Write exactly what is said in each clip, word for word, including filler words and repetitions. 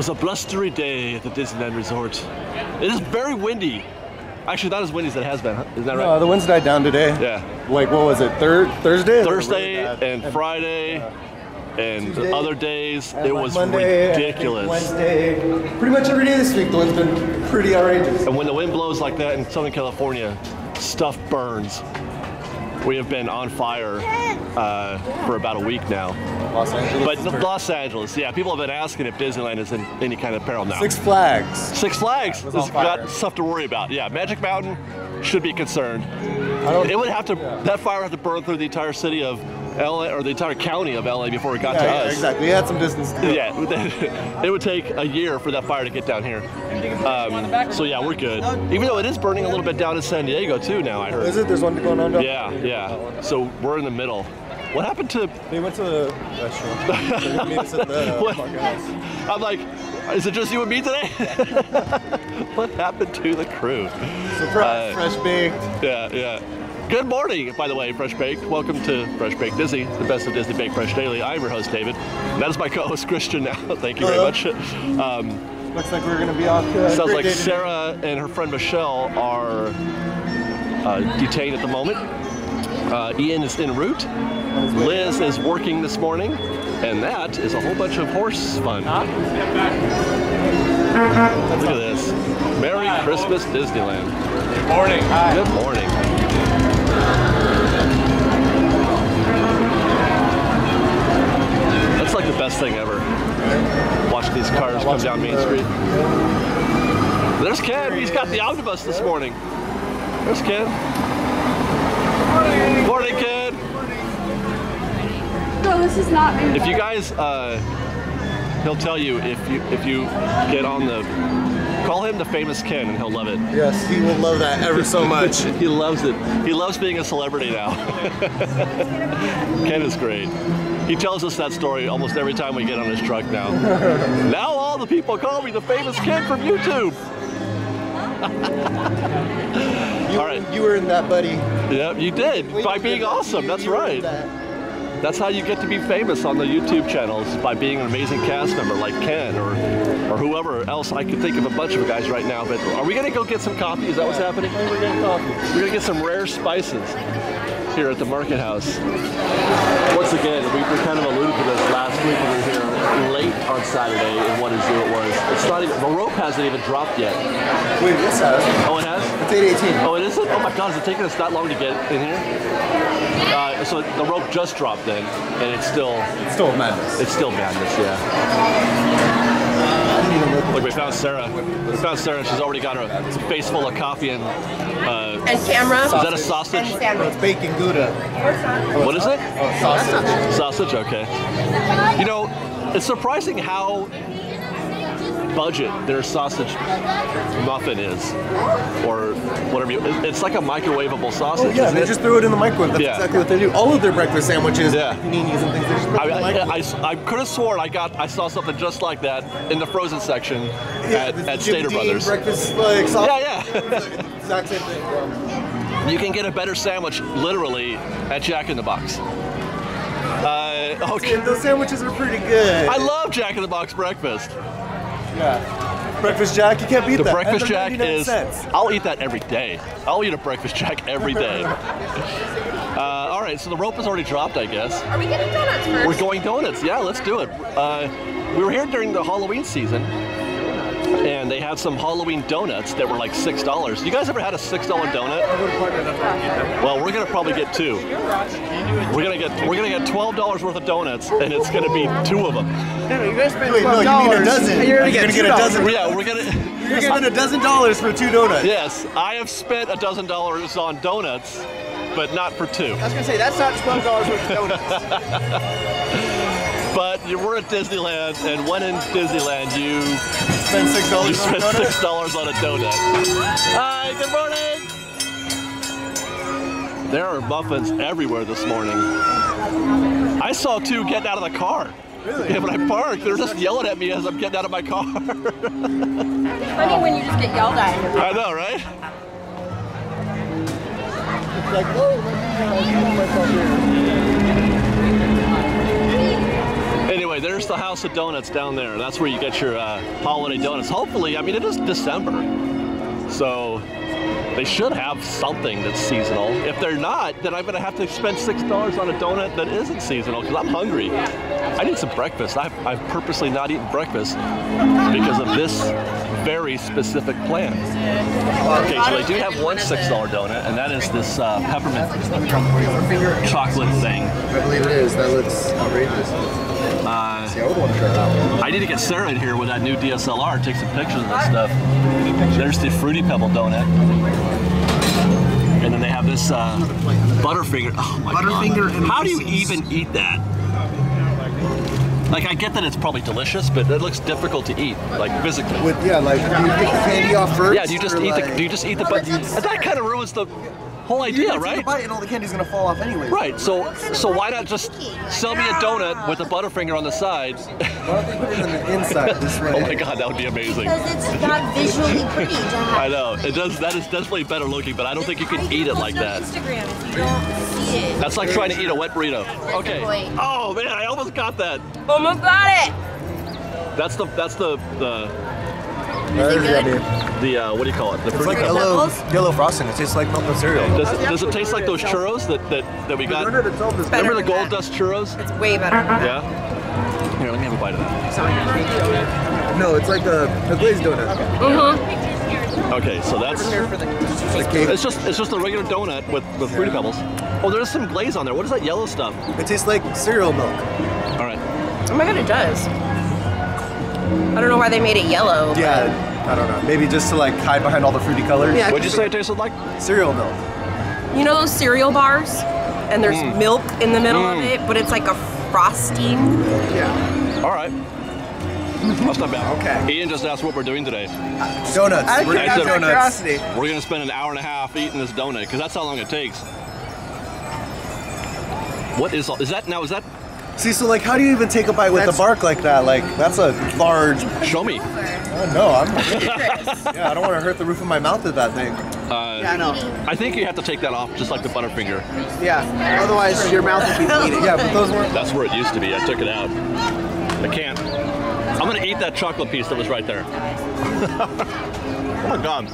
was a blustery day at the Disneyland Resort. It is very windy. Actually, not as windy as it has been. Huh? Is that right? No, the winds died down today. Yeah. Like, what was it? Thir Thursday? Thursday really and, and Friday uh, and Tuesday, the other days. It was Monday, ridiculous. Wednesday. Pretty much every day this week, the wind's been pretty outrageous. And when the wind blows like that in Southern California, stuff burns. We have been on fire uh, for about a week now. Los Angeles. But no, Los Angeles, yeah. People have been asking if Disneyland is in any kind of peril now. Six Flags. Six Flags. Yeah, has got stuff to worry about. Yeah, Magic Mountain should be concerned. I don't, it would have to. Yeah. That fire would have to burn through the entire city of L A or the entire county of L A before it got yeah, to yeah, us. Exactly. We had some distance. To yeah. It would take a year for that fire to get down here. Um, so yeah, we're good. Even though it is burning a little bit down in San Diego too now, I heard. Is it? There's one going on down Yeah, yeah. So we're in the middle. What happened to? They went to the restroom. They meet us at the park house. I'm like, is it just you and me today? What happened to the crew? Surprise, uh, fresh baked. Yeah, yeah. Good morning, by the way, Fresh Baked. Welcome to Fresh Baked Disney, the best of Disney Baked Fresh Daily. I'm your host, David. And that is my co-host, Christian, now. Thank you very much. Um, Looks like we're going to be off to Sounds like Sarah and her friend Michelle are uh, detained at the moment. Uh, Ian is en route. Liz is working this morning. And that is a whole bunch of horse fun. Huh? Step back. Look at this. Merry Hi, Christmas, folks. Disneyland. Good morning. Hi. Good morning. That's like the best thing ever. Watch these cars come down Main Street. There's Ken. He's got the omnibus this morning. There's Ken. Morning, morning Ken. No, this is not me. If you guys, uh, he'll tell you if you if you get on the. Call him the famous Ken and he'll love it. Yes, he will love that ever so much. He loves it. He loves being a celebrity now. Ken is great. He tells us that story almost every time we get on his truck now. Now all the people call me the famous Ken from YouTube. you, all right. You earned that, buddy. Yep, you did. Wait, by you being awesome, you, that's you right. That. That's how you get to be famous on the YouTube channels, by being an amazing cast member like Ken or... or whoever else. I can think of a bunch of guys right now, but are we gonna go get some coffee? Is that what's happening? We're gonna get some rare spices here at the market house. Once again, we, we kind of alluded to this last week when we were here late on Saturday, and what a zoo it was. It's not even, the rope hasn't even dropped yet. Wait, this has. Oh, it has? It's eight eighteen. Oh, it isn't? Oh my God, is it taking us that long to get in here? Uh, so the rope just dropped then, and it's still... It's still madness. It's still madness, yeah. Look, we found Sarah. We found Sarah. She's already got her face full of coffee and uh, and camera. Is that a sausage? And it's bacon gouda. What is it? Oh, sausage. Sausage. Okay. You know, it's surprising how budget their sausage muffin is, or whatever. You, it's like a microwavable sausage. Oh, yeah, they it? just throw it in the microwave. That's yeah. exactly what they do. All of their breakfast sandwiches, yeah. paninis and things. They just I, in the I, I, I could have sworn I got I saw something just like that in the frozen section yeah, at, at Stater Dean Brothers. Breakfast like sausage. Yeah, yeah. Exact same thing. You can get a better sandwich literally at Jack in the Box. Uh, okay. And those sandwiches are pretty good. I love Jack in the Box breakfast. Yeah. Breakfast Jack, you can't beat the that. The Breakfast Jack is, cents. I'll eat that every day. I'll eat a Breakfast Jack every day. uh, all right, so the rope has already dropped, I guess. Are we getting donuts first? We're going donuts, yeah, let's do it. Uh, we were here during the Halloween season, and they had some Halloween donuts that were like six dollars. You guys ever had a six dollar donut? Well, we're gonna probably get two. We're gonna get we're gonna get twelve dollars worth of donuts, and it's gonna be two of them. No, you guys spent twelve dollars. Wait, no, you mean a dozen. You're gonna, You're gonna get, get a dozen. Yeah, we're gonna. You're giving a dozen dollars for two donuts. Yes, I have spent a dozen dollars on donuts, but not for two. I was gonna say that's not twelve dollars worth of donuts. But we're at Disneyland, and when in Disneyland, you spend six dollars on a donut. On a donut. Hi, good morning. There are muffins everywhere this morning. I saw two getting out of the car. Really? Yeah, when I parked, they're just yelling at me as I'm getting out of my car. It's funny when you just get yelled at. I know, right? It's like, oh, let me myself here. Anyway, there's the House of Donuts down there. That's where you get your uh, holiday donuts. Hopefully, I mean, it is December, so they should have something that's seasonal. If they're not, then I'm gonna have to spend six dollars on a donut that isn't seasonal because I'm hungry. I need some breakfast. I've, I've purposely not eaten breakfast because of this very specific plan. Okay, so they do have one six dollar donut, and that is this uh, peppermint chocolate thing. I believe it is. That looks outrageous. Uh, I need to get Sarah in here with that new D S L R, take some pictures of this stuff. There's the Fruity Pebble donut. And then they have this uh, Butterfinger. Oh my Butterfinger God. How do you even eat that? Like, I get that it's probably delicious, but it looks difficult to eat, like physically. With, yeah, like, do you pick candy off first? Yeah, do you just eat like, the, do you just eat the butt? That kind of ruins the whole idea, right? You bite and all the candy's gonna fall off anyway. Right. So, so why not just sell me a donut with a Butterfinger on the side? Why don't they put it on the inside this way? Oh my God, that would be amazing. Because it's not visually pretty. I know it does. That is definitely better looking, but I don't think you can eat it like that. Instagram, if you don't see it. That's like trying to eat a wet burrito. Okay. Oh man, I almost got that. Almost got it. That's the. That's the. the The uh, what do you call it? The it's like yellow, yellow frosting. It tastes like milk cereal. Does it, does it taste like those churros that that, that we got? Remember the Gold Dust churros? It's way better. Yeah. Here, let me have a bite of that. No, it's like a, a glazed donut. Mm-hmm. Okay, so that's it's just it's just a regular donut with with Fruity Pebbles. Oh, there's some glaze on there. What is that yellow stuff? It tastes like cereal milk. All right. Oh my God, it does. I don't know why they made it yellow. Yeah, I don't know. Maybe just to like hide behind all the fruity colors. Yeah, what'd you say it tasted like? Cereal milk. You know those cereal bars? And there's mm. milk in the middle mm. of it, but it's like a frosting. Yeah. All right. That's not bad. Okay. Ian just asked what we're doing today. Uh, donuts. I we're gonna donuts. We're going to spend an hour and a half eating this donut, because that's how long it takes. What is, is that, now is that? See, so like, how do you even take a bite with that's, the bark like that? Like, that's a large. Show me. Oh, no, I'm. Yeah, I don't want to hurt the roof of my mouth with that thing. Uh, yeah, I know. I think you have to take that off, just like the Butterfinger. Yeah. Otherwise, your mouth will be bleeding. Yeah, but those weren't. That's where it used to be. I took it out. I can't. I'm gonna eat that chocolate piece that was right there. Oh my God.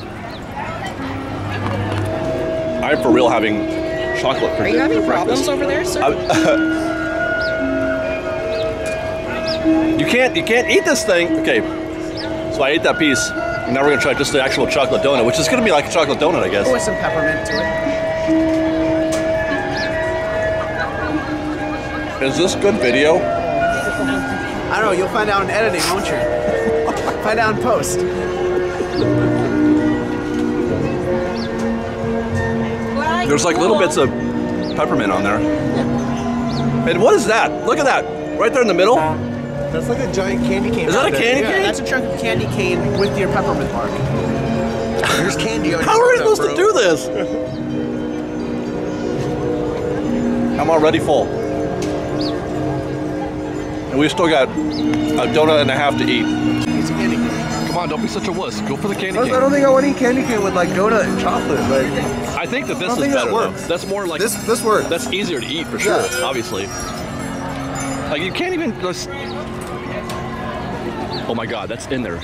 I'm for real having chocolate. For Are you having problems over there, sir? You can't, you can't eat this thing. Okay, so I ate that piece. And now we're gonna try just the actual chocolate donut, which is gonna be like a chocolate donut, I guess. With some peppermint to it. Is this good video? I don't know. You'll find out in editing, won't you? Find out in post. There's like little bits of peppermint on there. And what is that? Look at that, right there in the middle. That's like a giant candy cane. Is that a candy yeah, cane? That's a chunk of candy cane with your peppermint bark. There's candy on your How are we supposed bro. to do this? I'm already full. And we still got a donut and a half to eat. It's candy cane. Come on, don't be such a wuss. Go for the candy cane. I don't think I want to eat candy cane with like donut and chocolate. Like, I think that this is better. That works. Though. That's more like this. This works. That's easier to eat for sure. Yeah. Obviously. Like you can't even just. Oh my God, that's in there.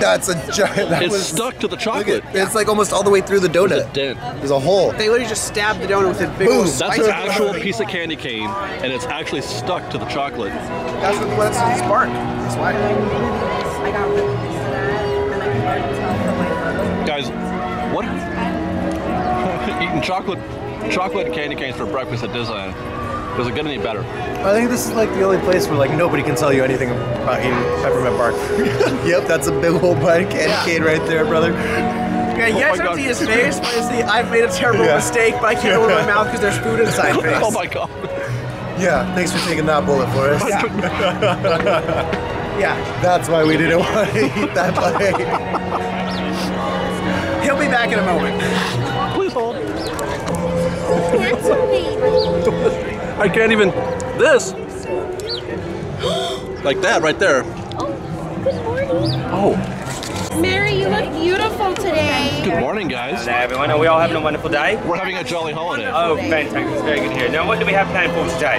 That's a giant. That it's was, stuck to the chocolate. At, it's like almost all the way through the donut. There's a dent. There's a hole. They literally just stabbed the donut with a big old spice. That's an actual piece of candy cane, and it's actually stuck to the chocolate. That's what lets it spark. That's why. I got really used to that, and I can already tell from my phone. Guys, what? Eating chocolate, chocolate and candy canes for breakfast at Disneyland. Does it get any better? I think this is like the only place where like nobody can tell you anything about eating peppermint bark. Yep, that's a big old bite of candy yeah. cane right there, brother. Yeah, you guys don't see his face, but you see I've made a terrible yeah. mistake, but I can't open my mouth because there's food inside face. Oh my God. Yeah, thanks for taking that bullet for us. Yeah, yeah. That's why we didn't want to eat that bite. He'll be back in a moment. Please hold. That's a baby. I can't even, this, like that right there. Oh, good morning. Oh. Mary, you look beautiful today. Good morning, guys. Hello, everyone. Are we all having a wonderful day? We're having a jolly holiday. Oh, fantastic. It's very good here. Now, what do we have planned for today?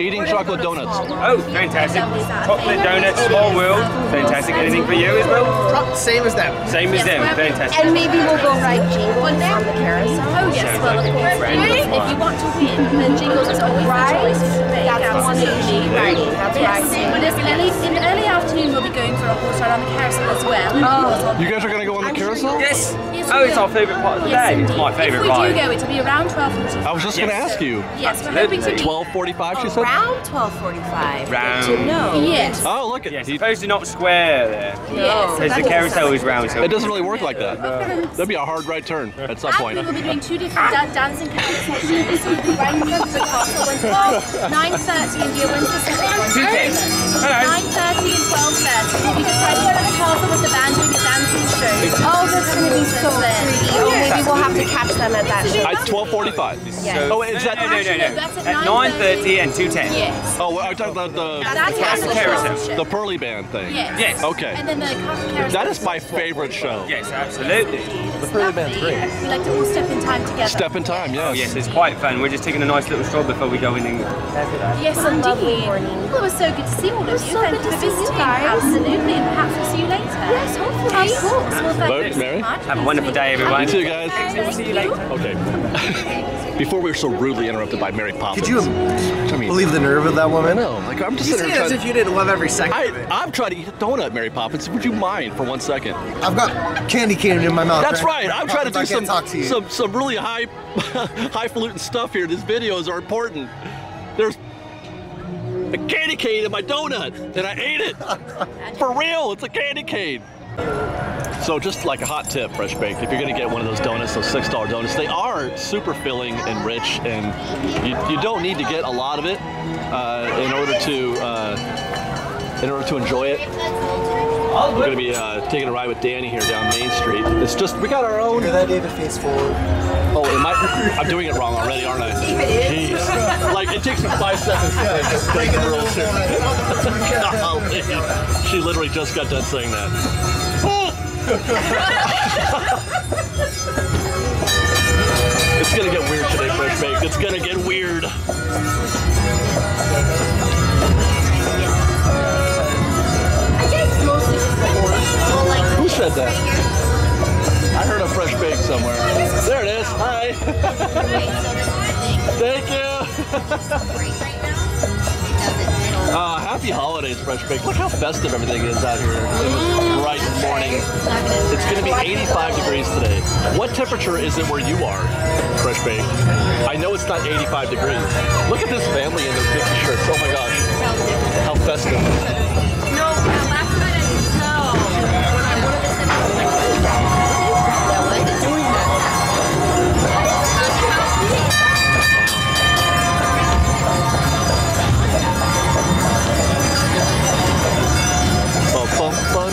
Eating chocolate donuts. Oh, fantastic. Chocolate donuts, Small World. Fantastic. Anything for you as well? Oh, same as them. Same as yes, them. Fantastic. And maybe we'll go ride Jingle on the carousel. Oh, yes. Sounds well, like of course. If you want to win, then Jingle is always right. The choice to make. That's yeah. one easy. Right. That's right. But it's early, in the early afternoon, we'll be going for a horse ride on the carousel as well. Oh. You guys are going to go on the carousel? Yes. Yes, oh, it's our favourite part of the yes, day. Indeed. It's my favourite part. If we do go, it'll be around twelve forty-five. I was just yes. going to ask you. Yes, we're hoping to be twelve forty-five, she said? Around twelve forty-five. Round. No. Yes. Oh, look at yes. It's supposed to not square there. No. Because the carousel is round. So it doesn't really work like that. No. That'd be a hard right turn at some and point. We will be doing two different da dancing carousels. This will be right in front of the castle. One's nine thirty and the other one's the second one. nine thirty and twelve thirty. We'll be deciding whether the castle with the band doing a dancing show. Oh, that's going to be so pretty. Oh, maybe we'll have to catch them at that show. At twelve forty-five. Yeah. Oh, wait, is that? No, no, no, no, no. That's at nine thirty and two ten. Yes. Oh, well, I talked about the... That's the carousel. The Pearly Band thing. Yes. Yes. Okay. And then the carousel. That is my favorite show. Yes, absolutely. Yes, the Pearly Band's great. Yes. We like to all step in time together. Step in time, yes. Oh, yes, it's quite fun. We're just taking a nice little stroll before we go in England. Yes, indeed. Lovely morning. Well, it was so good to see all of you. Thank you for visiting. Absolutely. And perhaps we'll see you later. Yes, hopefully. Of course. Well, thank you so much. Have a wonderful day, everyone. You too, guys. We'll see you later. Okay. Before we were so rudely interrupted by Mary Poppins. Could you I mean, believe the nerve of that woman? I know. Like, I'm just you say as if you didn't love every second I, of it. I'm trying to eat a donut, Mary Poppins. Would you mind for one second? I've got candy cane in my mouth. That's right. right. I'm Mary trying Poppins, to do some, to some some really high highfalutin stuff here. These videos are important. There's a candy cane in my donut, and I ate it. For real, it's a candy cane. So just like a hot tip, Fresh Baked, if you're going to get one of those donuts, those six dollar donuts, they are super filling and rich, and you, you don't need to get a lot of it uh, in order to uh, in order to enjoy it. We're going to be uh, taking a ride with Danny here down Main Street. It's just, we got our own. Hear that, David? Face forward. Oh, am I, I'm doing it wrong already, aren't I? Jeez. Like, it takes me five seconds to yeah, just break the rules here. Oh, she literally just got done saying that. It's gonna get weird today, Fresh Baked. It's gonna get weird. I guess mostly just like people like. Who said that? I heard a Fresh Baked somewhere. There it is. Hi. Thank you. Uh, happy holidays, Fresh Baked. Look how festive everything is out here. Bright morning. It's going to be eighty-five degrees today. What temperature is it where you are, Fresh Baked? I know it's not eighty-five degrees. Look at this family in their big shirts. Oh my gosh. How festive. No, last night I didn't know. When I wanted to send out, like, what is that? What is doing that? Ba-bum-bum.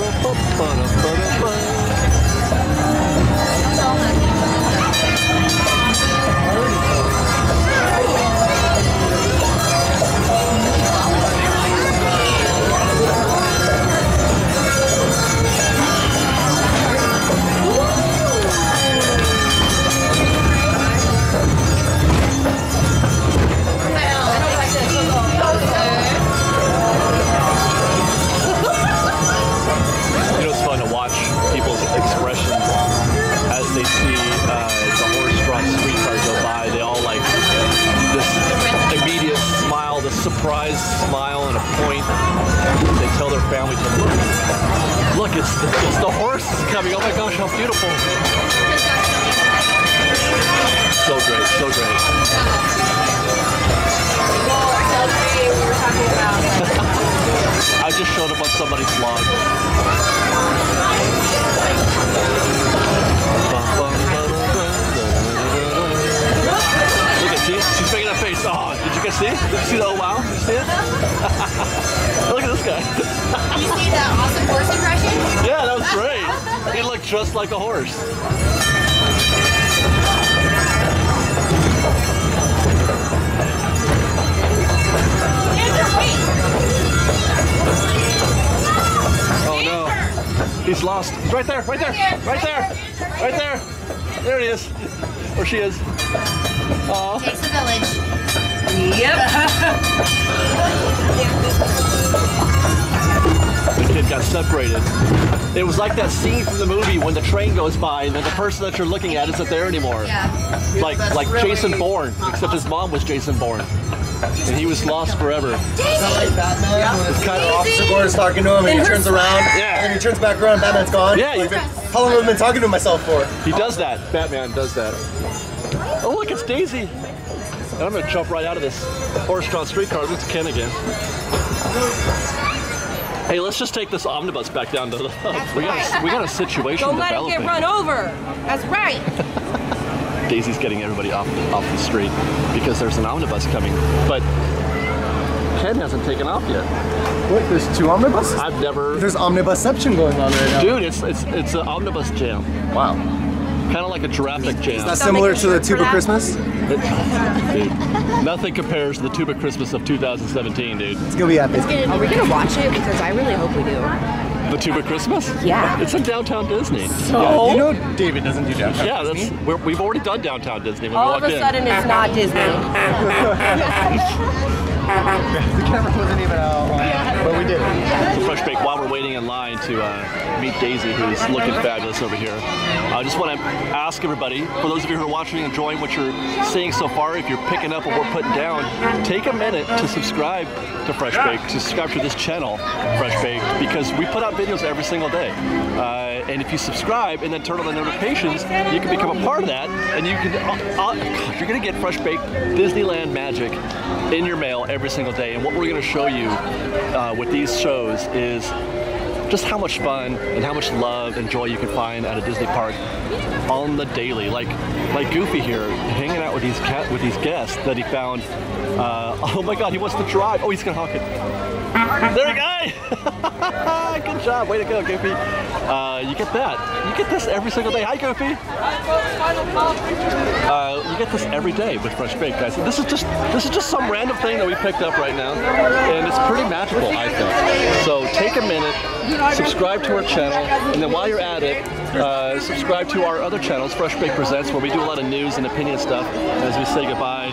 Surprise, smile, and a point. They tell their family to look. Look, it's the, it's the horse coming. Oh my gosh, how beautiful. So great, so great. I just showed up on somebody's vlog. Look at, she's, she's making a face. Oh, you guys see? Did you see the oh wow? Did you see it? Look at this guy. Did you see that awesome horse impression? Yeah, that was great. He looked just like a horse. Oh no. He's lost. He's right there, right there, right there. Right there. There he is. Or she is. Aww. Takes a village. Yep. The kid got separated. It was like that scene from the movie when the train goes by and then the person that you're looking at isn't there anymore. Yeah. Like That's like really Jason Bourne, except his mom was Jason Bourne. And he was lost forever. Daisy! Yeah. It's kind of Officer Gordon's talking to him and, and he turns around yeah. and he turns back around and Batman's gone. Yeah. Like, how long have I been talking to myself for? He does that. Batman does that. Oh look, it's Daisy. And I'm going to jump right out of this horse-drawn streetcar. It's Ken again. Hey, let's just take this omnibus back down to the... That's we, right. got a, we got a situation Don't developing. Don't let it get run over. That's right. Daisy's getting everybody off off the street because there's an omnibus coming, but Ken hasn't taken off yet. What? There's two omnibuses? I've never. There's omnibusception going on right now. Dude, it's it's it's an omnibus jam. Wow. Kind of like a Jurassic jam. Is that similar to the Tuba Christmas? It, dude, nothing compares to the Tuba Christmas of two thousand seventeen, dude. It's gonna be epic. It's gonna be Are we gonna watch it? Because I really hope we do. The Tuba Christmas? Yeah. It's in downtown Disney. So yeah, you know David doesn't do downtown yeah, Disney. Yeah, we're, we've already done downtown Disney when All we walked in. All of a sudden, in. It's not Disney. The camera wasn't even out, uh, but we did it. Fresh Bake, while we're waiting in line to uh, meet Daisy, who's looking fabulous over here, I just want to ask everybody, for those of you who are watching, enjoying what you're seeing so far, if you're picking up what we're putting down, take a minute to subscribe to Fresh Bake, to subscribe to this channel, Fresh Bake, because we put out videos every single day. Uh, and if you subscribe and then turn on the notifications, you can become a part of that, and you can, uh, uh, God, you're gonna get Fresh Bake Disneyland magic in your mail every single day. And what we're gonna show you uh, with these shows is just how much fun and how much love and joy you can find at a Disney park on the daily. Like like Goofy here, hanging out with these cat with these guests that he found. Uh, oh my God, he wants to drive. Oh, he's gonna honk it. There you go! Good job, way to go, Goofy. Uh, you get that. You get this every single day. Hi, Goofy. Uh, you get this every day with Fresh Bake, guys. This is just this is just some random thing that we picked up right now, and it's pretty magical, I think. So take a minute, subscribe to our channel, and then while you're at it, uh, subscribe to our other channels, Fresh Bake Presents, where we do a lot of news and opinion stuff as we say goodbye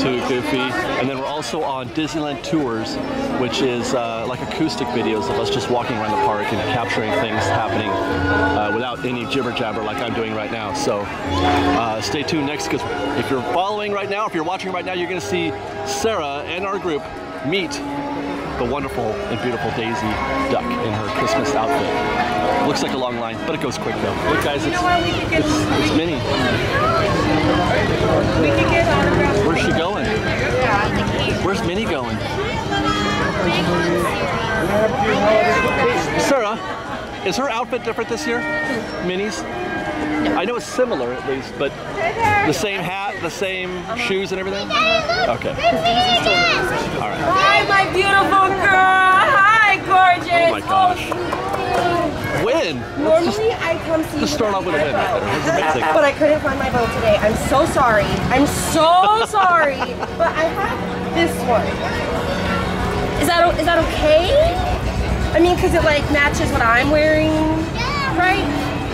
to Goofy. And then we're also on Disneyland Tours, which is uh, like acoustic videos of us just walking around the park and capturing things happening uh, without any jibber jabber like I'm doing right now. So uh, stay tuned next, because if you're following right now, if you're watching right now, you're going to see Sarah and our group meet the wonderful and beautiful Daisy Duck in her Christmas outfit. Looks like a long line, but it goes quick though. Look guys, it's, it's, it's Minnie. Where's she going? Where's Minnie going? Sarah, is her outfit different this year? Minnie's? I know it's similar at least, but the same hat, the same shoes and everything? Okay. All right. Hi, my beautiful girl. Hi, gorgeous. Oh my gosh. When? Normally I come see you. Just start off with a win right there. That's amazing. But I couldn't find my bow today. I'm so sorry. I'm so sorry. But I have this one. Is that, is that okay? I mean, because it like matches what I'm wearing, right?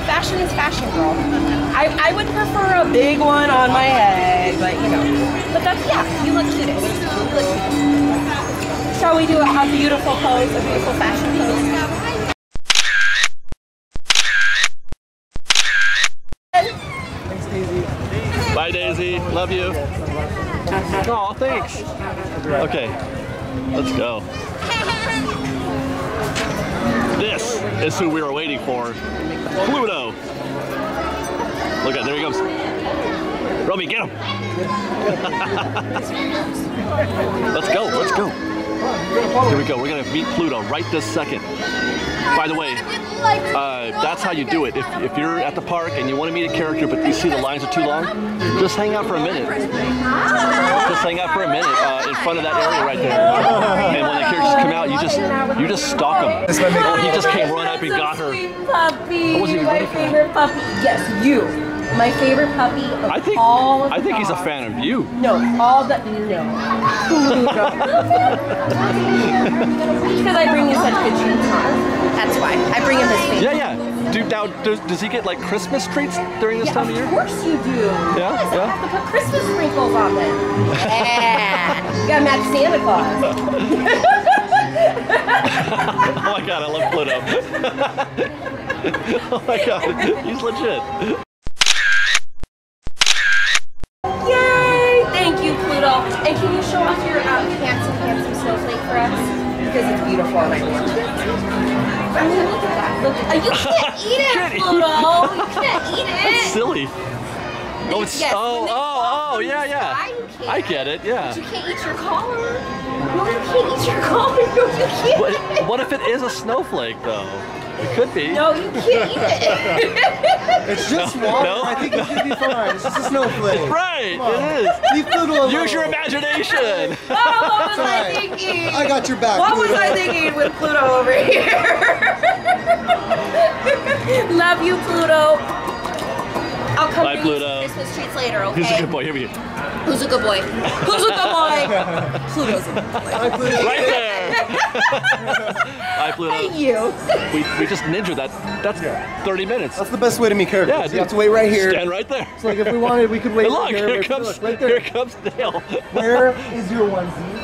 Fashion is fashion, girl. I, I would prefer a big one on my head, but you know. But that's, yeah, you look cute. Shall we do a, a beautiful pose, a beautiful fashion pose? Thanks, Daisy. Bye, Daisy. Love you. Aw, thanks. Okay. Let's go. This is who we were waiting for. Pluto. Look at there he goes. Romy, get him. Let's go, let's go. Here we go, we're gonna meet Pluto right this second. By the way, uh, that's how you do it. If, if you're at the park and you want to meet a character but you see the lines are too long, just hang out for a minute. Just hang out for a minute uh, in front of that area right there. And when the characters come out, you just you just stalk them. Oh, he just came run up and got her. Puppy, my favorite puppy. Yes, you. My favorite puppy of I think, all of the I think dogs. He's a fan of you. No, all the, no. Because I bring you such good treats, Tom. That's why. I bring him his favorite. Yeah, yeah. Do now? Does, does he get like Christmas treats during this yeah, time of, of year? Of course you do. Yeah, yes, yeah. I have to put Christmas sprinkles on them. Yeah, you gotta match Santa Claus. Oh my god, I love Pluto. Oh my god, he's legit. Yay! Thank you, Pluto. And can you show off your um, handsome, handsome snowflake for us? Because it's beautiful and I want it. I mean, look at that. Look at that. Oh, you can't eat it, Pluto. You can't eat it. That's silly. Oh, it's, yes, oh, oh, oh, yeah, yeah. Sky, I get it, yeah. But you can't eat your collar. No, you can't eat your collar. No, you can't. What, what if it is a snowflake, though? It could be. No, you can't eat it. It's just no, water. No, I think it should be fine. It's just a snowflake. Right, it is. Leave Pluto alone. Use your imagination. Oh, what was right. I thinking? I got your back. What Pluto. was I thinking with Pluto over here? Love you, Pluto. I'll come Bye, Pluto. Christmas treats later, okay? Who's a good boy? Here we go. Who's a good boy? Who's a good boy? Pluto's a good boy. Hi, Pluto. Right there. Hi, Pluto. Thank you. We, we just ninja that. That's yeah. thirty minutes. That's the best way to meet characters. Yeah, you dude. have to wait right here. Stand right there. So like if we wanted, we could wait. Hey, look, here, here, comes, look right there. Here comes Dale. Where is your onesie?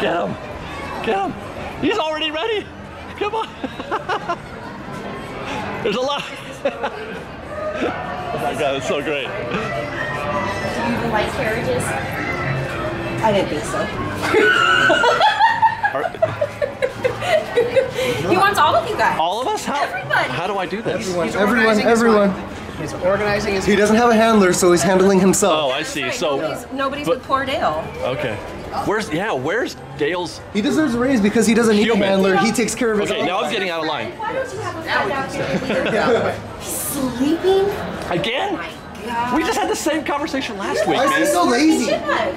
Get him. Get him. He's already ready. Come on. There's a lot. Oh my god, it's so great. Do you even like carriages? I didn't think so. He wants all of you guys. All of us? How? Everybody. How do I do this? Everyone, everyone, everyone. He's organizing his He doesn't have a handler, so he's handling himself. Oh, I see. Right. So Nobody's, nobody's but, with poor Dale. Okay. Where's, yeah, where's Dale's? He deserves a raise because he doesn't need human. a handler. He takes care of his Okay, own. Now I'm getting out of line. Why don't you have a friend out here? He's sleeping? Again? Oh my God. We just had the same conversation last You're week, man. Why is he so lazy? And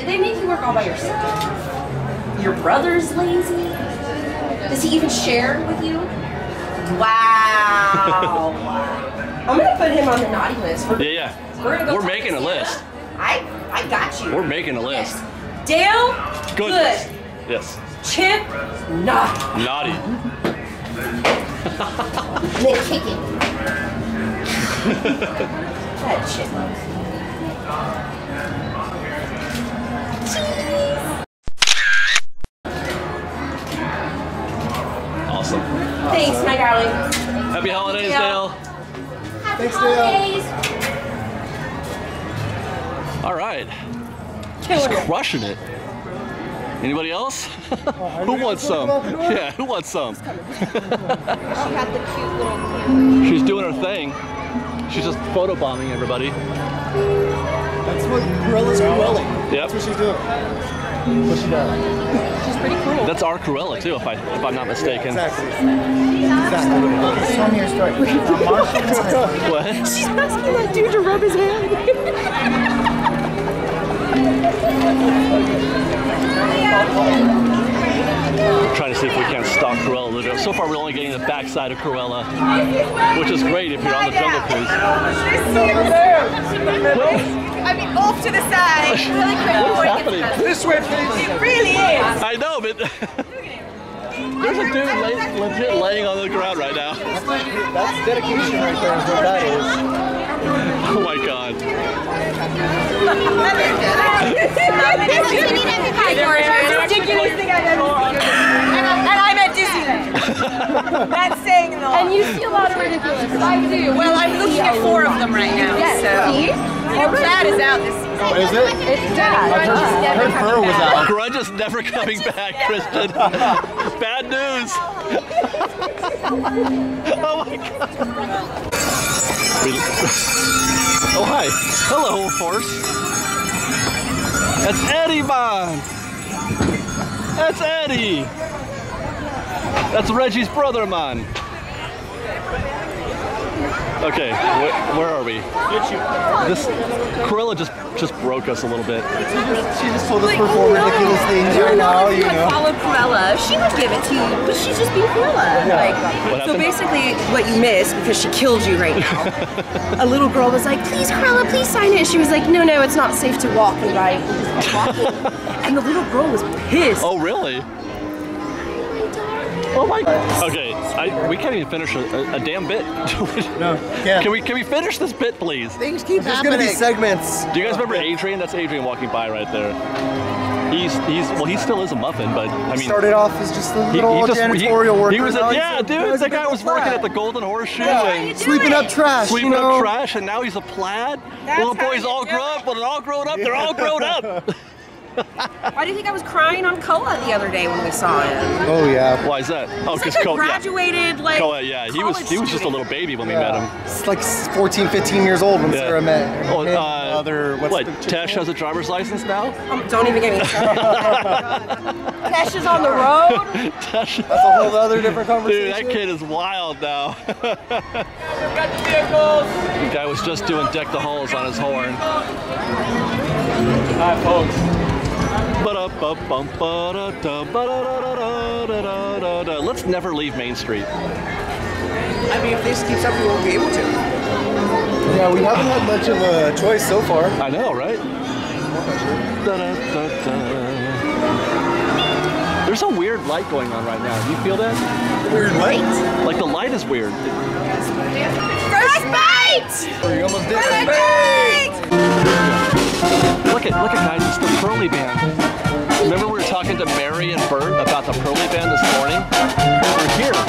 they make you work all by yourself. Your brother's lazy. Does he even share with you? Wow. I'm going to put him on the naughty list. We're, yeah, yeah. We're, go we're making a list. Him. I, I got you. We're making a list. Okay. Dale, good. Goodness. Yes. Chip, naughty. Naughty. Then kick it. That chipmunk. Awesome. Thanks, my darling. Happy holidays, Dale. Happy Thanks, holidays. Dale. All right. Just crushing it. Anybody else? Who wants some? Yeah, who wants some? She had the cute little. She's doing her thing. She's just photobombing everybody. That's what Cruella's Cruella. Yep. That's what she's doing. What she does. She's pretty cool. That's our Cruella too, if I if I'm not mistaken. Exactly. Exactly. Tell me your story. What? She's asking that dude to rub his hand. I'm trying to see if we can't stalk Cruella. So far, we're only getting the backside of Cruella, which is great if you're on the Jungle Cruise. I mean, off to the side. What's happening? This way, please. It really is. I know, but there's a dude lay, legit laying on the ground right now. That's dedication right there, is what that is. Oh my god. And I'm at Disneyland. That's saying it all. And you see a lot of ridiculous. I do. Well, I'm looking at four of them right now. Yes. So. Well, Brad is out this season. Oh, is it? It's Brad. Her fur was out. Grudge is never coming back, Christian. Bad news. Oh my god. Oh, hi. Hello, horse. That's Eddie Bond. That's Eddie. That's Reggie's brother, man. Okay, wh where are we? This Cruella just just broke us a little bit. She just, she just told us perform ridiculous things right now, you know. Follow Cruella. She would give it to you, but she's just being Cruella. Yeah. Like, so basically, what you missed because she killed you right now. A little girl was like, "Please, Cruella, please sign it." And she was like, "No, no, it's not safe to walk." And I was walking, and the little girl was pissed. Oh, really? Oh my God. Okay, I, we can't even finish a, a, a damn bit. No, can't. Can we can we finish this bit, please? Things keep There's happening. There's gonna be segments. Do you guys remember Adrian? That's Adrian walking by right there. He's he's well, he still is a muffin, but I mean. He started off as just a little he, he just, janitorial he, worker. He was a, yeah, a, dude. That guy was working at the Golden Horseshoe yeah, and sweeping up trash. Sweeping you know? up trash, and now he's a plaid. That's little boys all grow up. Well, they're all grown up. Yeah. They're all grown up. Why do you think I was crying on Cola the other day when we saw him? Oh yeah. Why is that? Oh, because like Cola graduated yeah. like. Cola, yeah. He was he student. was just a little baby when yeah. we met him. It's like fourteen, fifteen years old when yeah. Sarah met. Oh, uh, other what's what? Tesh has a driver's license now. Um, don't even get me started. Oh, Tesh is on the road. Tesh. That's a whole other different conversation. Dude, that kid is wild now. We've got the vehicles. The guy was just doing deck the halls on his horn. All right, folks. Let's never leave Main Street. I mean, if this keeps up, we won't be able to. Yeah, we haven't had much of a choice so far. I know, right? Da, da, da, da. There's a weird light going on right now. Do you feel that? Weird light? Like, the light is weird. Frostbite! Or you almost did it. Look at, look at guys, it's the Pearly Band. Remember we were talking to Mary and Bert about the Pearly Band this morning? We're here.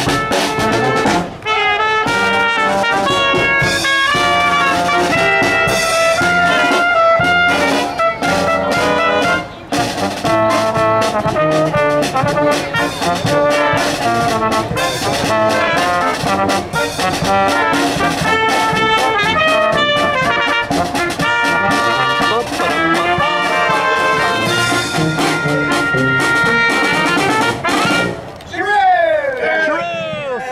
Today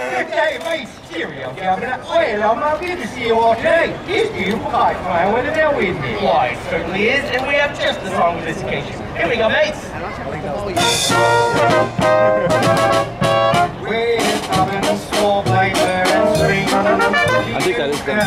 is beautiful night flying with a bell with me. Why, it certainly is, and we have just the song for this occasion. Here we go, mates. I think that is good. Yes.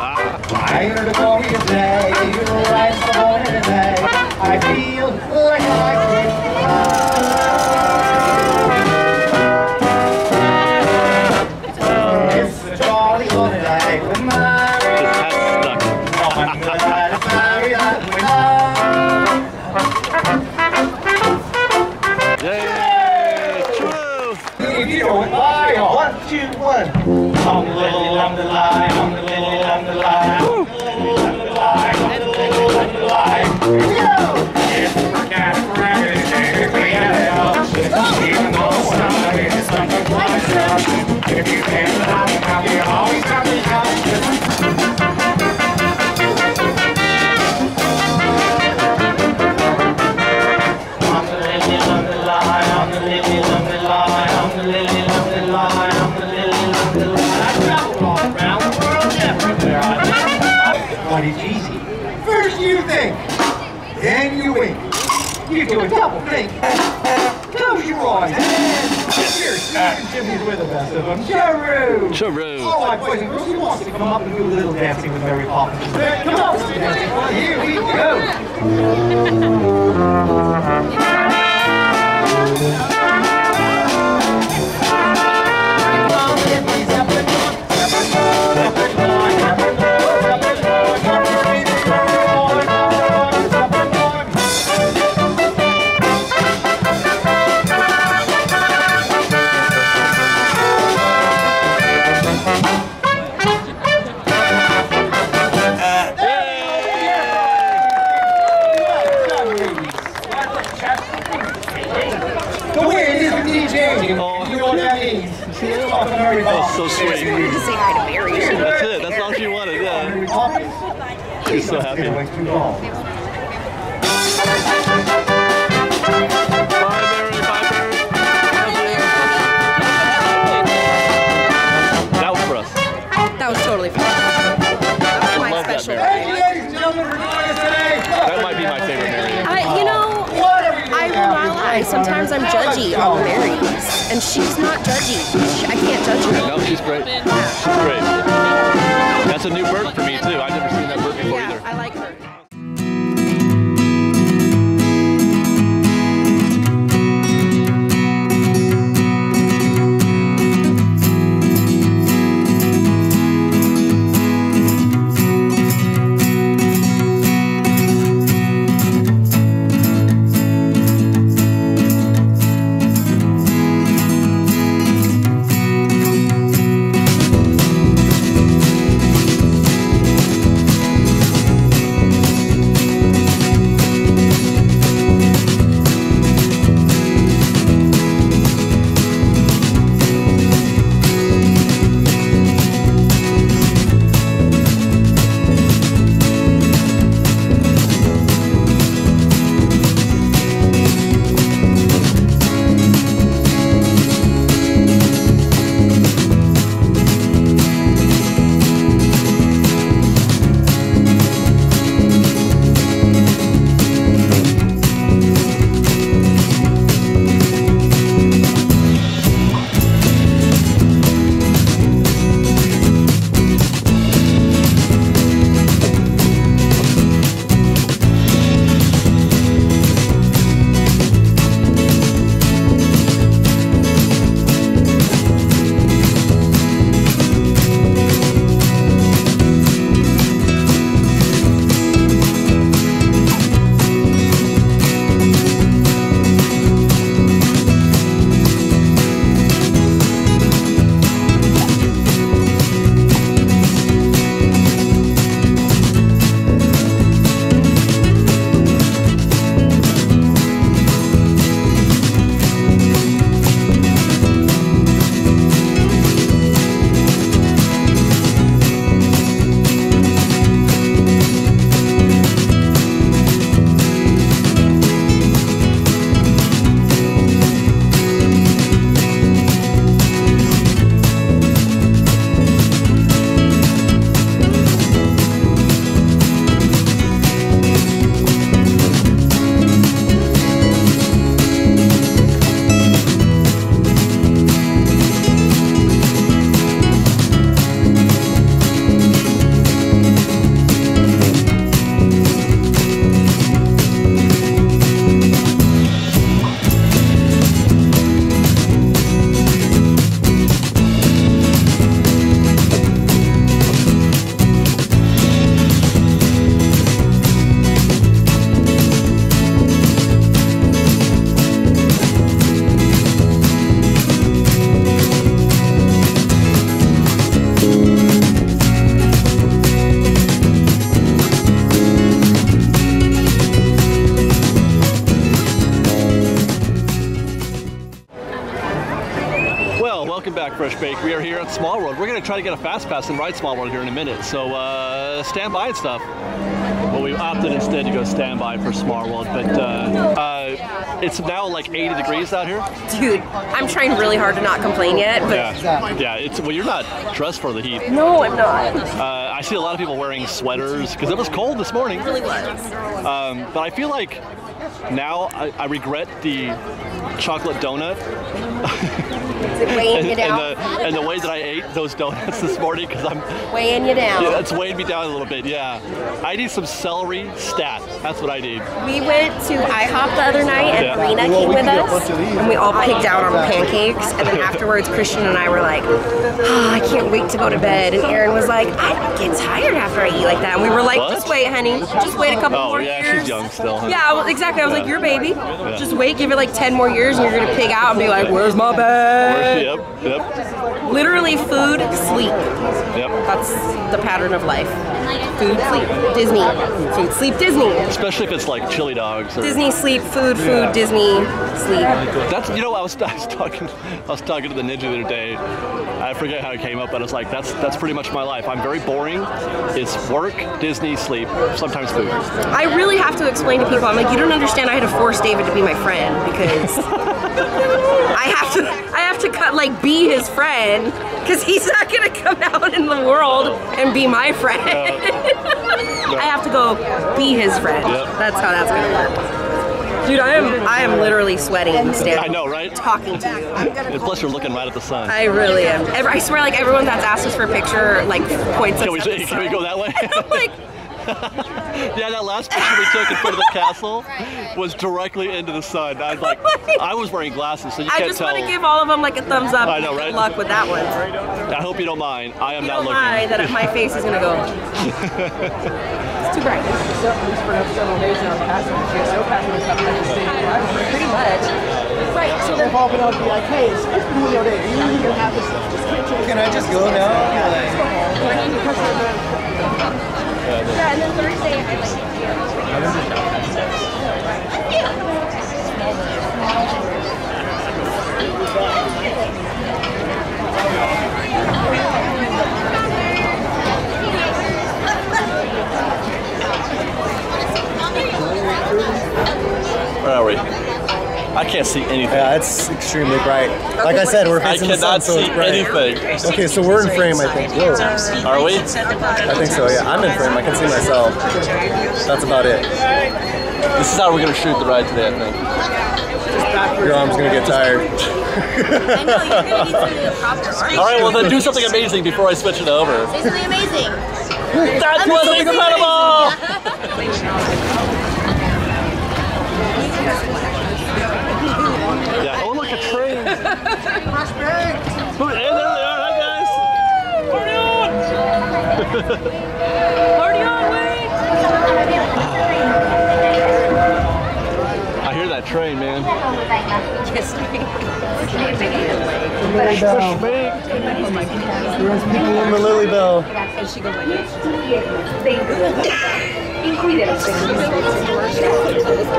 I heard a glory today, you rise on it today. I feel like I could fly. It's a jolly holiday with Mary. Oh, I'm gonna try to marry up with love. Yay! True! If you don't lie, one, two, one. On the little, on the line, on the little, on the line, on the little, on the line, on the little, on the line. If we can't forever, if we can't help, even though somebody is something like that, if you can't help, I'll be always happy, happy. It's easy. First you think, then you wink. You do a double think. Close your eyes. Here, Steve and Jimmy's with the best of them. Charu! Charu! All right, boys and girls, who wants to come up and do a little dancing with Mary Poppins? Come on, dancing. Here we go. We're Mary. Oh, so sweet. She just wanted to say hi to Mary. That's it. That's all she wanted. Yeah. She's so happy. That was for us. That was totally for us. That was my special. That might be my favorite Mary. I, you know. I will not lie, sometimes I'm judgy on Marys, and she's not judgy. She, I can't judge her. No, she's great. She's great. That's a new bird for me, too. I've never seen that bird before, yeah, either. I like her. We are here at Small World. We're going to try to get a fast pass and ride Small World here in a minute. So uh, stand by and stuff. But we opted instead to go stand by for Small World. But uh, uh, it's now like eighty degrees out here. Dude, I'm trying really hard to not complain yet. But yeah, yeah. It's well, you're not dressed for the heat. No, I'm not. Uh, I see a lot of people wearing sweaters because it was cold this morning. It really was. Um, but I feel like now I, I regret the chocolate donut. Is it weighing you down? And the, and the way that I ate those donuts this morning, because I'm weighing you down. Yeah, it's weighing me down a little bit. Yeah, I need some celery stat. That's what I need. We went to IHOP the other night, and yeah. Marina came well, we with us, and we all picked out on pancakes. And then afterwards, Christian and I were like, oh, I can't wait to go to bed. And Aaron was like, I get tired after I eat like that. And we were like, what? Just wait, honey. Just wait a couple oh, more yeah, years. Oh yeah, she's young still. Huh? Yeah, well, exactly. I was yeah. like, your baby. Yeah. Just wait. Give it like ten more years, and you're gonna pig out and be like, where's my bed? Yep, yep. Literally food, sleep. Yep. That's the pattern of life. Food, sleep, Disney. Food, sleep, Disney. Especially if it's like chili dogs. Or Disney, sleep, food, food, yeah. Disney, sleep. That's, you know, I was, I was talking, I was talking to the ninja the other day. I forget how it came up, but it's like that's that's pretty much my life. I'm very boring. It's work, Disney, sleep, sometimes food. I really have to explain to people. I'm like, you don't understand. I had to force David to be my friend because I have to, I have to cut like be his friend because he's not gonna come out in the world and be my friend. Uh, No. I have to go be his friend. Yep. That's how that's gonna work. Dude, I am I am literally sweating standing. I know, right? Talking to you. And plus, you're looking right at the sun. I really am. I swear, like everyone that's asked us for a picture, like points. Can we at the can sun. we go that way? I'm like. Yeah, that last picture we took in front of the castle was directly into the sun. I was like, I was wearing glasses, so you I can't tell. I just want to give all of them like a thumbs up. I know, right? Good luck with that one. I hope you don't mind. I am you not don't looking. Mind that my face is gonna go. It's too bright. Pretty much. Right. So they've all been on the like, hey, it's been really all day. You need to have this. Can I just go now? Yeah. Yeah, and then Thursday I like where are we? I can't see anything. Yeah, it's extremely bright. Like I said, we're facing the sun, so it's bright. I cannot see anything. Okay, so we're in frame, I think. Whoa. Are we? I think so, yeah. I'm in frame. I can see myself. That's about it. This is how we're going to shoot the ride today, I think. Your arm's going to get tired. I know, you're going to need something to prop your arm. All right, well then do something amazing before I switch it over. Basically amazing. That was incredible! Yeah. Oh, look, a train! And there they are, hi guys! Party on! Party on, Wayne! I hear that train, man. Just me. Push me! Oh my god. There's people in the Lily Bell. And she goes like,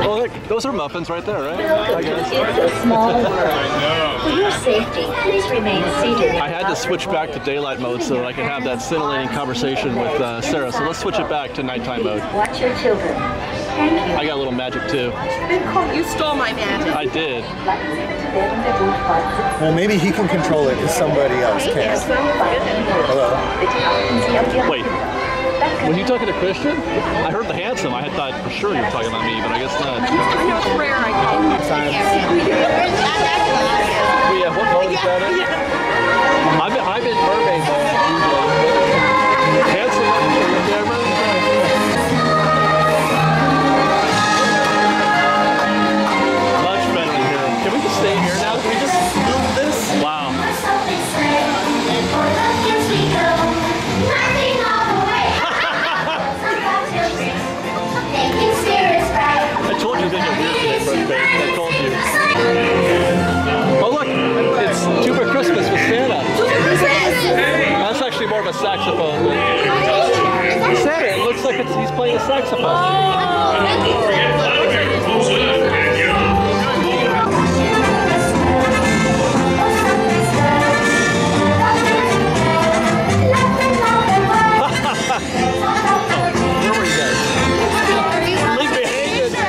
well, look, those are muffins right there, right? I guess. Small World. For your safety, please remain seated. I had to switch back to daylight mode so that I could have that scintillating conversation with uh, Sarah. So let's switch it back to nighttime mode. Watch your children. I got a little magic too. You stole my magic. I did. Well, maybe he can control it because somebody else can't. Hello. Wait. When you talking to Christian, I heard the handsome. I had thought for sure you were talking about me, but I guess not. It's rare I can. We have one part of the yeah. I've been, I've been mermaid though. Handsome on camera. Much better here. Can we just stay here now? Can we just build this? Wow. I told you. Oh look, it's Tuber Christmas with Santa. That's actually more of a saxophone. Santa, it looks like it's, he's playing a saxophone. Where were you guys? Leave me hanging. Hey!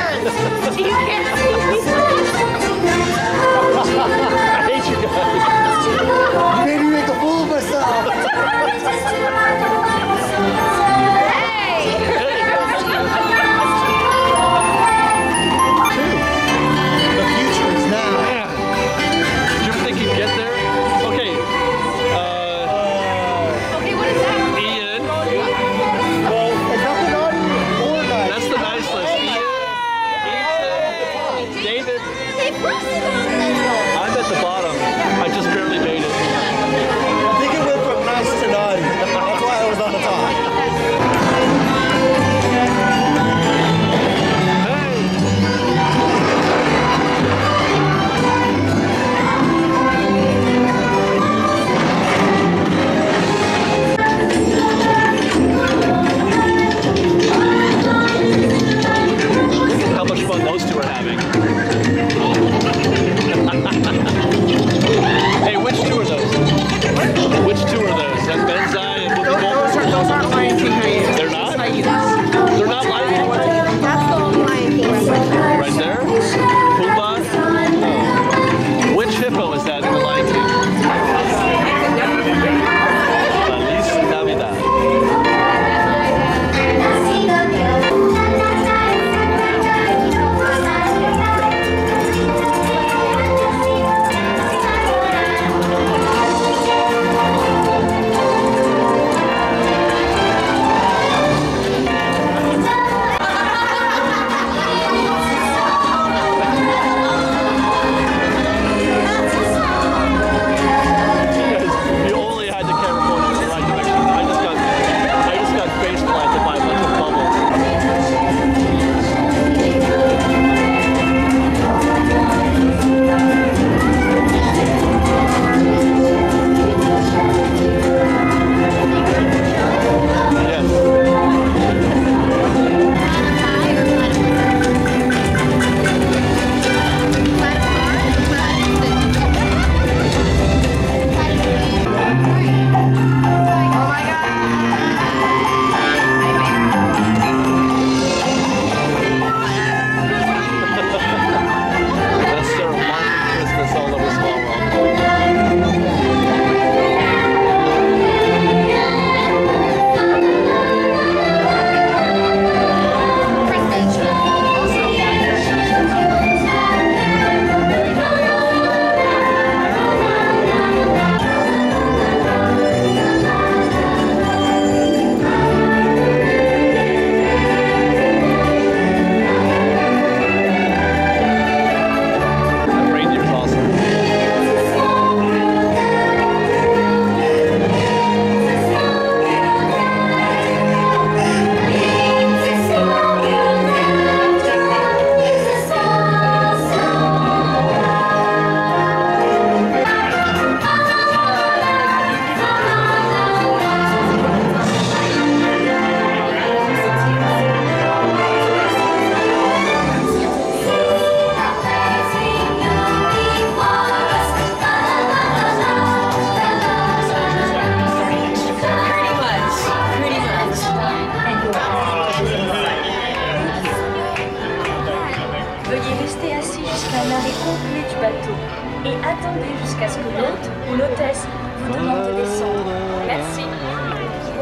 et attendez jusqu'à ce que l'hôte ou l'hôtesse vous demande de descendre. Merci. Merci.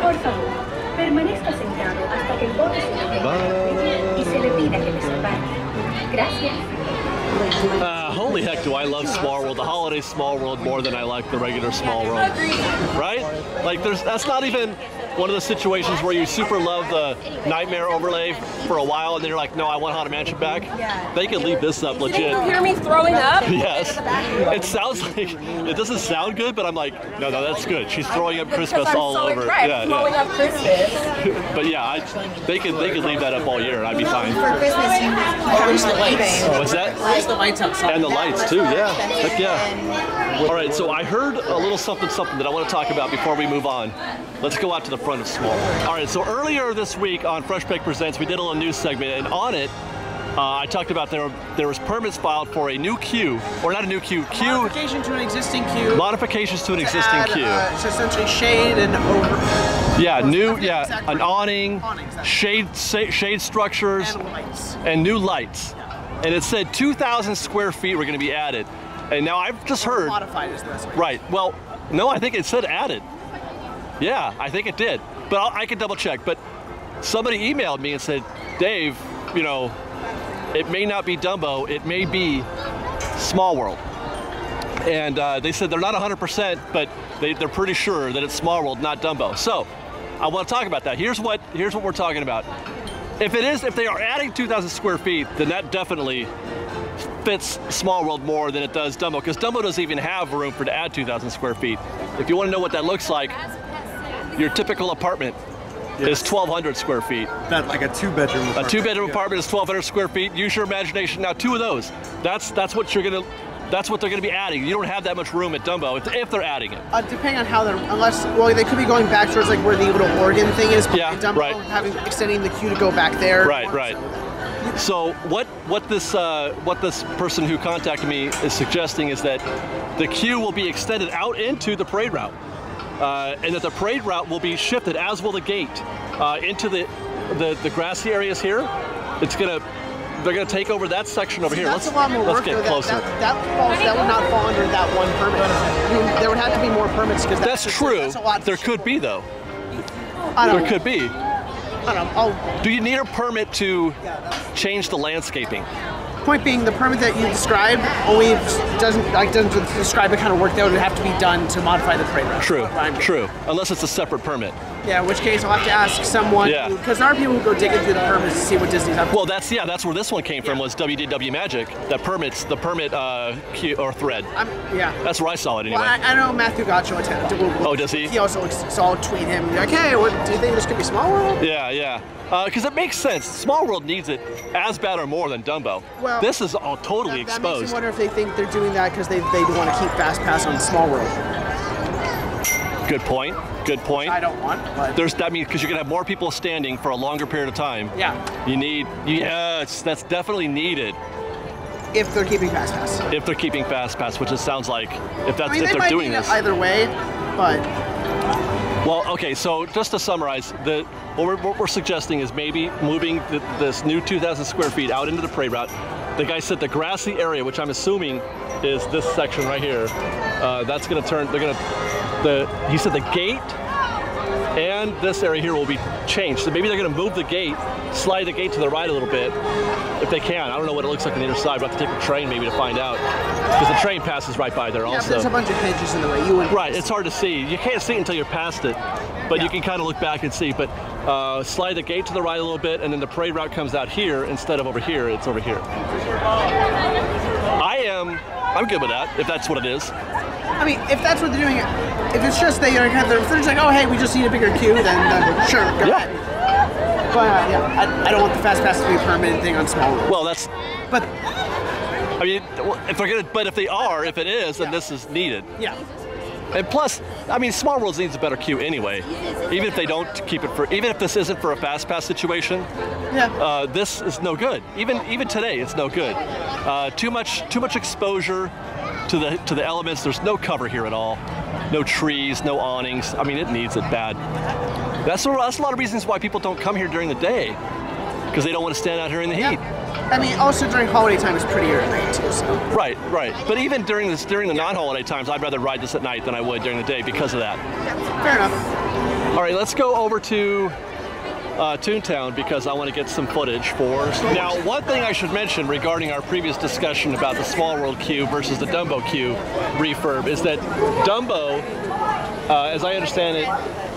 Por favor, permanezca sentado hasta que el bote se levante y se le pida que les acompañe. Gracias. Uh, holy heck, do I love Small World, the holiday Small World, more than I like the regular Small World, right? Like, there's that's not even one of the situations where you super love the Nightmare overlay for a while, and then you're like, no, I want Haunted Mansion back. They could leave this up legit. Did you hear me throwing up? Yes. It sounds like, it doesn't sound good, but I'm like, no, no, that's good. She's throwing up Christmas I'm all so over. Yeah, throwing yeah. up Christmas. But yeah, I, they could they could leave that up all year, and I'd be fine. For Christmas, you have the lights. What's that? The lights up, so and the lights too, yeah. Heck yeah. All right, so I heard a little something something that I want to talk about before we move on. Let's go out to the front of Small World. All right, so earlier this week on Fresh Baked Presents, we did a little news segment, and on it, uh, I talked about there there was permits filed for a new queue, or not a new queue, queue. Modification to an existing queue. Modifications to an to existing add, queue. Uh, it's essentially shade and over. Yeah, new, yeah, an awning, shade, shade structures, and lights, and new lights. And it said two thousand square feet were going to be added. And now I've just heard... Modified is the best way. Right. Well, no, I think it said added. Yeah, I think it did. But I'll, I can double check. But somebody emailed me and said, Dave, you know, it may not be Dumbo. It may be Small World. And uh, they said they're not one hundred percent, but they, they're pretty sure that it's Small World, not Dumbo. So I want to talk about that. Here's what, here's what we're talking about. If it is, if they are adding two thousand square feet, then that definitely fits Small World more than it does Dumbo, because Dumbo doesn't even have room for to add two thousand square feet. If you want to know what that looks like, your typical apartment yes. is twelve hundred square feet. That's like a two-bedroom apartment. A two-bedroom yeah. apartment is twelve hundred square feet. Use your imagination. Now, two of those. That's that's what you're gonna. That's what they're going to be adding. You don't have that much room at Dumbo if, if they're adding it. Uh, depending on how they're, unless, well, they could be going back towards like where the little organ thing is. But yeah, Dumbo right. having extending the queue to go back there. Right, right. So what what this uh, what this person who contacted me is suggesting is that the queue will be extended out into the parade route, uh, and that the parade route will be shifted, as will the gate, uh, into the, the the grassy areas here. It's going to. They're going to take over that section over See, here. That's let's, a lot more let's work, get though, closer. That, that, that, falls, that would not fall under that one permit. I mean, there would have to be more permits because that's, that's true. That's a lot there could be though. I don't there know. could be. I don't know. I'll, Do you need a permit to yeah, change the landscaping? Point being, the permit that you described only doesn't like doesn't describe the kind of work that would have to be done to modify the parade route. True, true. Unless it's a separate permit. Yeah, in which case I'll have to ask someone. Yeah. Because there are people who go digging through the permits to see what Disney's up to. Well, that's yeah, that's where this one came from yeah. was W D W Magic. That permits the permit uh, queue or thread. I'm, yeah. That's where I saw it anyway. Well, I, I know Matthew Gotcho attended. Oh, does he? He also saw a tweet him like, hey, what, do you think this could be Small World? Yeah, yeah. Because uh, it makes sense. Small World needs it as bad or more than Dumbo. Well, this is all totally that, that exposed. That makes me wonder if they think they're doing that because they, they want to keep Fast Pass on Small World. Good point. Good point. Which I don't want. But. There's that I means because you're gonna have more people standing for a longer period of time. Yeah. You need. Yeah, it's, that's definitely needed. If they're keeping Fast Pass. If they're keeping Fast Pass, which it sounds like, if that's I mean, if they they're might doing need this. It either way, but. Well, okay, so just to summarize, the, what, we're, what we're suggesting is maybe moving the, this new two thousand square feet out into the parade route. The guy said the grassy area, which I'm assuming is this section right here, uh, that's gonna turn, they're gonna, the, he said the gate and this area here will be changed. So maybe they're gonna move the gate, slide the gate to the right a little bit, if they can. I don't know what it looks like on the other side. We'll have to take a train maybe to find out. Because the train passes right by there yeah, also. There's a bunch of hedges in the way. You wouldn't right, it's hard to see. You can't see it until you're past it. But yeah. you can kind of look back and see. But uh, slide the gate to the right a little bit, and then the parade route comes out here instead of over here. It's over here. I am, I'm good with that, if that's what it is. I mean, if that's what they're doing, if it's just they are kind of, they're just like, oh, hey, we just need a bigger queue, then, then sure, go yeah. ahead. But uh, yeah, I, I don't want the Fast Pass to be a permanent thing on Small World. Well, that's. But. I mean, if they're gonna, but if they are, if it is, then yeah. this is needed. Yeah. And plus, I mean, Small World needs a better queue anyway. Even if they don't keep it for, even if this isn't for a Fast Pass situation. Yeah. Uh, this is no good. Even even today, it's no good. Uh, too much too much exposure to the to the elements. There's no cover here at all. No trees, no awnings. I mean, it needs it bad. That's a, that's a lot of reasons why people don't come here during the day. because they don't want to stand out here in the heat. Yep. I mean, also during holiday time is pretty early too. So. Right, right. But even during this, during the non-holiday times, I'd rather ride this at night than I would during the day because of that. Yep. Fair enough. All right, let's go over to uh, Toontown because I want to get some footage for. Now, one thing I should mention regarding our previous discussion about the Small World queue versus the Dumbo queue refurb is that Dumbo, uh, as I understand it,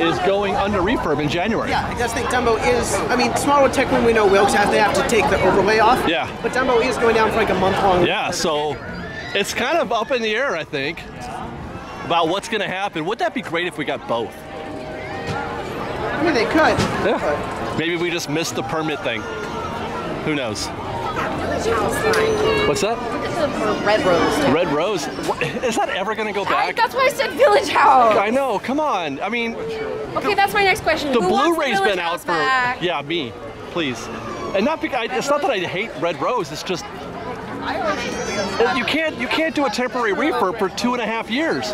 is going under refurb in January. Yeah, I just think Dumbo is, I mean, Small World Tech, when we know will, because they have to take the overlay off. Yeah. But Dumbo is going down for like a month long. Yeah, so January. It's kind of up in the air, I think, about what's going to happen. Wouldn't that be great if we got both? I mean, they could. Yeah. But. Maybe we just missed the permit thing. Who knows? What's that? Red Rose. Red Rose? Is that ever going to go back? I, that's why I said Village House. I know. Come on. I mean. Okay, the, that's my next question. The Blu-ray's been out for. Back? Yeah, me. Please. And not because it's Rose. Not that I hate Red Rose. It's just you can't you can't do a temporary refurb for two and a half years.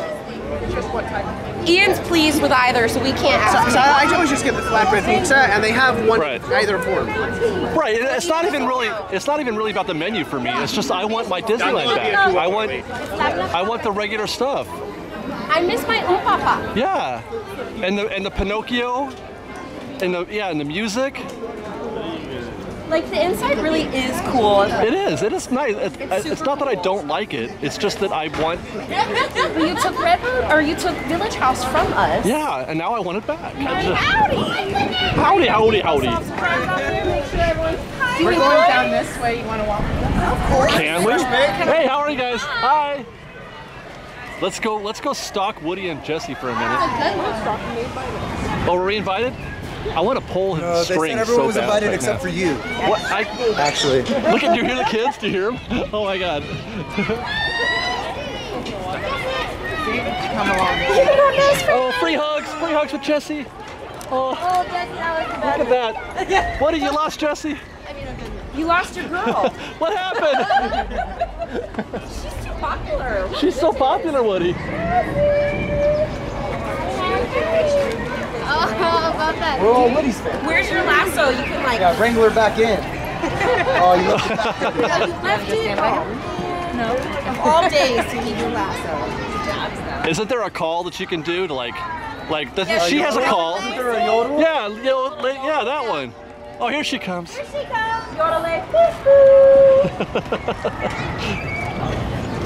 Just what type? Ian's pleased with either, so we can't ask. So, so I always just get the flatbread pizza, and they have one right. Either form. Right. It's not even really. It's not even really about the menu for me. It's just I want my Disneyland back. I want. I want the regular stuff. I miss my own papa. Yeah, and the and the Pinocchio, and the yeah, and the music. Like the inside really is cool. It is. It is nice. It's, it's, it's not that I don't like it. It's just that I want. You took Red or you took Village House from us. Yeah, and now I want it back. Just... Howdy! Howdy! Howdy! Howdy! Do we want down this way? You want to walk? Of course. Can we? Hey, how are you guys? Hi. Hi. Let's go. Let's go stalk Woody and Jesse for a minute. Oh, were we invited? I want to pull his no, string so bad. They said everyone was invited right except now. For you. What? I, Actually. Look at, do you hear the kids? Do you hear them? Oh my God. Come along. Oh, free hugs. Free hugs with Jesse. Oh, oh Jesse, that was the best. Look at that. What did you lost, Jesse? I mean, you lost your girl. What happened? She's too popular. What She's so it? popular, Woody. Oh, about that. We're all Woody's fans. Where's your lasso? You can like... Yeah, wrangle her back in. Oh, you left it back in. Yeah, you left it. Oh. No. Of all days, you need your lasso. Isn't there a call that you can do to like... Like, the, yeah, she has a call. Isn't there a yodel? Yeah, yodel, yeah, that one. Oh, here she comes. Here she comes. Yodel, boo-boo.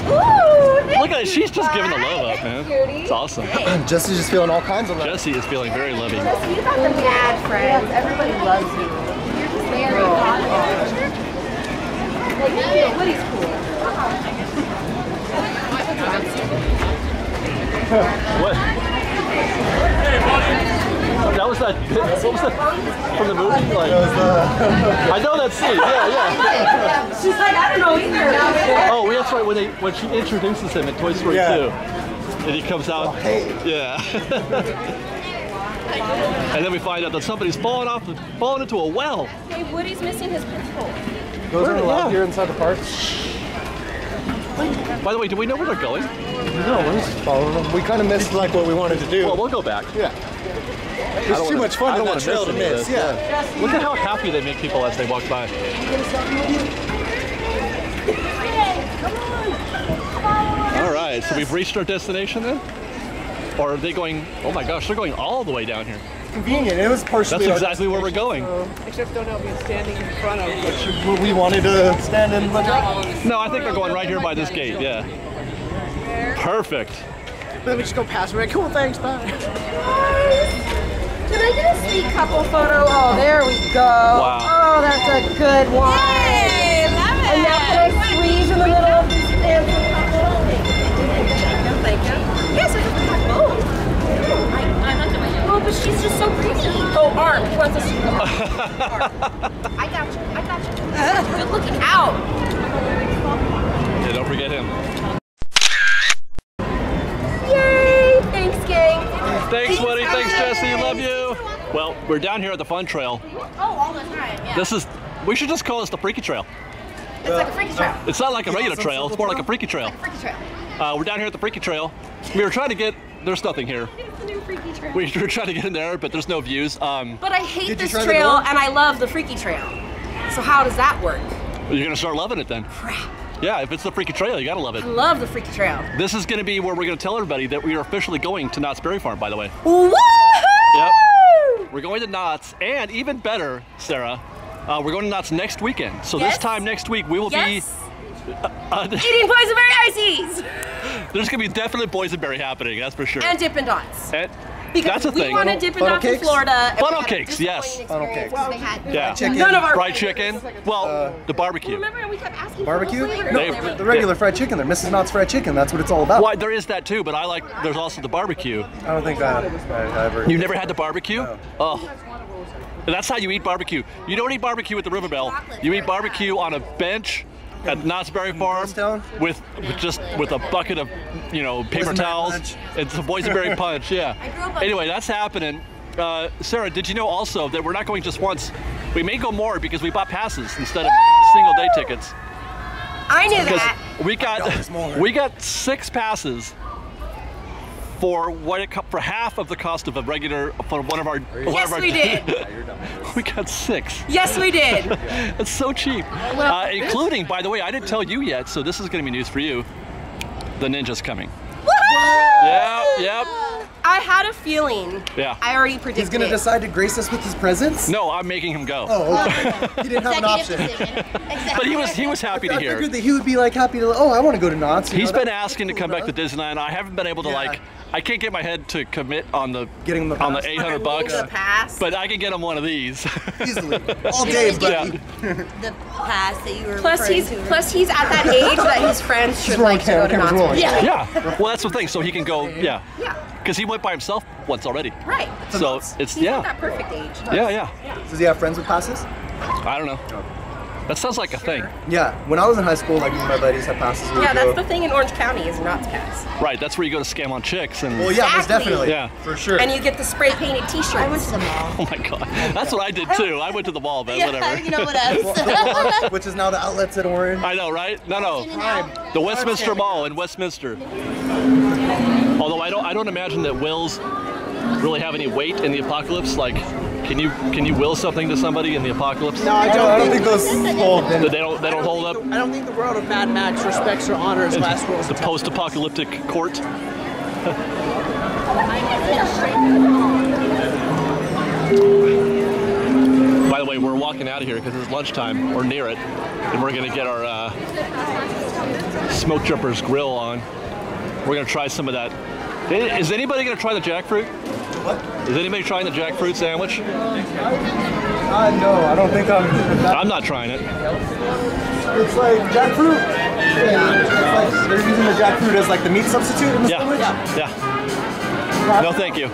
Ooh, look at it, she's just giving the love up, man. Cutie. It's awesome. Jessie's just feeling all kinds of love. Jessie is feeling very loving. Jesse, you got the mad friends. Everybody loves you. You're just very thoughtful. Woody's cool. What? Hey, buddy. That was that. What was that from the movie? Like, I know that scene. Yeah, yeah. She's like, I don't know either. Oh, that's right. When they when she introduces him at Toy Story yeah. two, and he comes out. Oh, hey. Yeah. And then we find out that somebody's fallen off, fallen into a well. Hey, Woody's missing his principal. Those are allowed here inside the park. By the way, do we know where they're going? No, we're just following them. We kind of missed like what we wanted to do. Well, we'll go back. Yeah. It's too wanna, much fun. I don't want to trail to miss. miss. Yeah. yeah. Look at how happy they make people as they walk by. All right, so we've reached our destination then? Or are they going, oh my gosh, they're going all the way down here. It's convenient, it was partially That's exactly where we're going. So. Except don't know if you're standing in front of what we wanted to stand and look at. No, I think they're going right here by this gate, yeah. Perfect. Then we just go past, we're like, cool, thanks, bye. Can I get a sweet couple photo? Oh, there we go. Wow. Oh, that's a good one. Yay, love it. And now can I squeeze in the middle of this dance? Yes, I don't have both. I'm not doing it. Oh, but she's just so pretty. Oh, arm. She wants us to go arm. I got you. I got you. Good looking out. Yeah, don't forget him. Yay! Thanks, gang. Thanks, Woody. Thanks, Jesse. Love you. Well, we're down here at the fun trail. Oh, all the time. Yeah. This is. We should just call this the Freaky Trail. It's uh, like a freaky trail. Uh, it's not like a regular yeah, trail. It's more like a freaky trail. Like a freaky trail. Uh, we're down here at the Freaky Trail. We were trying to get, there's nothing here. It's the new Freaky Trail. We were trying to get in there, but there's no views. Um, but I hate this trail, and I love the Freaky Trail. So how does that work? You're gonna start loving it then. Crap. Yeah, if it's the Freaky Trail, you gotta love it. I love the Freaky Trail. This is gonna be where we're gonna tell everybody that we are officially going to Knott's Berry Farm, by the way. Woohoo! Yep. We're going to Knott's, and even better, Sarah, uh, we're going to Knott's next weekend. So yes. this time next week, we will yes. be... Uh, uh, eating boysenberry ices! There's gonna be definite boysenberry happening, that's for sure. And Dippin' Dots. And Because that's a we thing. want to dip in Dots in Florida. Funnel cakes, yes. Funnel cakes. Well, they had yeah. chicken. None of our fried chicken. Well, uh, the barbecue. Remember, we kept asking barbecue? For the, no, they, the regular yeah. fried chicken. There, Missus Knott's fried chicken. That's what it's all about. Well, there is that too, but I like. There's also the barbecue. I don't think I, I ever. You never had the barbecue? No. Oh, that's how you eat barbecue. You don't eat barbecue at the River Bell. You eat barbecue on a bench at Knott's Berry Farm with, with just with a bucket of, you know, paper towels. It's a boysenberry punch, yeah. Anyway, that's happening. Uh, Sarah, did you know also that we're not going just once? We may go more because we bought passes instead of single day tickets. I knew because that. We got we got six passes for what it, for half of the cost of a regular for one of our one yes, of our we did. We got six. Yes, we did. It's so cheap. Uh, including, by the way, I didn't tell you yet, so this is going to be news for you. The ninja's coming. Yeah, yep. I had a feeling. Yeah. I already predicted. He's going to decide to grace us with his presence? No, I'm making him go. Oh, okay. He didn't have an option. Exactly. But he was he was happy I, to hear. I figured that he would be like happy to, oh, I want to go to Knott's. He's know, been asking cool to come enough. back to Disneyland. I haven't been able to yeah. like, I can't get my head to commit on the, Getting the pass. on the eight hundred bucks, the pass. But I can get him one of these. Easily, all day, buddy. Yeah. The pass that you were plus he's to. Plus he's at that age that his friends should like to go to Knott's. Yeah. yeah, well that's the thing, so he can go, yeah. Yeah. Because he went by himself once already. Right. So it's, it's he's yeah. He's at that perfect age. Plus. Yeah, yeah, yeah. Does he have friends with passes? I don't know. That sounds like a sure. thing. Yeah, when I was in high school, like my buddies had passes. Yeah, that's go. the thing in Orange County is Knott's Pass. Right, that's where you go to scam on chicks and. Well, yeah, exactly. most definitely. Yeah, for sure. And you get the spray painted T-shirts. I went to the mall. Oh my God, that's what I did too. I went to the mall, but yeah, whatever. You know what else? Which is now the outlets at Orange. I know, right? No, no. The Westminster Mall in Westminster. Although I don't, I don't imagine that wills really have any weight in the apocalypse, like. Can you can you will something to somebody in the apocalypse? No, I don't. I don't think those hold. They don't. They don't hold up. I don't think the world of Mad Max respects or honors last world's. The post-apocalyptic court. By the way, we're walking out of here because it's lunchtime or near it, and we're gonna get our uh, Smokejumpers grill on. We're gonna try some of that. Is anybody gonna try the jackfruit? What? Is anybody trying the jackfruit sandwich? Uh, no, I don't think I'm. I'm not trying it. It's like jackfruit. Yeah. It's like they're using the jackfruit as like the meat substitute in the yeah. sandwich. Yeah. No, thank you.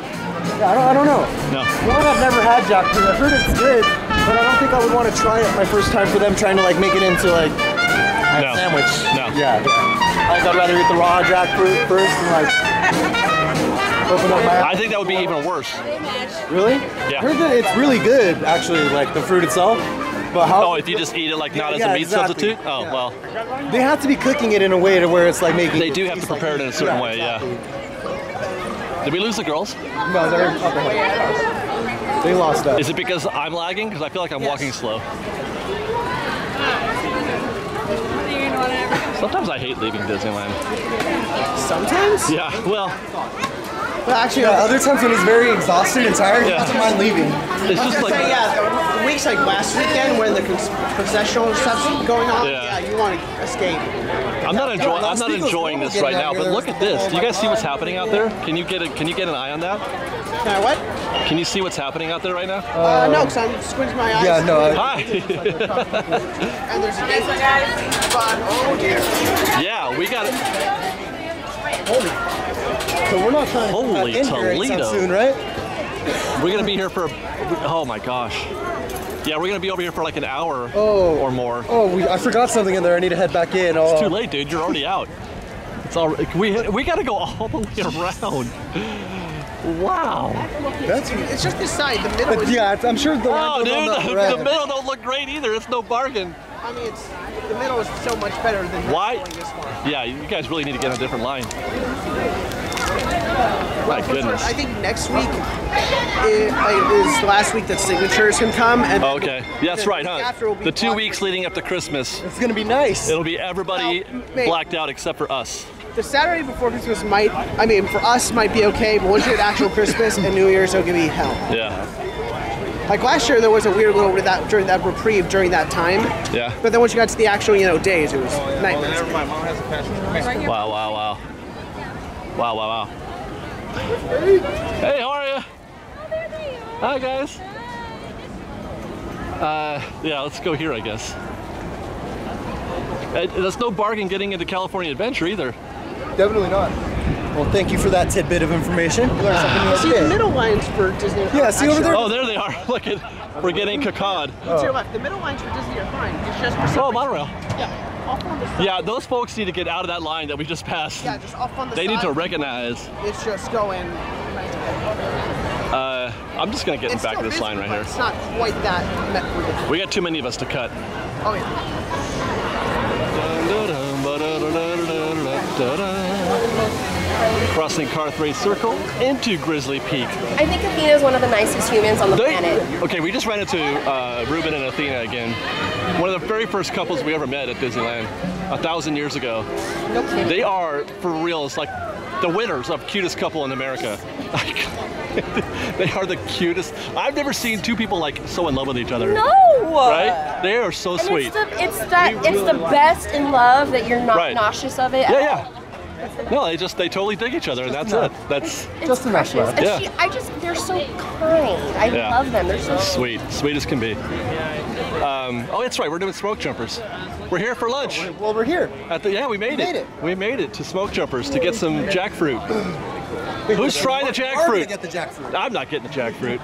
Yeah, I don't. I don't know. No. Well, I've never had jackfruit. I've heard it's good, but I don't think I would want to try it my first time for them trying to like make it into like a no. sandwich. No. Yeah. Like I'd rather eat the raw jackfruit first and like. I think that would be even worse. Really? Yeah. I heard that it's really good, actually, like the fruit itself. But how? Oh, if you just eat it like not yeah, as a yeah, meat exactly. substitute? Oh, yeah. well. They have to be cooking it in a way to where it's like making. They do have to prepare like it in a certain yeah, way, exactly. yeah. Did we lose the girls? No, they're up ahead. They lost us. Is it because I'm lagging? Because I feel like I'm yes. walking slow. Sometimes I hate leaving Disneyland. Sometimes? Yeah, well. Well, actually, uh, other times when he's very exhausted and tired, yeah. he doesn't mind leaving. It's just like say, yeah, the weeks like last weekend when the processional stuff's going on. Yeah, yeah you want to escape. I'm not enjoying. I'm not enjoying this right now. But look at this. Do you guys see what's happening out there? Can you get a? Can you get an eye on that? Can I what? Can you see what's happening out there right now? Uh, uh no, because I'm squinting my eyes. Yeah, no. I, hi. And there's a Daisy guys. Oh dear. Yeah, we got it. Holy. So we're not trying Holy to Toledo! Soon, right? We're gonna be here for, oh my gosh, yeah, we're gonna be over here for like an hour oh. or more. Oh, we, I forgot something in there. I need to head back in. Oh. It's too late, dude. You're already out. It's all we we gotta go all the way around. Wow. That's it's just this side, the middle. But yeah, I'm sure the. Oh, dude, the, the, the middle don't look great either. It's no bargain. I mean, it's the middle is so much better than. Why? This one. Yeah, you guys really need to get on a different line. My goodness. I think next week is, is the last week that signatures can come. And oh, okay. We'll, yeah, that's right, huh? We'll the two weeks leading up to Christmas. It's going to be nice. It'll be everybody well, mate, blacked out except for us. The Saturday before Christmas might, I mean, for us might be okay, but once you get actual Christmas and New Year's, it'll give me hell. Yeah. Like last year, there was a weird little that during that reprieve during that time. Yeah. But then once you got to the actual, you know, days, it was oh, yeah. nightmares. Well, never mind. Mom has a passion. Wow, wow, wow. Wow, wow, wow. Hey, how are you? Oh, there they are. Hi, guys. Uh, yeah, let's go here, I guess. Hey, there's no bargain getting into California Adventure either. Definitely not. Well, thank you for that tidbit of information. You learned something new. See the middle lines for Disney. Yeah, see over there. Oh, there they are. Look at, we're getting cacod. Oh. To your left, the middle lines for Disney are fine. It's just for some oh, monorail. Yeah. Yeah, those folks need to get out of that line that we just passed. Yeah, just off on the they side. Need to recognize. It's just going. Uh, I'm just gonna get it's back of this busy, line right here. It's not quite that. We got too many of us to cut. Oh yeah. Crossing Carthay Circle into Grizzly Peak. I think Athena is one of the nicest humans on the they, planet. Okay, we just ran into uh, Ruben and Athena again. One of the very first couples we ever met at Disneyland, a thousand years ago. No kidding. They are, for real, it's like the winners of cutest couple in America. They are the cutest. I've never seen two people like so in love with each other. No! Right? They are so and sweet. It's the, it's, the, it's the best in love that you're not right. nauseous of it. Yeah, yeah. No, they just, they totally dig each other, and that's enough. it. That's it's, it's just precious. Enough. And yeah. she, I just, they're so kind. I yeah. love them. They're so sweet. Sweet as can be. Um, oh, that's right. We're doing Smokejumpers. We're here for lunch. Oh, well, we're here. At the, yeah, we made, we it. made it. We made it to Smokejumpers to get some jackfruit. Who's trying the jackfruit? Get the jackfruit? I'm not getting the jackfruit.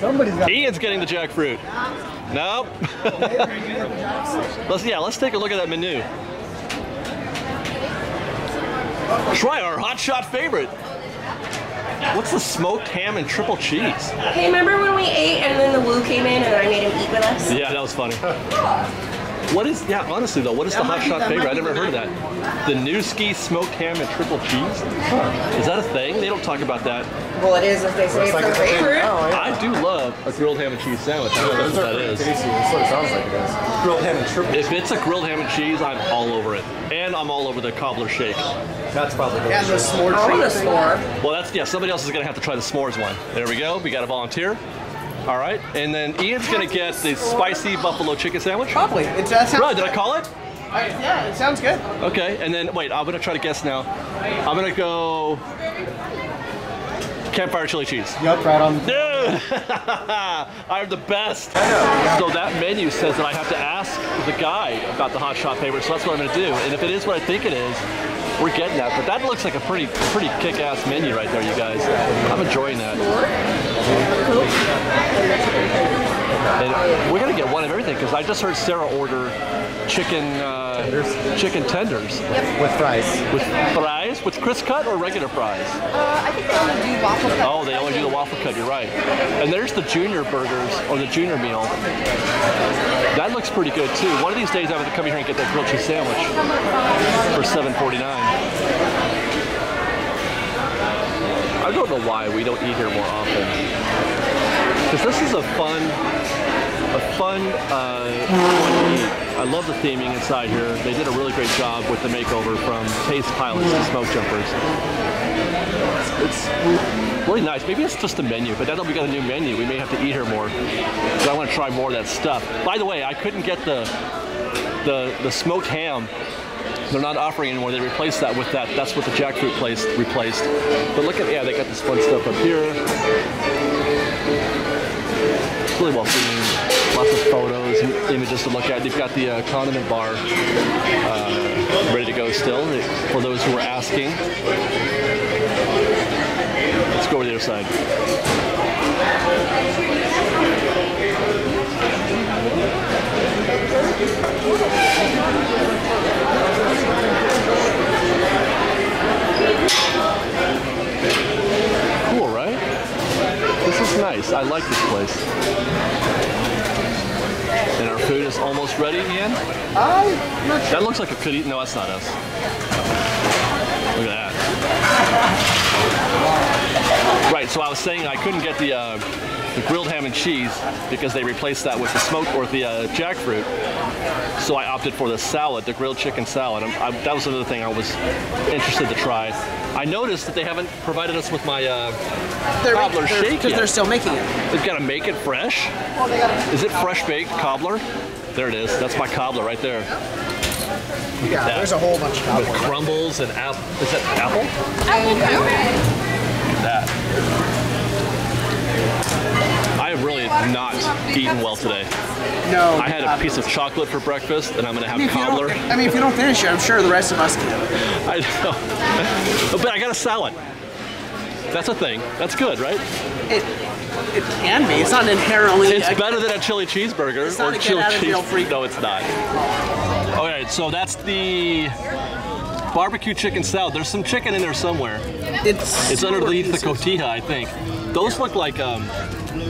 Somebody's got Ian's getting the jackfruit. Nope. let's, yeah, let's take a look at that menu. Try our hot shot favorite. What's the smoked ham and triple cheese? Hey, remember when we ate and then the Woo came in and I made him eat with us? Yeah, that was funny. What is, yeah, honestly though, what is that the hot shot favorite? I never heard of that. The Newski smoked ham and triple cheese? Huh. Is that a thing? They don't talk about that. Well, it is if they say it's like their favorite. Oh, yeah. I do love a grilled ham and cheese sandwich. I don't know what that is. Tasty. That's what it sounds like, guys. Grilled ham and triple cheese. If it's a grilled ham and cheese, I'm all over it. And I'm all over the cobbler shake. That's probably good. Yeah, the s'more. Oh, the s'more. Well, that's, yeah, somebody else is going to have to try the s'mores one. There we go. We got a volunteer. All right. And then Ian's going to get the spicy buffalo chicken sandwich. Probably. It's, that sounds right, did I call it? I, yeah, it sounds good. Okay. And then, wait, I'm going to try to guess now. I'm going to go campfire chili cheese. Yep, right on. Dude! I'm the best. I know. So that menu says that I have to ask the guy about the hot shot favorite, so that's what I'm going to do. And if it is what I think it is, we're getting that, but that looks like a pretty pretty kick-ass menu right there, you guys. I'm enjoying that. And we're gonna get one of everything, because I just heard Sarah order chicken uh, tenders. Chicken tenders. Yep. With fries. With fries? With crisp cut or regular fries? Uh, I think they only do waffle cut. Oh, they only do the waffle cut, you're right. And there's the junior burgers, or the junior meal. That looks pretty good, too. One of these days I'm gonna come here and get that grilled cheese sandwich for seven forty-nine. I don't know why we don't eat here more often. Because this is a fun, a fun, uh, mm-hmm. I love the theming inside here. They did a really great job with the makeover from Taste Pilots mm-hmm. to Smokejumpers. It's, it's really nice. Maybe it's just the menu, but now that we got a new menu, we may have to eat here more. So I want to try more of that stuff. By the way, I couldn't get the, the, the smoked ham. They're not offering anymore. They replaced that with that. That's what the jackfruit place replaced. But look at, yeah, they got this fun stuff up here. It's really well seen. Lots of photos and images to look at. They've got the uh, condiment bar uh, ready to go still for those who were asking. Let's go over the other side. Cool, right? This is nice. I like this place. And our food is almost ready, Ian? I'm not sure. That looks like a good eat. No, that's not us. Look at that. Right, so I was saying I couldn't get the, uh, the grilled ham and cheese because they replaced that with the smoked or the uh, jackfruit. So I opted for the salad, the grilled chicken salad. I, I, that was another thing I was interested to try. I noticed that they haven't provided us with my uh, they're cobbler making, shake they're, yet. They're still making it. They've got to make it fresh. Is it fresh baked cobbler? There it is. That's my cobbler right there. Look yeah, there's a whole bunch of cobbler. With crumbles and apple. Is that apple? Apple cobbler. That. I have really not eaten well today. No. I had a piece of chocolate for breakfast, and I'm going to have I mean, cobbler. I mean, if you don't finish it, I'm sure the rest of us can. I know. But I got a salad. That's a thing. That's good, right? It, it can be. It's not inherently... It's better than a chili cheeseburger. It's not or a chili cheese. No, it's not. All right, so that's the... barbecue chicken salad. There's some chicken in there somewhere. It's, it's underneath the cotija, I think. Those look like um.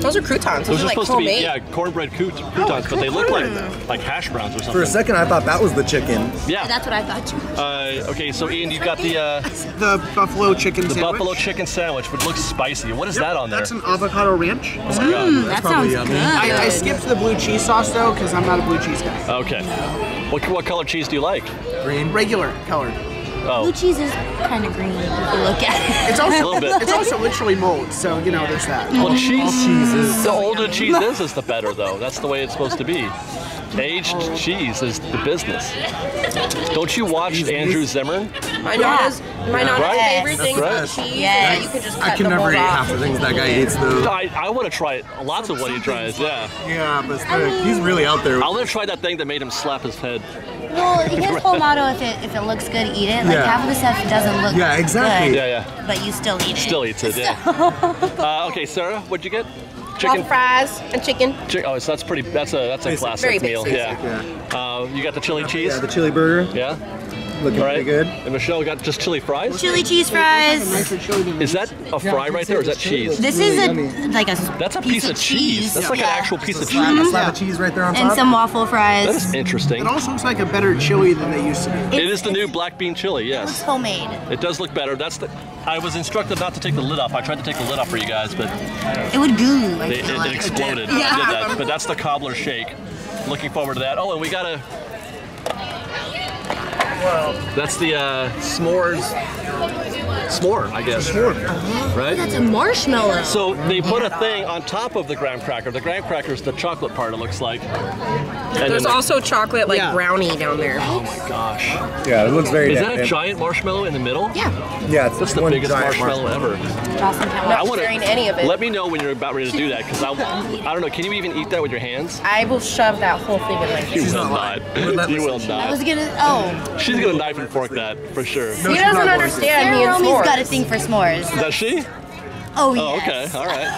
Those are croutons. Those, those are, are like supposed homemade. to be yeah cornbread croutons, oh, but they look like like hash browns or something. For a second, I thought that was the chicken. Yeah, that's what I thought too. Uh, okay, so Ian, you got the uh, the buffalo chicken. The sandwich. buffalo chicken sandwich, which looks spicy. What is yep, that on there? That's an avocado ranch. Oh my god, mm, that's that probably sounds yummy. Good. I, I skipped the blue cheese sauce though because I'm not a blue cheese guy. Okay, what what color cheese do you like? Green, regular colored. Oh. Blue cheese is kind of green if you look at it. It's also, a little bit. It's also literally mold, so you know there's that. Well, mm-hmm. cheese, mm-hmm. the older cheese is, is the better though. That's the way it's supposed to be. Aged oh. cheese is the business. Don't you watch Andrew Zimmern? My nana's yeah. my nana's right? favorite thing is cheese. Yeah, you can just cut I can the never eat off. half the things that guy eats though. I, I want to try it. Lots of what he tries. Yeah. Yeah, but the, he's really out there. I want to try that thing that made him slap his head. Well, his whole motto, if it if it looks good, eat it. Like yeah. half of the stuff doesn't look. Yeah, exactly. Good, yeah, yeah. But you still eat it. Still eats it. Yeah. uh, okay, Sarah, what'd you get? Chicken All fries and chicken. Chick oh, so that's pretty. That's a that's a basic, classic meal. Basic. Yeah. yeah. Uh, you got the chili cheese. Yeah, the chili burger. Yeah. Looking right. pretty good. And Michelle got just chili fries. Chili cheese fries. Is that a fry right there, or is that cheese? This is a like a. That's a piece, piece of cheese. cheese. That's like yeah. an actual piece of cheese. A slab of cheese right there on top. And some waffle fries. That's interesting. It also looks like a better chili than they used to be. It, it is the new black bean chili. Yes. It looks homemade. It does look better. That's the. I was instructed not to take the lid off. I tried to take the lid off for you guys, but it would goo. They, it, it exploded. Yeah. I did that. But that's the cobbler shake. Looking forward to that. Oh, and we got a. Well, that's the uh, s'mores, s'more, I guess, right? That's a marshmallow. So they put a thing on top of the graham cracker. The graham cracker is the chocolate part, it looks like. And There's also the, chocolate, like, yeah. brownie down there. Oh, my gosh. Yeah, it looks very Is that a giant marshmallow in the middle? Yeah. Yeah, it's That's the biggest marshmallow, marshmallow ever. Awesome. I'm not I wanna, sharing any of it. Let me know when you're about ready to do that, because I, I don't know, can you even eat that with your hands? I will shove that whole thing in my face. You She's will not. not. You will not. I was going to, oh. She's going to knife and fork that, for sure. She doesn't understand me and s'mores. Romy's got a thing for s'mores. Does she? Oh, yes. Oh, okay, all right.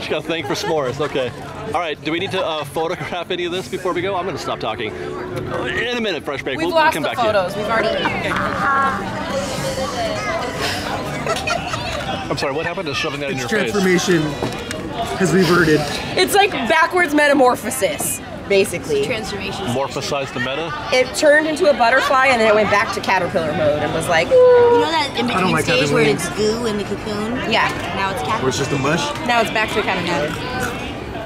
She's got a thing for s'mores, okay. All right, do we need to uh, photograph any of this before we go? I'm going to stop talking. In a minute, Fresh Bake. We'll lost come the back photos. To you. We've already okay. I'm sorry, what happened to shoving that it's in your transformation face? Transformation has reverted. It's like backwards metamorphosis, basically. Transformation. Morphosized the meta? It turned into a butterfly, and then it went back to caterpillar mode and was like... Ooh. You know that in between like stage where it's goo in the cocoon? Yeah. Now it's caterpillar. Where it's just a mush? Now it's back to kind of caterpillar.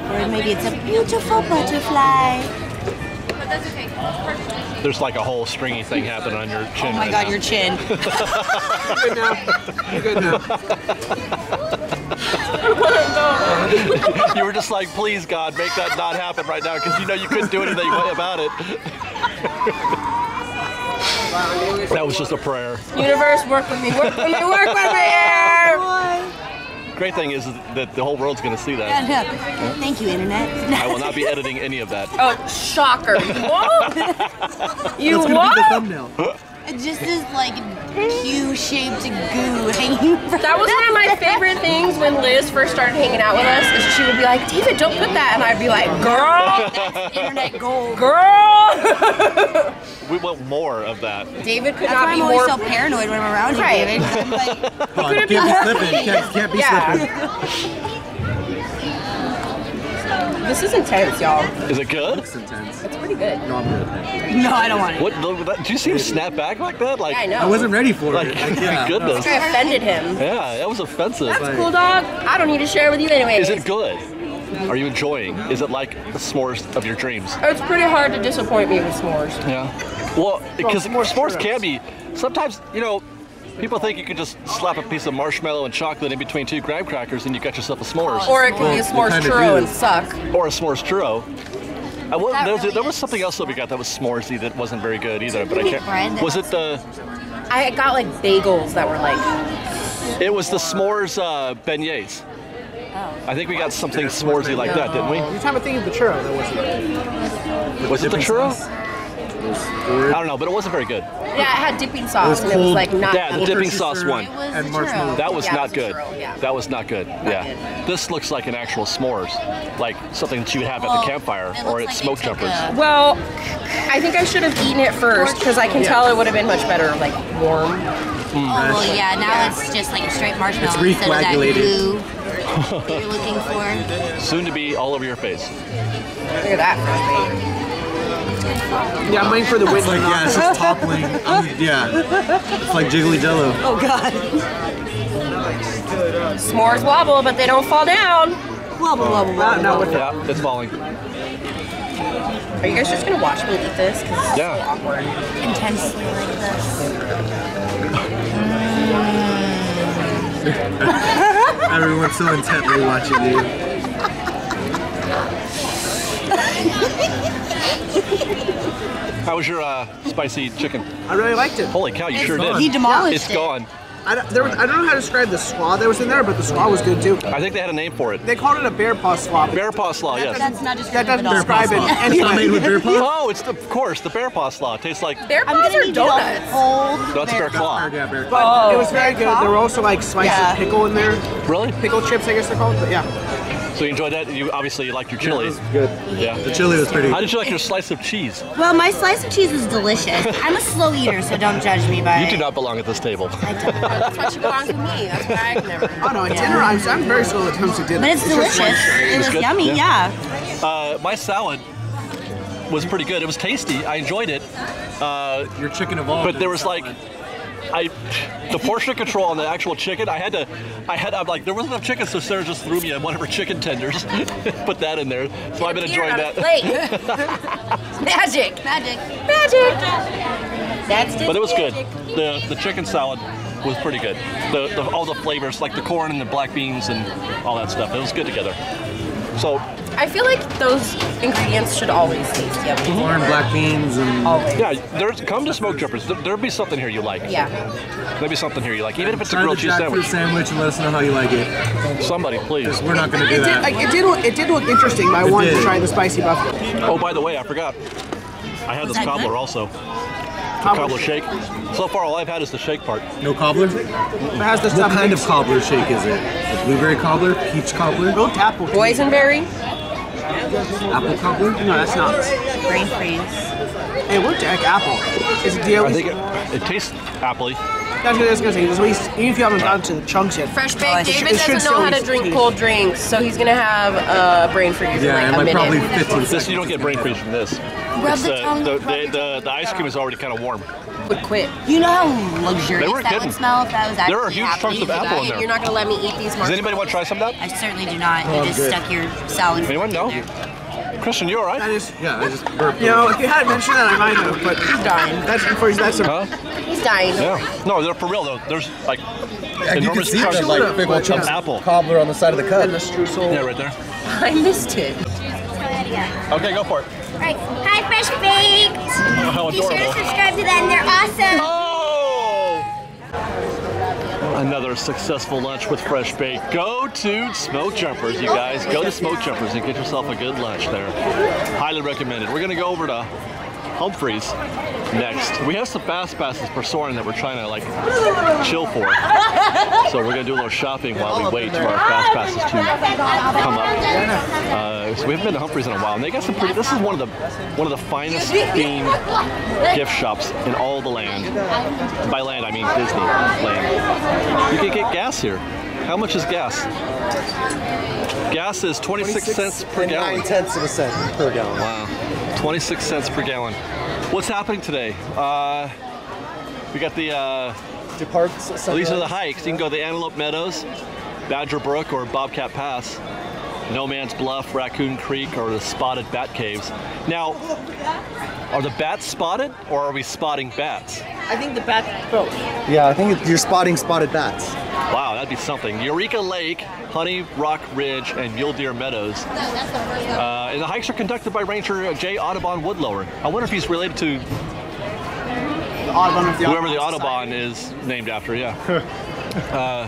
Or maybe it's a beautiful butterfly. There's like a whole stringy thing happening on your chin. Oh my right god, now. your chin. Good enough. Good enough. You were just like, please God, make that not happen right now, because you know you couldn't do anything about it. That was just a prayer. Universe, work with me, work with me, work with me! Great thing is that the whole world's going to see that. Yeah, no. Thank you, Internet. I will not be editing any of that. Oh, shocker. Whoa! You That's what? That's going to be the thumbnail. It just is like Q-shaped goo hanging from That was one of my favorite things when Liz first started hanging out with us. Is she would be like, David, don't put that. And I'd be like, girl. That's Internet gold. Girl. We want more of that. David could That's not why be I'm more. I'm always so paranoid when I'm around right. you, David. I'm like, oh, you can't be slipping. You can't, can't be yeah. slipping. This is intense, y'all. Is it good? It's intense. It's pretty good. No, I'm good. Thank you. No, I don't want it. What? The, do you see him snap back like that? Like, yeah, I know. I wasn't ready for like, it. Like, yeah, goodness. I offended him. Yeah, that was offensive. That's like, cool, dog. I don't need to share with you anyway. Is it good? Are you enjoying? Is it like the s'mores of your dreams? It's pretty hard to disappoint me with s'mores. Yeah. Well, because well, s'mores, s'mores can be, sometimes, you know, people think you can just slap a piece of marshmallow and chocolate in between two graham crackers and you got yourself a s'mores. Or it can be a s'mores churro and suck. Or a s'mores churro. I was, there, was, really there was something else that we got that was s'moresy that wasn't very good either, but I can't. Was it the? I got like bagels that were like. It was the s'mores uh, beignets. Oh. I think we got something s'moresy like that, didn't we? You're talking about thinking of the churro, that wasn't. Was it the churro? I don't know, but it wasn't very good. Yeah, it had dipping sauce, it and it was like not. Yeah, the dipping sauce one. And marshmallow. That was yeah, not good. Churro, yeah. That was not good. Not yeah. Good. This looks like an actual s'mores, like something that you would have well, at the campfire it or at like Smokejumpers. Well, I think I should have eaten it first because I can yeah. tell it would have been much better, like warm. Mm. Oh well, yeah. Now yeah. it's just like a straight marshmallow. It's re-coagulated. You're looking for. Soon to be all over your face. Look at that. Yeah, I'm waiting for the wind. Like, yeah, it's just toppling. Um, yeah, it's like jiggly jello. Oh god. S'mores wobble, but they don't fall down. Wobble, wobble, wobble. No, no, yeah, it's falling. Are you guys just gonna watch me eat this? Cause yeah. It's awkward. Intensely like this. Everyone's so intently watching you. How was your uh, spicy chicken? I really liked it. Holy cow, you it's sure gone. did. He demolished it's it. It's gone. I don't, there was, I don't know how to describe the slaw that was in there, but the slaw was good too. I think they had a name for it. They called it a bear paw slaw. Bear paw slaw, yes. That's not just that doesn't describe it. It's not made with bear paws? Oh, it's the, of course, the bear paw slaw. It tastes like bear paws or donuts. No, it's a bear claw. Yeah, bear claw. Oh, it was very good. There were also like slices yeah. of pickle in there. Really? Pickle chips, I guess they're called, but yeah. So you enjoyed that? You obviously liked your chili. Yeah, it was good. Yeah. The chili was pretty good. How did you like your slice of cheese? Well, my slice of cheese was delicious. I'm a slow eater, so don't judge me by it. You do not belong at this table. I don't. That's why she belongs with me. That's why I've never. Oh, no, at yeah. dinner, I'm, I'm very slow at times at dinner. But it's, it's delicious. It was, it was yummy, yeah. yeah. Uh, my salad was pretty good. It was tasty. I enjoyed it. Uh, your chicken evolved. But there was salad. like... I, the portion control on the actual chicken, I had to, I had, I'm like, there wasn't enough chicken, so Sarah just threw me in one of her chicken tenders, put that in there, so I've been enjoying that. Magic. Magic. Magic. That's But it was good. The, the chicken salad was pretty good. The, the, all the flavors, like the corn and the black beans and all that stuff, it was good together. So I feel like those ingredients should always taste yummy. Mm-hmm. Corn, black beans, and always. Yeah, there's come to Smokejumpers. There, there'll be something here you like. Yeah. There'll be something here you like, even if it's Try a grilled the cheese sandwich. sandwich and let us know how you like it. Somebody, please. We're not going to do it that. Did, like, it, did look, it did look interesting. But I it wanted did. to try the spicy buffalo. Oh, by the way, I forgot. I had Was this cobbler good? also. The cobbler shake. So far, all I've had is the shake part. No cobbler? Mm-mm. How's the what kind of cobbler shake is it? Like blueberry cobbler? Peach cobbler? No apple. Boysenberry? Apple cobbler? No, that's not. Brain freeze. It looked like apple. Is it the I think it, it tastes apple-y. That's what I was going to say. At least, even if you haven't gotten to the chunks yet. Fresh baked David it doesn't know how to drink taste. cold drinks, so he's going to have a brain freeze yeah, in like a minute. Yeah, and probably fifteen. You don't get brain freeze from this. Rub the, the, the, the, the, the ice cream is already kind of warm. Would quit. You know how luxurious that kidding. would smell if that was actually There are huge chunks of apple in there. You're not going to let me eat these marshmallows. Does anybody want to try some of that? I certainly do not. Oh, you just good. stuck your salad. Anyone? No? Christian, you all right? I just, yeah, I just burped. You know, if you had mentioned that, I might have, but he's dying. That's before he's that's huh? He's dying. Yeah. No, they're for real, though. There's, like, yeah, enormous chunks of like, big old chunks yeah. apple. Cobbler on the side of the cup. And the streusel. Yeah, right there. I missed it. Okay, go for it. All right. Hi, Fresh Baked. Oh, how adorable. Be sure to subscribe to them. They're awesome. Oh! Another successful lunch with Fresh Baked. Go to Smokejumpers, you guys. Go to Smokejumpers and get yourself a good lunch there. Highly recommended. We're going to go over to Humphreys next. We have some fast passes for Soarin' that we're trying to like chill for. So we're going to do a little shopping while we wait for our fast passes to come up. Uh, so we haven't been to Humphreys in a while, and they got some pretty, this is one of the one of the finest themed gift shops in all the land. By land, I mean Disneyland. You can get gas here. How much is gas? Gas is twenty-six cents per gallon. nine tenths of a cent per gallon. Wow. twenty-six cents per gallon. What's happening today? Uh, we got the... Uh, Departs, well, these are the hikes. You can go to the Antelope Meadows, Badger Brook, or Bobcat Pass, No Man's Bluff, Raccoon Creek, or the Spotted Bat Caves. Now, are the bats spotted, or are we spotting bats? I think the bats both. Yeah, I think you're spotting spotted bats. Wow, that'd be something. Eureka Lake, Honey Rock Ridge, and Mule Deer Meadows. No, that's the first one. Uh, and the hikes are conducted by Ranger J. Audubon Woodlower. I wonder if he's related to Audubon of the whoever the Audubon Society is named after, yeah. uh,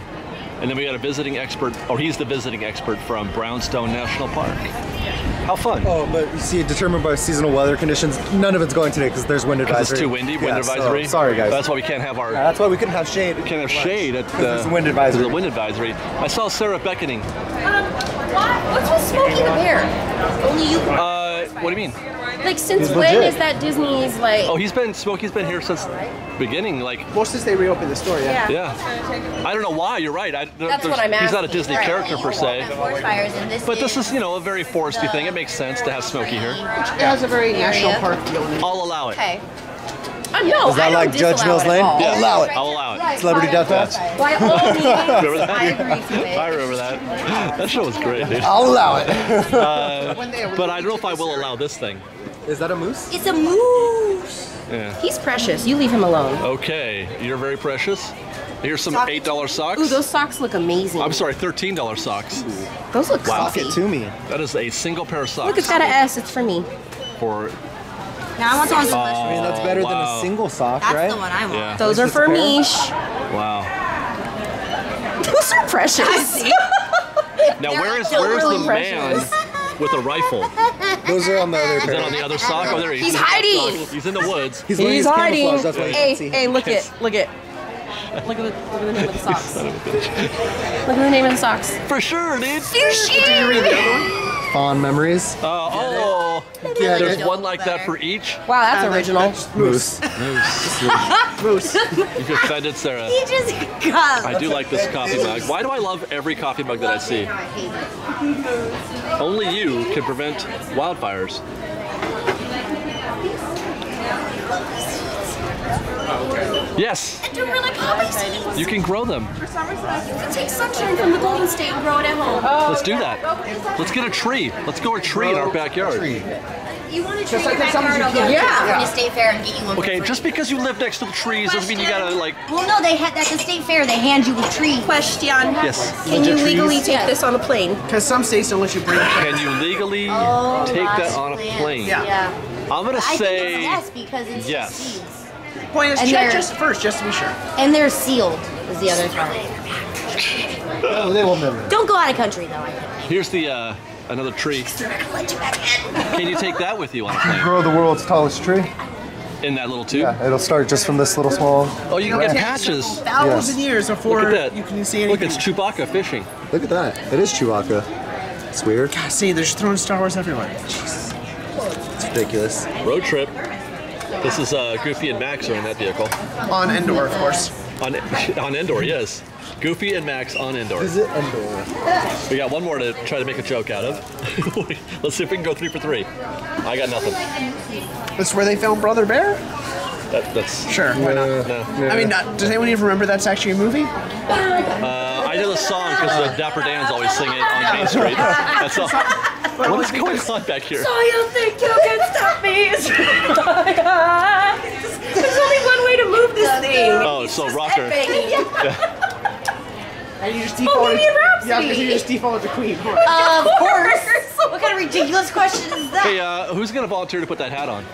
and then we got a visiting expert, or he's the visiting expert from Brownstone National Park. How fun. Oh, but you see, determined by seasonal weather conditions, none of it's going today because there's wind advisory. It's too windy, wind yeah, advisory. So, sorry, guys. That's why we can't have our... Yeah, that's why we couldn't have shade. We can't have shade at the... There's wind advisory. There's a wind advisory. I saw Sarah beckoning. Um, what's with Smokey the Bear? Only you... Uh, what do you mean? Like, since when is that Disney's, like... Oh, he's been, Smokey's been here since the beginning, like... Well, since they reopened the store, yeah. Yeah. yeah. I don't know why, you're right. I, there, That's what I'm asking. He's not a Disney right. character, per se. This but this is, you know, a very foresty thing. It makes sense to have Smokey here. It has a very national park feeling. I'll allow it. Okay. Uh, no, is that I like Judge Mills Lane? Yeah, allow it. I'll allow it. Right, Celebrity Death Match? By all means, I agree to it. I remember that. That show was great, dude. I'll allow it. uh, but I don't know if I will allow this thing. Is that a moose? It's a moose! Yeah. He's precious. You leave him alone. Okay. You're very precious. Here's some Sock. eight dollar socks. Ooh, those socks look amazing. I'm sorry, thirteen dollar socks. Ooh. Those look wow. Sock it to me. That is a single pair of socks. Look, it's got an S. It's for me. For... Now I want those. Oh, I mean, that's better wow. than a single sock, that's right? That's the one I want. Yeah. Those are for me. Wow. Those are precious. Now, where is, where is really the precious. man? With a rifle. Those are on the other. Is that on the other sock? Oh, there he is. He's hiding. He's in the woods. He's, He's hiding. That's why hey, see hey, look it, look it. Look at, the, look at the name of the socks. Look at the name of the socks. For sure, dude. Sushi. Did you read the other one? Fond memories. Uh, oh, yeah, there's one like that for each. Wow, that's um, original. Moose. Moose. Moose. You've offended Sarah. He just got. I do like this coffee mug. Why do I love every coffee mug that I see? Only you can prevent wildfires. Yes. And they're really poppy seeds. You can grow them. For some reason, you can take sunshine from the Golden State and grow it at home. Oh, Let's do yeah. that. Let's get a tree. Let's go a tree in our backyard. You want a tree in your backyard? I'll go yeah. to the state fair and get you one. Okay, just because you live next to the trees doesn't mean you gotta like. Well, no, they had at the state fair they hand you a tree. Question. Yes. Can you legally take yeah. this on a plane? Because some states don't let you bring. Can you legally oh, take that on a plane? Yeah. yeah. I'm gonna I say yes because it's yes. Just point is, check just first, just to be sure. And they're sealed, is the other thing. Oh, they will never. Don't go out of country, though. I think. Here's the uh, another tree. Can you take that with you on a plane? You grow the world's tallest tree. In that little tube? Yeah, it'll start just from this little small. Oh, you can get patches. Thousands of years before you can see anything. Look, it's Chewbacca fishing. Look at that. It is Chewbacca. It's weird. God, see, they're just throwing Star Wars everywhere. Jesus. It's ridiculous. Road trip. This is uh, Goofy and Max are in that vehicle. On Endor, of course. On on Endor, yes. Goofy and Max on Endor. Is it Endor? We got one more to try to make a joke out of. Let's see if we can go three for three. I got nothing. That's where they filmed Brother Bear? That, that's... Sure, why not? Uh, no. I mean, not, does anyone even remember that's actually a movie? Uh, I did a song because the Dapper Dan's always singing it on Main Street. That's all. What, what is going on back here? So you think you can stop me? There's only one way to move this thing. Oh, it's so rocker. Yeah. And you just defaulted. Oh, yeah, because you just defaulted to Queen. Of course. Of course. What kind of ridiculous question is that? Hey, uh, who's gonna volunteer to put that hat on?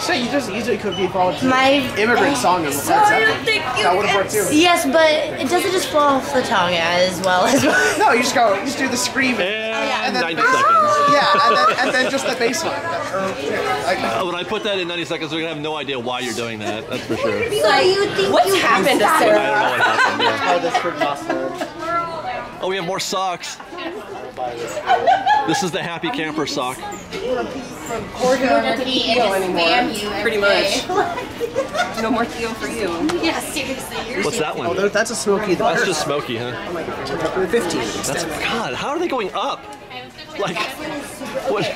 So you just easily could be followed to my immigrant song and so that would have worked too. Yes, but it doesn't just fall off the tongue as well as well. No, you just go, you just do the screaming. Yeah, and then ninety seconds. Yeah, and then, and then just the bass line. Uh, when I put that in ninety seconds, we're going to have no idea why you're doing that, that's for sure. So you think what's you happened to Sarah? I don't know what happened. Yeah. Oh, this pretty awesome. Oh, we have more socks. This is the happy camper sock. You don't have to eat and just spam you every day. Pretty much. No more Theo for you. Yeah, seriously. What's that one? Oh, that's a Smokey. That's just Smokey, huh? Oh my God. fifteen. That's, God, how are they going up? Like, what?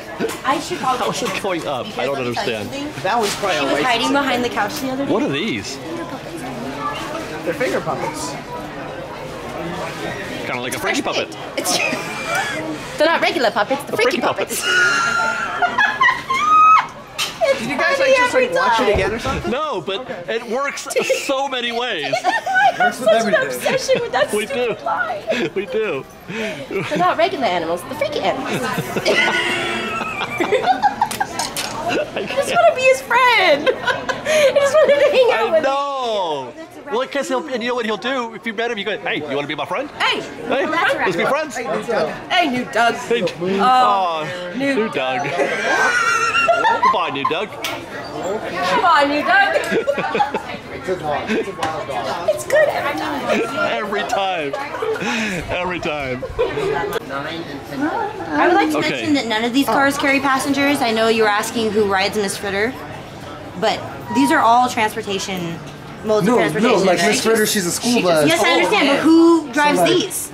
I should probably. How is it going up? I don't understand. That was probably. She was hiding behind the couch the other day. What are these? They're finger puppets. Kind of like a French puppet. It's, they're not regular puppets. They're freaky puppets. Did you guys like just like watch it again or something? No, but okay. It works so many ways. I have such an obsession with that stupid line. We do. They're not regular animals. They're freaky animals. I, I just want to be his friend. I just wanted to hang out I with know. him. I know. Well, because he'll, and you know what he'll do? If you met him, you go, hey, you want to be my friend? Hey, hey, let's be friends. Hey, new Doug. Hey, new Doug. Hey, oh, new, new Doug. Doug. Come on, new Doug. Come on, new Doug. It's a dog. It's a wild dog. It's good every time. Every time. Every time. I would like to okay. mention that none of these cars oh. carry passengers. I know you were asking who rides in this fritter, but these are all transportation. No, no, like Miss Fritter, she's a school bus. Yes, I understand, but who drives these?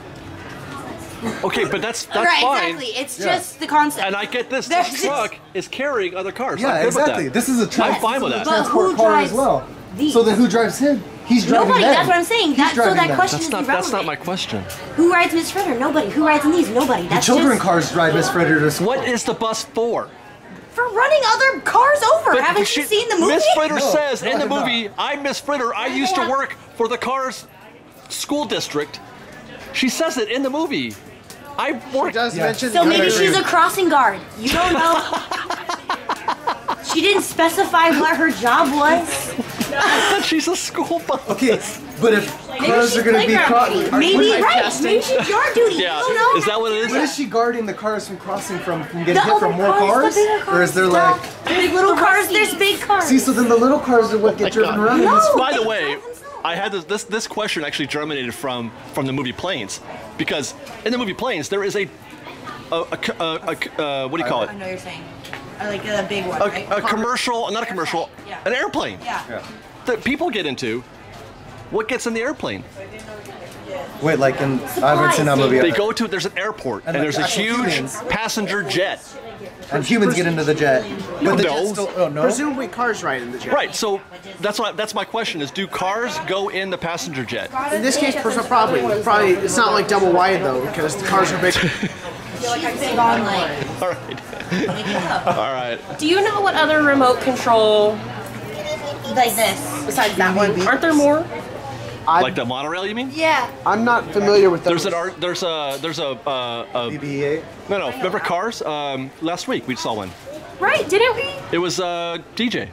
Okay, but that's that's right, fine. Exactly. It's yeah. just the concept. And I get this. This There's truck just... is carrying other cars. Yeah, I'm exactly. This is a truck. Yes, I'm fine with that. But who drives as well. These? So then, who drives him? He's driving. Nobody. Them. That's what I'm saying. That, so that them. question that's is not, irrelevant. That's not my question. Who rides Miss Fritter? Nobody. Who rides in these? Nobody. That's the children just... cars drive Miss Fritter to school. What is the bus for? For running other cars over. But haven't she, you seen the movie? Miss Fritter no, says in the movie, not. I'm Miss Fritter, I used to work for the Cars school district. She says it in the movie. I worked. She does yeah. mention so maybe she's a crossing guard. You don't know. She didn't specify what her job was. She's a school bus. Okay, but if maybe cars are going to be caught. Maybe, right, maybe she's yard duty. Yeah. You don't know. Is that what it is? But is she guarding the cars from crossing from, from getting the hit from more cars? cars? Or is there like... Big little cars, there's big cars. See, so then the little cars are what get driven around. No, by the way, I had this, this this question actually germinated from, from the movie Planes. Because in the movie Planes, there is a... a, a, a, a, a what do you call it? I know you're saying. Like a big one, a, right? a commercial, not a commercial, yeah. an airplane yeah. Yeah. that people get into. What gets in the airplane? Wait, like in I haven't seen that movie. They go to there's an airport and, and like, there's a huge humans. passenger jet. And humans get into the jet. But the jet's still, oh, no. Presumably cars ride in the jet. Right. So that's why that's my question is: do cars go in the passenger jet? In this case, probably. Probably it's not like double wide though, because the cars are big. Like all right. All right. Do you know what other remote control like this besides that one? Aren't there more? I'm, like the monorail, you mean? Yeah. I'm not familiar with those. There's an art. There's a. There's a. Uh, a B B eight. No, no. Remember Cars? Um, last week we saw one. Right? Didn't we? It was uh, D J.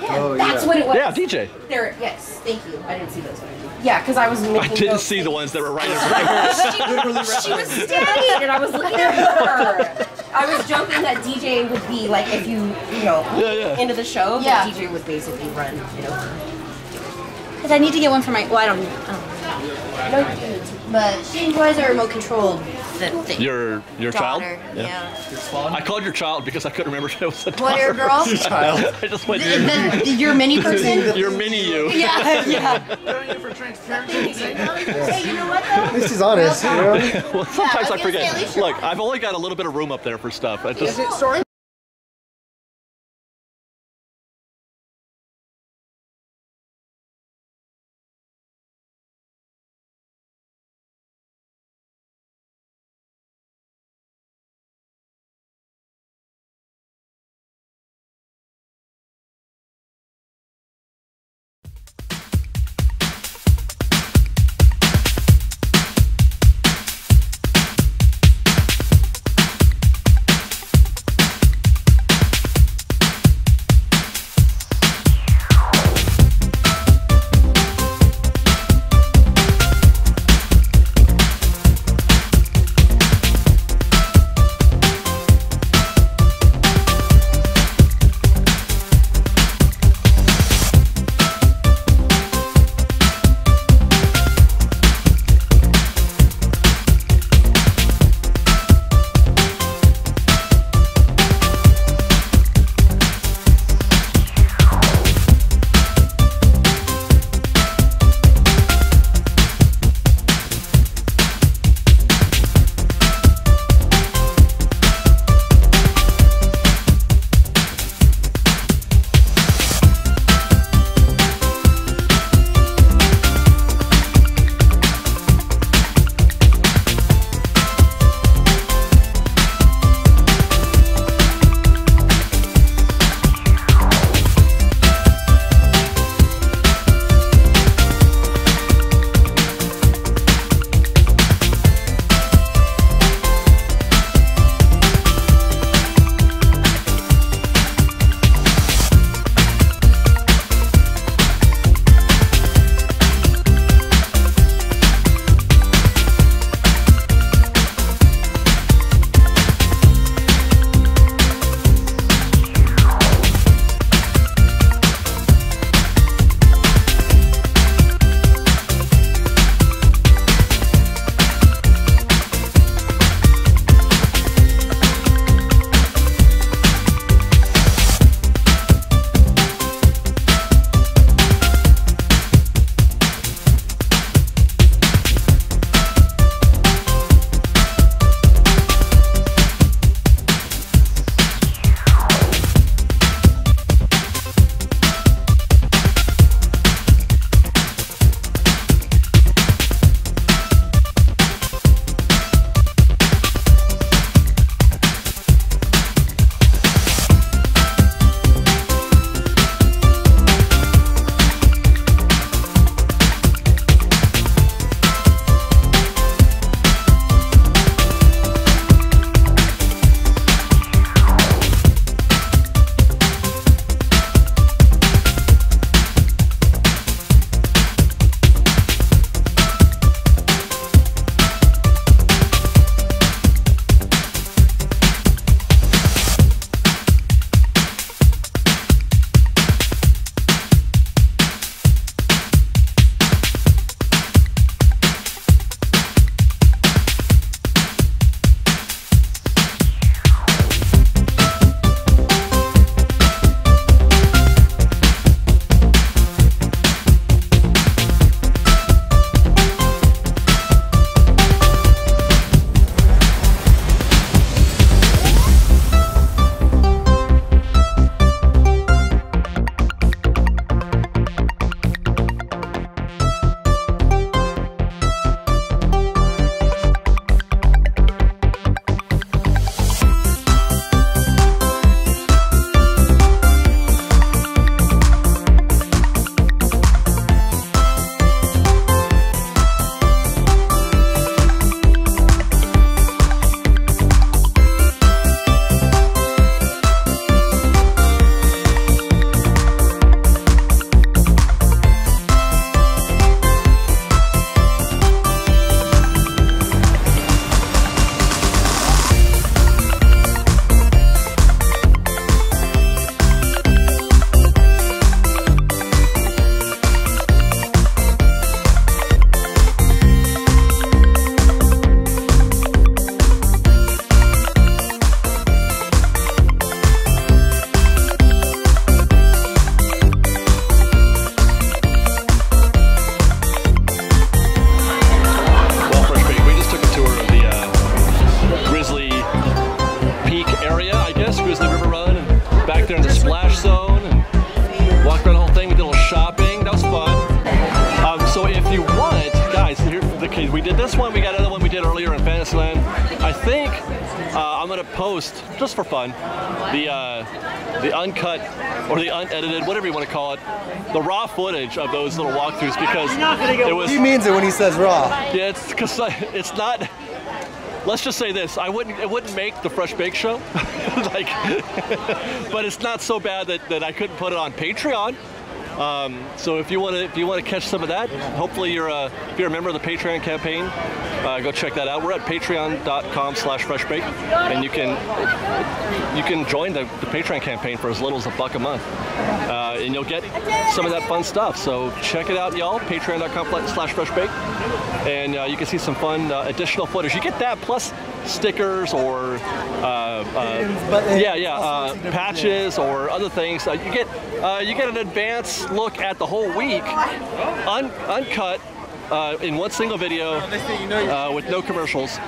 Yeah, oh, that's yeah. what it was. Yeah, D J. There. Yes. Thank you. I didn't see those ones. Yeah, because I was making I didn't see things. the ones that were right in front of her. She was standing, and I was looking at her. I was joking that D J would be, like, if you, you know, yeah, yeah. into the show, yeah. D J would basically run, you know. Because I need to get one for my, well, I don't, I don't know. No, but she enjoys a remote-controlled thing. Your, your daughter, child? Yeah. yeah. I called your child because I couldn't remember if it was a daughter. What, your girl? Child. I just went, the, the, your mini person? Your mini you. Yeah, yeah. Hey, you know what, though? At least he's honest. You know? Well, sometimes yeah, I, I forget. Look, I've only got a little bit of room up there for stuff. I just, Is it sorry? did this one, we got another one we did earlier in Fantasyland. I think uh, I'm gonna post, just for fun, the uh, the uncut, or the unedited, whatever you want to call it, the raw footage of those little walkthroughs, because it was... He means it when he says raw. Yeah, it's because it's not... Let's just say this, I wouldn't, it wouldn't make the Fresh Bake Show, like, but it's not so bad that, that I couldn't put it on Patreon. Um, so if you want to, if you want to catch some of that, hopefully you're a, if you're a member of the Patreon campaign, uh, go check that out. We're at patreon dot com slash fresh bake, and you can you can join the, the Patreon campaign for as little as a buck a month, uh, and you'll get some of that fun stuff. So check it out, y'all. Patreon dot com slash fresh bake, and uh, you can see some fun uh, additional footage. You get that plus stickers or uh, uh, yeah, yeah, uh, patches or other things. Uh, you get uh, you get an advance look at the whole week, un uncut, uh, in one single video, uh, with no commercials,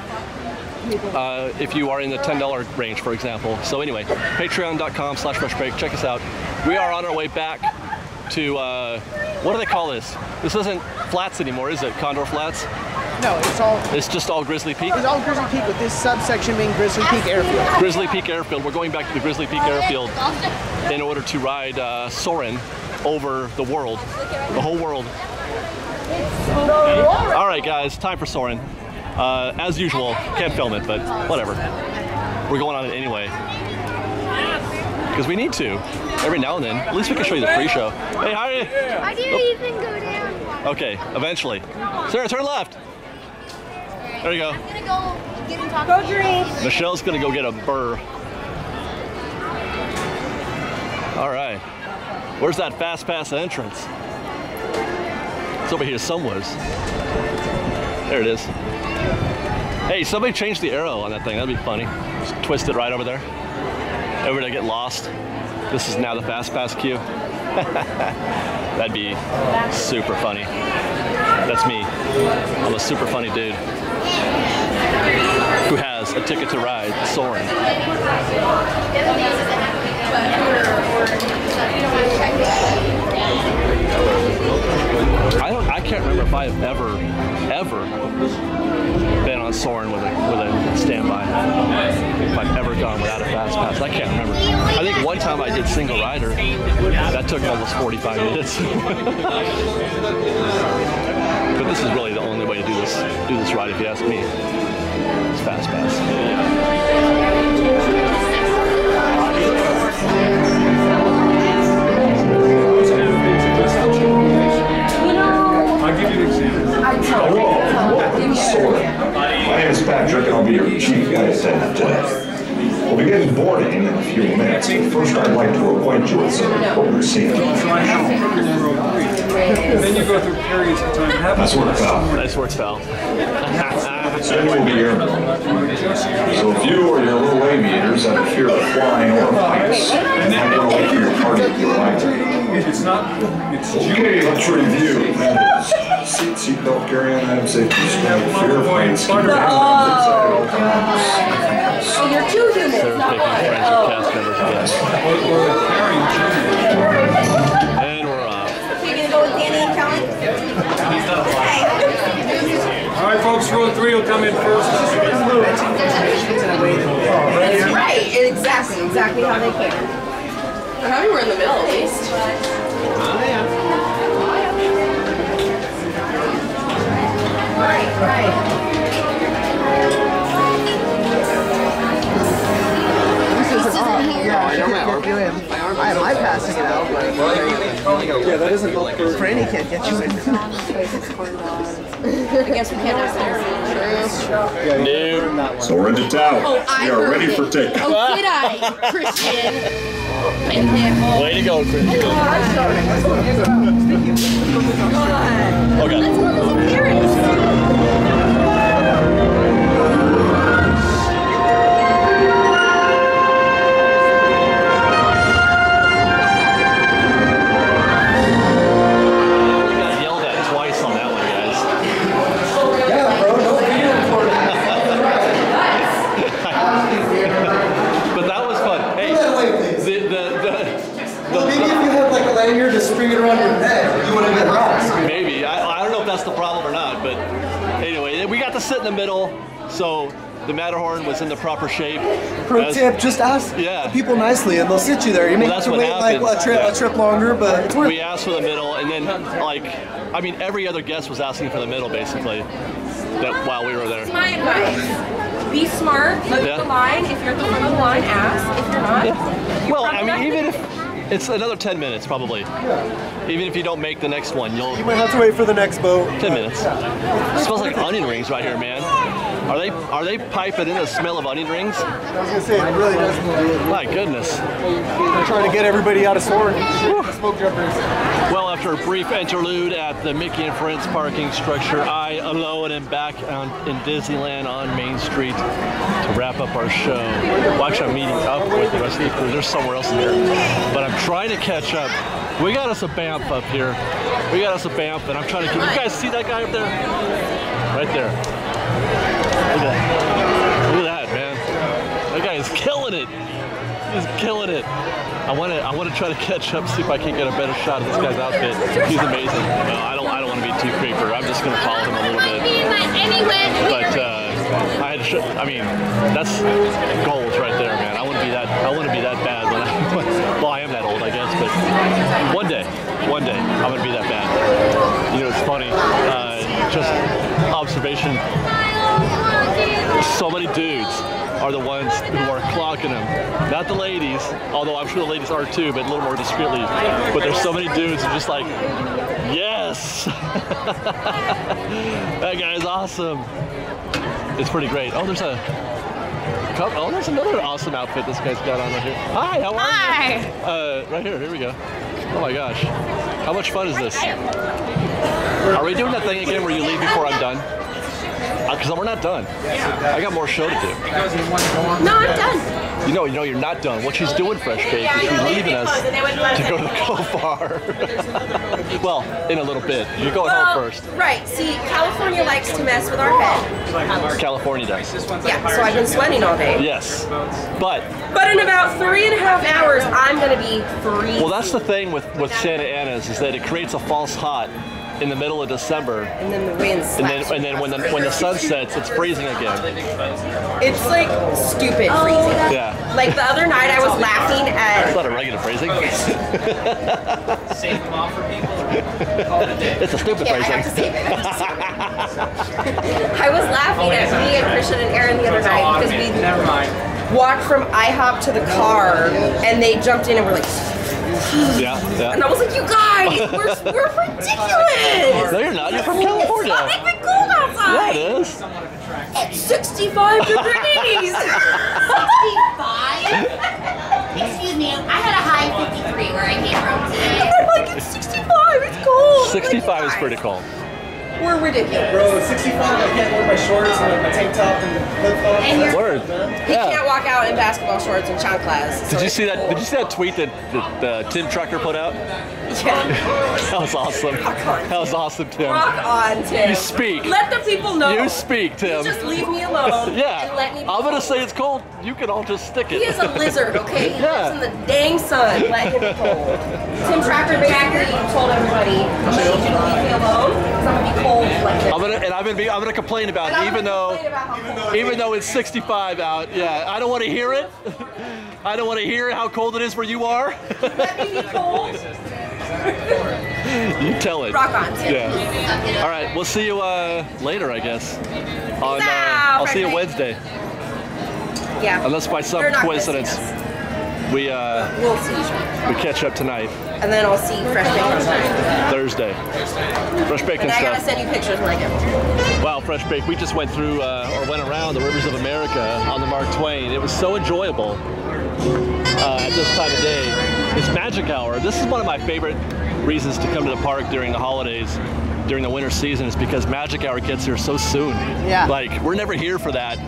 uh, if you are in the ten dollar range, for example. So anyway, patreon dot com slash fresh bake, check us out. We are on our way back to, uh, what do they call this? This isn't flats anymore, is it? Condor Flats? No, it's all... It's just all Grizzly Peak? It's all Grizzly Peak, with this subsection being Grizzly Peak Airfield. Grizzly Peak Airfield. We're going back to the Grizzly Peak Airfield in order to ride uh, Soarin' over the world, the whole world. All right, guys, time for Soarin'. Uh, as usual, can't film it, but whatever. We're going on it anyway, because we need to, every now and then. At least we can show you the free show. Hey, how are you? How do you oh. even go down? Okay, eventually. Sarah, turn left. There you go. I'm gonna go get and talk go to you. Michelle's gonna go get a burr. All right. Where's that fast pass entrance? It's over here somewhere. There it is. Hey, somebody change the arrow on that thing. That'd be funny. Just twist it right over there. Over to get lost. This is now the fast pass queue. That'd be super funny. That's me. I'm a super funny dude who has a ticket to ride Soarin'. I don't. I can't remember if I've ever, ever been on Soarin' with a with a standby. If I've ever gone without a fast pass, I can't remember. I think one time I did single rider. That took almost forty-five minutes. But this is really the only way to do this do this ride, if you ask me. It's fast pass. I'll give you an example. Sorry. My name is Patrick, and I'll be your chief guest today. We'll be getting boarding in a few minutes, but first I'd like to acquaint you with some important safety. Then you go through periods of time. Nice work, pal. Nice work, pal. Soon we'll be here. So if you or your little aviators have a fear of flying or heights, I'm going to wait for your party to arrive. It's not... It's okay, let's review. Seatbelt carry-on items, safety strap, fear of heights, keep your hands Oh, you're two units, Sarah not one. Oh. Cast members again. And we're off. So you're going to go with Danny and Kelly? All right, folks, row three will come in first. That's right. Exactly, exactly how they came. We're happy we're in the middle, at least. Oh, yeah. Right, right. Yeah, I don't know. I am I passing it out, but yeah, that isn't help for Franny can't get you in. I guess we can't ask her. No. So we're into town. Oh, we are ready for takeoff. Oh, did I, Christian? Way to go, Christian. Oh, God. Let's go to Paris. that's the problem or not, but anyway, we got to sit in the middle, so the Matterhorn was in the proper shape. Pro as, tip, just ask yeah. people nicely and they'll sit you there. You may well, have to wait happened. like a trip, yeah. a trip longer, but it's worth it. We asked for the middle, and then like, I mean, every other guest was asking for the middle basically that, while we were there. That's my advice. Be smart, look yeah. at the line. If you're at the front of the line, ask. If you're not, yeah. you're well, I mean, even if it's another ten minutes, probably. Yeah. Even if you don't make the next one, you'll. You might have to wait for the next boat. ten minutes. Yeah. It smells like onion rings right here, man. Are they are they piping in the smell of onion rings? I was gonna say it really does smell good. My goodness. They're trying to get everybody out of Soarin'. Smokejumpers. Well, after a brief interlude at the Mickey and Friends parking structure, I alone am back on, in Disneyland on Main Street to wrap up our show. Well, actually, I'm meeting up with the rest of the crew. There's somewhere else in there, but I'm trying to catch up. We got us a Banff up here. We got us a Banff, and I'm trying to. Keep, you guys see that guy up there? Right there. Look at that. Look at that, man. That guy is killing it. He's killing it. I want to I want to try to catch up, see if I can get a better shot of this guy's outfit. He's amazing. No, I don't I don't want to be too creeper. I'm just going to follow him a little bit. But uh, I had to, I mean, that's goals right there, man. I want to be that I want to be that bad when I well, I am that old, I guess, but one day, one day I'm going to be that bad. You know, it's funny. Uh, just observation. So many dudes are the ones who are clocking them. Not the ladies, although I'm sure the ladies are too, but a little more discreetly. But there's so many dudes who are just like, yes! That guy is awesome. It's pretty great. Oh, there's a couple, oh, there's another awesome outfit this guy's got on right here. Hi, how are Hi. you? Hi! Uh, right here, here we go. Oh my gosh. How much fun is this? Are we doing that thing again where you leave before I'm done? Because we're not done. Yeah. I got more show to do. No, I'm done. You know, you know, you're not done. What she's doing, Fresh Cake, yeah, is she's leaving us to go to the Cove Bar. Well, in a little bit. You're going well, home first. Right. See, California likes to mess with our head. California does. Yeah, so I've been sweating all day. Yes. But. But in about three and a half hours, I'm going to be free. Well, that's the thing with, with Santa Ana's is that it creates a false hot in the middle of December, and then the wind slaps, and then, and then when the when the sun sets, it's freezing again. It's like stupid freezing. Yeah. Like the other night, I was laughing at. It's not a regular freezing. Save them off for people. It's a stupid yeah, freezing. I, have to save it. I, have to save it. I was laughing at me and Christian and Aaron the other night because we Never mind. walked from IHOP to the car, and they jumped in and were like. Yeah, yeah. And I was like, you guys, we're, we're ridiculous. No, you're not. You're from California. It's not even cold outside. Yeah, it is. It's sixty-five degrees. sixty-five? Excuse me, I had a high fifty-three where I came from today. And I'm like, it's sixty-five. It's cold. sixty-five is pretty cold. We're ridiculous. Bro, sixty-five, I can't wear my shorts and my tank top and flip flops. And you're, Word. You yeah. can't walk out in basketball shorts and chanclas. So did you see cool. that? Did you see that tweet that, that uh, Tim Trecker put out? Yeah. That was awesome. Rock on, that was awesome, Tim. Rock on, Tim. You speak. Let the people know. You speak, Tim. You just leave me alone. yeah. And let me be I'm gonna cold. say it's cold. You can all just stick it. He is a lizard, okay? He yeah. lives in the dang sun. Let him be cold. Tim Trecker, Trecker, you told everybody, I need you to leave me alone. Because I'm gonna be cold. I'm gonna and I'm gonna be I'm gonna complain about it even though, about even though even though it's sixty-five out. Yeah, I don't want to hear it. I don't want to hear how cold it is where you are. That means it's cold. You tell it. Rock on. Too. Yeah. All right, we'll see you uh, later, I guess. On, uh, I'll see you Wednesday. Yeah. Unless by some coincidence we uh we'll see we catch up tonight. And then I'll see Fresh Bacon tonight. Thursday. Fresh Bacon and stuff. I gotta send you pictures when I get home. Wow, Fresh Bacon. We just went through uh, or went around the Rivers of America on the Mark Twain. It was so enjoyable uh, at this time of day. It's magic hour. This is one of my favorite reasons to come to the park during the holidays, during the winter season, is because magic hour gets here so soon. Yeah. Like, we're never here for that.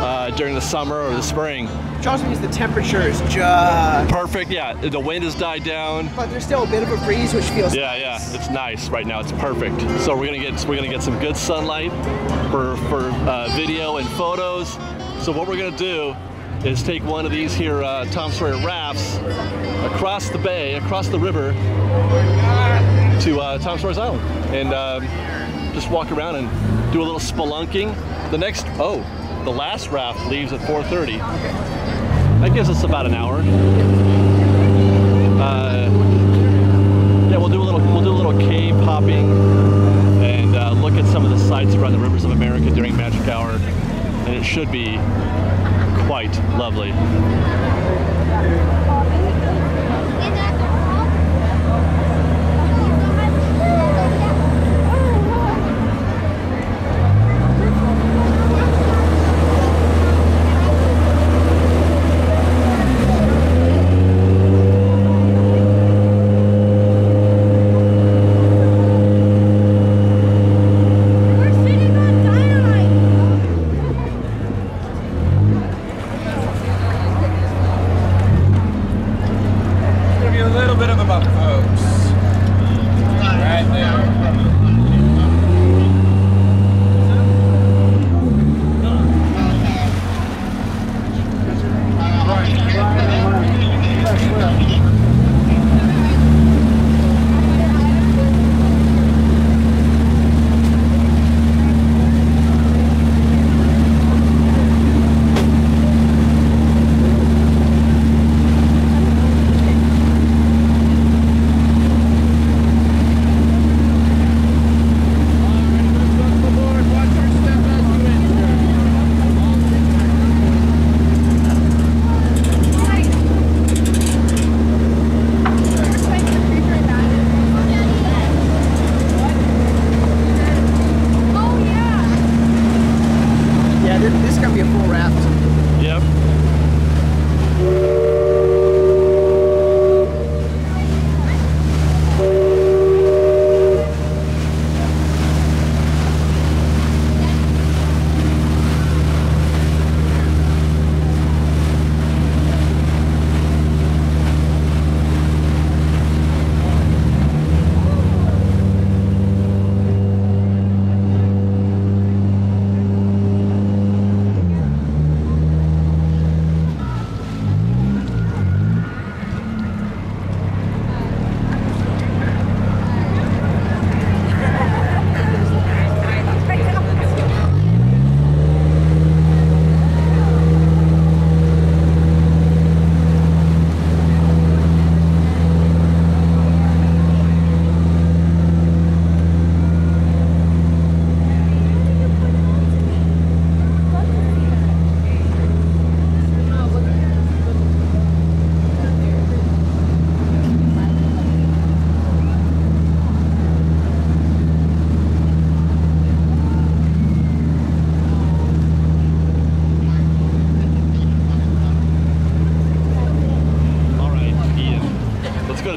Uh, during the summer or the spring. Which also means the temperature is just... perfect, yeah. The wind has died down. But there's still a bit of a breeze, which feels Yeah, nice. yeah. It's nice right now. It's perfect. So we're gonna get we're gonna get some good sunlight for, for uh, video and photos. So what we're gonna do is take one of these here uh, Tom Sawyer rafts across the bay, across the river to uh, Tom Sawyer's Island. And um, just walk around and do a little spelunking. The next, oh, the last raft leaves at four thirty. That gives us about an hour. Uh, yeah, we'll do a little, we'll do a little cave hopping and uh, look at some of the sights around the rivers of America during Magic Hour, and it should be quite lovely.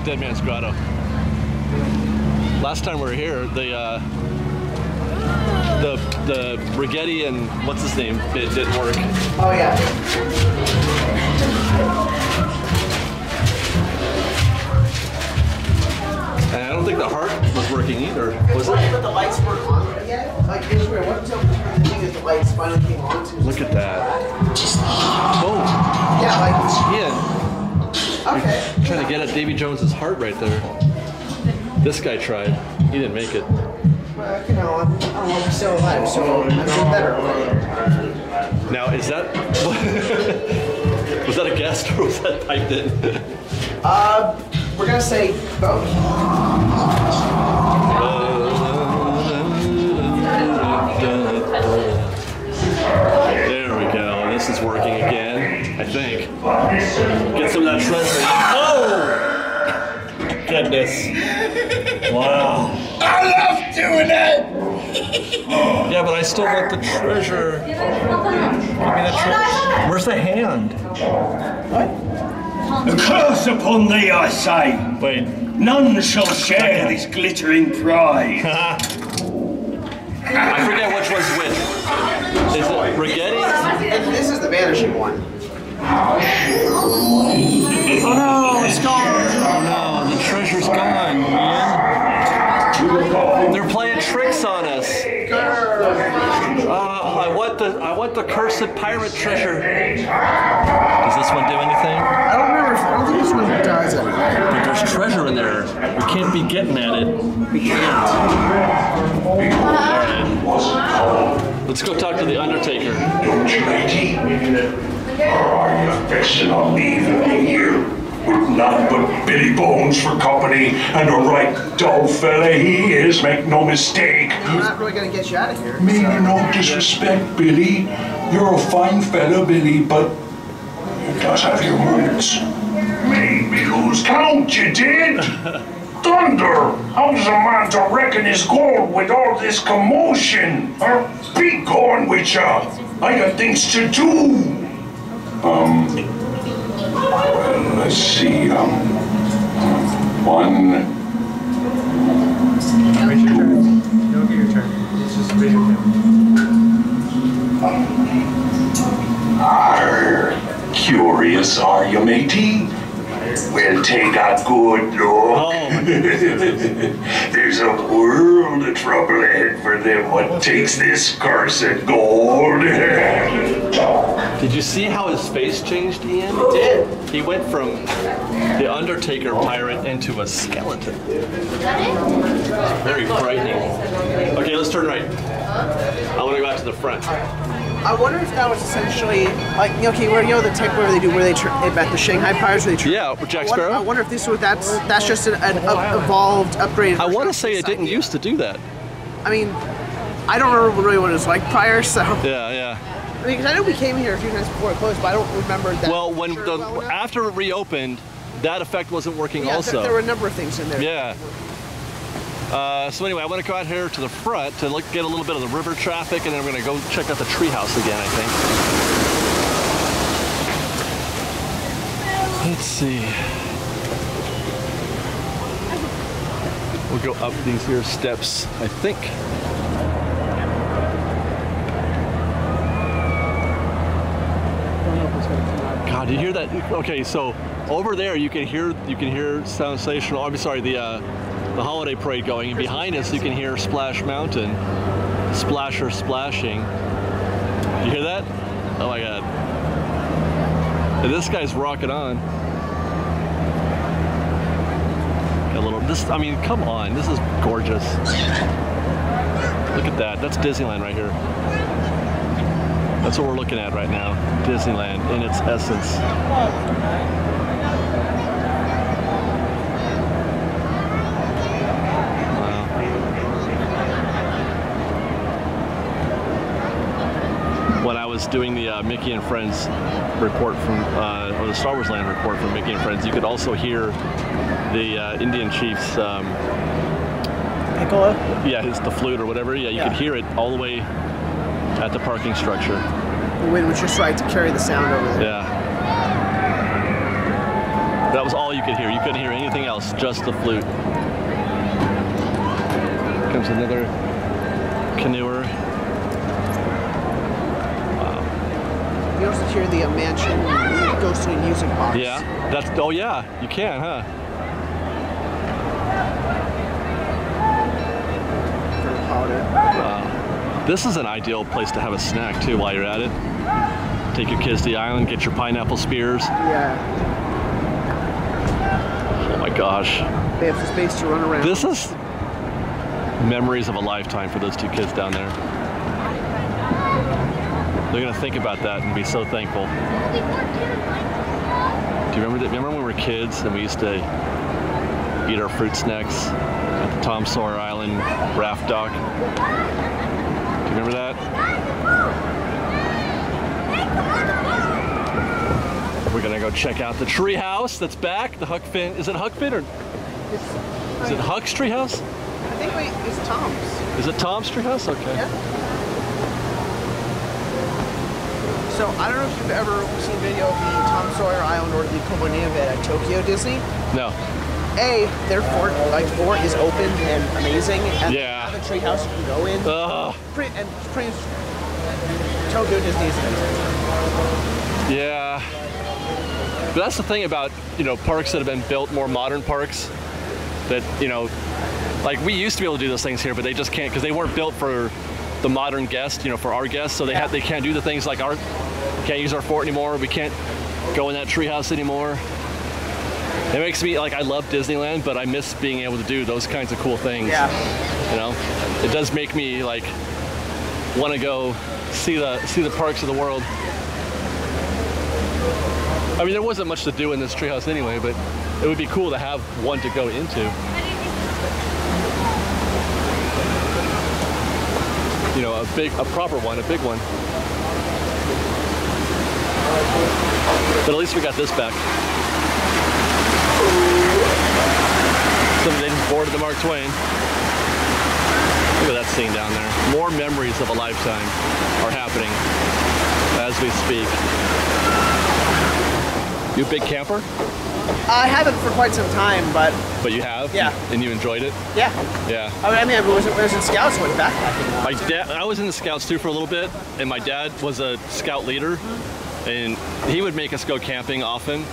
Dead Man's Grotto. Last time we were here, the uh, the the Rigetti and what's his name it didn't work. Oh yeah. And I don't think the heart was working either, was it? But the lights weren't on again. Like this way, what until the thing is the lights finally came on to. Look at that. Just boom. Yeah, like Ian. Okay. You're trying to get at Davy Jones's heart right there. This guy tried. He didn't make it. Well, you know, I'm, I'm still alive, so I'm better. Now, is that was that a guess or was that typed in? uh, we're gonna say both. There we go. This is working again, I think. Get some of that treasure. Oh! Goodness. Wow. I love doing it! Yeah, but I still want the treasure. Give me the treasure. Where's the hand? What? A curse upon thee, I say. Wait. None shall share this glittering prize. I forget which one's which. Is it Rigetti? This is the vanishing one. Oh no, it's gone! Oh no, the treasure's gone, man. They're playing tricks on us. Uh, I want the I want the cursed pirate treasure. Does this one do anything? I don't remember. I don't think this one does anything. But there's treasure in there. We can't be getting at it. We can't. All right. Let's go talk to the Undertaker. Or are you fixing on leaving you? With none but Billy Bones for company, and a right dull fella he is, make no mistake. I'm not really gonna get you out of here. Meaning so. No disrespect, Billy. You're a fine fella, Billy, but you does have your moments. Made me lose count, you did? Thunder! How's a man to reckon his gold with all this commotion? Or be gone with ya! I got things to do! Um... Well, let's see, um, one, wait your turn. Don't get your turn. It's just wait your turn. Arr, curious are you, matey? Well, take a good look. There's a world of trouble ahead for them what takes this cursed gold. Did you see how his face changed, Ian? It did. He went from the Undertaker pirate into a skeleton. It's very frightening. Okay, let's turn right. I want to go out to the front. I wonder if that was essentially like okay, where you know the type where they do where they about the Shanghai Pirates where they turn. Yeah, Jack Sparrow. I wonder if this was that's that's just an, an up, evolved, upgraded. I want to say it didn't used to do that. I mean, I don't remember really what it was like prior, so. Yeah, yeah. I mean, because I know we came here a few times before it closed, but I don't remember that. Well, when the well after it reopened, that effect wasn't working. Yeah, also, th there were a number of things in there. Yeah. Uh, so anyway, I want to go out here to the front to look, get a little bit of the river traffic, and then we're going to go check out the treehouse again, I think. Let's see. We'll go up these here steps, I think. God, do you hear that? Okay, so over there you can hear, you can hear sensational, I'm sorry, the, uh, the holiday parade going, and behind us you can hear Splash Mountain, splasher splashing. You hear that? Oh my God. And this guy's rocking on. A little, this, I mean, come on, this is gorgeous. Look at that, that's Disneyland right here. That's what we're looking at right now, Disneyland in its essence. Was doing the uh, Mickey and Friends report from, uh, or the Star Wars Land report from Mickey and Friends, you could also hear the uh, Indian Chief's um, Piccolo? Yeah, it's the flute or whatever. Yeah, you yeah. could hear it all the way at the parking structure. The wind was just right to carry the sound over there. Yeah. That was all you could hear. You couldn't hear anything else, just the flute. Here comes another canoeer. You also hear the uh, mansion ghostly music box. Yeah, that's, oh yeah, you can, huh? Wow. This is an ideal place to have a snack too while you're at it. Take your kids to the island, get your pineapple spears. Yeah. Oh my gosh. They have the space to run around. This is memories of a lifetime for those two kids down there. They're going to think about that and be so thankful. Do you remember that? Remember when we were kids and we used to eat our fruit snacks at the Tom Sawyer Island raft dock? Do you remember that? We're going to go check out the tree house that's back. The Huck Finn. Is it Huck Finn or is it Huck's tree house? I think wait, it's Tom's. Is it Tom's tree house? Okay. Yeah. So I don't know if you've ever seen a video of the Tom Sawyer Island or the Columbia at Tokyo Disney. No. A, their fort, like fort, is open and amazing, and yeah. the tree house you can go in. Uh. Pre and pretty Tokyo Disney is amazing. Yeah. But that's the thing about you know parks that have been built, more modern parks, that you know, like we used to be able to do those things here, but they just can't because they weren't built for the modern guest, you know, for our guests, so they have they can't do the things like our can't use our fort anymore. We can't go in that treehouse anymore. It makes me, like, I love Disneyland, but I miss being able to do those kinds of cool things. Yeah. You know, it does make me, like, want to go see the see the parks of the world. I mean, there wasn't much to do in this treehouse anyway, but it would be cool to have one to go into. You know, a big, a proper one, a big one. But at least we got this back. Something they just boarded the Mark Twain. Look at that scene down there. More memories of a lifetime are happening as we speak. You a big camper? I haven't for quite some time, but... But you have? Yeah. And you enjoyed it? Yeah. Yeah. I mean, I, mean, I was, I was in Scouts, went backpacking. My dad, I was in the Scouts too for a little bit, and my dad was a Scout leader, and he would make us go camping often.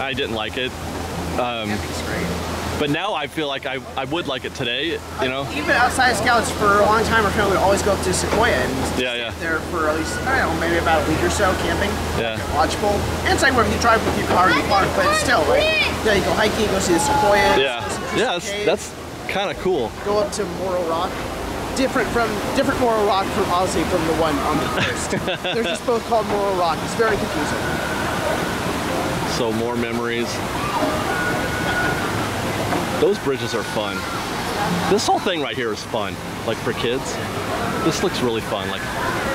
I didn't like it. Um, Camping's great. But now I feel like I, I would like it today, you I, know? Even outside of Scouts, for a long time, our family would always go up to Sequoia and yeah, yeah. there for at least, I don't know, maybe about a week or so camping. Yeah. Lodgepole. And it's like where if you drive with your car, you park, but still, right? Yeah, you go hiking, go see the Sequoia. Yeah. Yeah, that's, that's kind of cool. Go up to Morro Rock. Different from different Morro Rock from Aussie from the one on the coast. They're just both called Morro Rock. It's very confusing. So more memories. Those bridges are fun. This whole thing right here is fun, like for kids. This looks really fun. Like,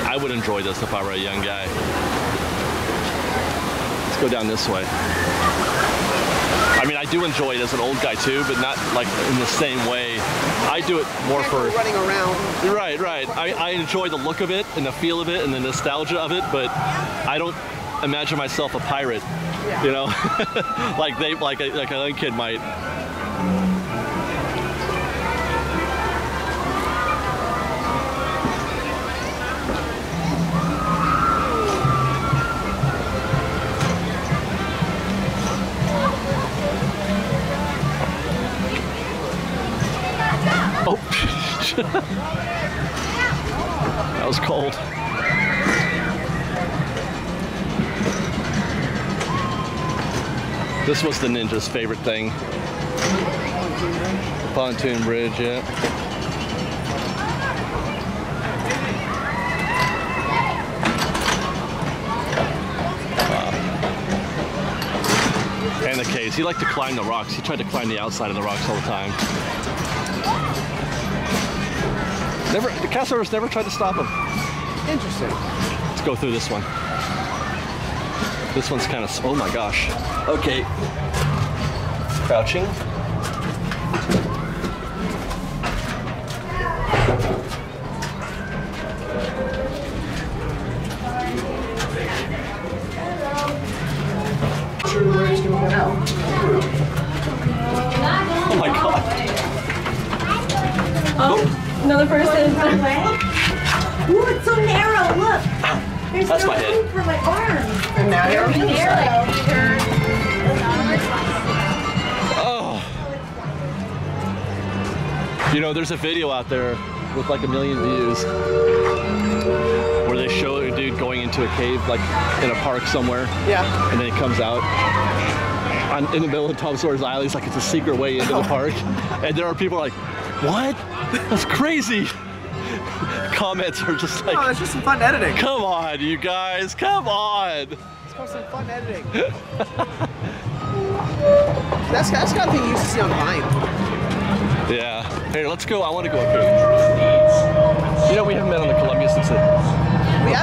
I would enjoy this if I were a young guy. Let's go down this way. I mean, I do enjoy it as an old guy too, but not like in the same way. I do it more for running around. Right, right. I, I enjoy the look of it and the feel of it and the nostalgia of it, but I don't imagine myself a pirate. Yeah. You know, like they, like a, like a kid might. Oh, that was cold. This was the ninja's favorite thing. The pontoon bridge, yeah. Wow. And the caves. He liked to climb the rocks. He tried to climb the outside of the rocks all the time. Never, the cast members never tried to stop him. Interesting. Let's go through this one. This one's kind of, oh my gosh. Okay. Crouching. Oh my god. Oh. Another person. Ooh, it's so narrow. Look. There's That's no my room head. for my arms. And now you're in the air like here. Oh. You know, there's a video out there with like a million views where they show a dude going into a cave, like in a park somewhere. Yeah. And then it comes out. I'm in the middle of Tom Sawyer's Island. It's like it's a secret way into the park. And there are people like, what? That's crazy. Comments are just like, oh, that's just some fun editing. Come on, you guys, come on. It's for some fun editing. that's, that's kind of thing you used to see online. Yeah. Hey, let's go. I want to go up here. You know, we haven't been on the Columbia since the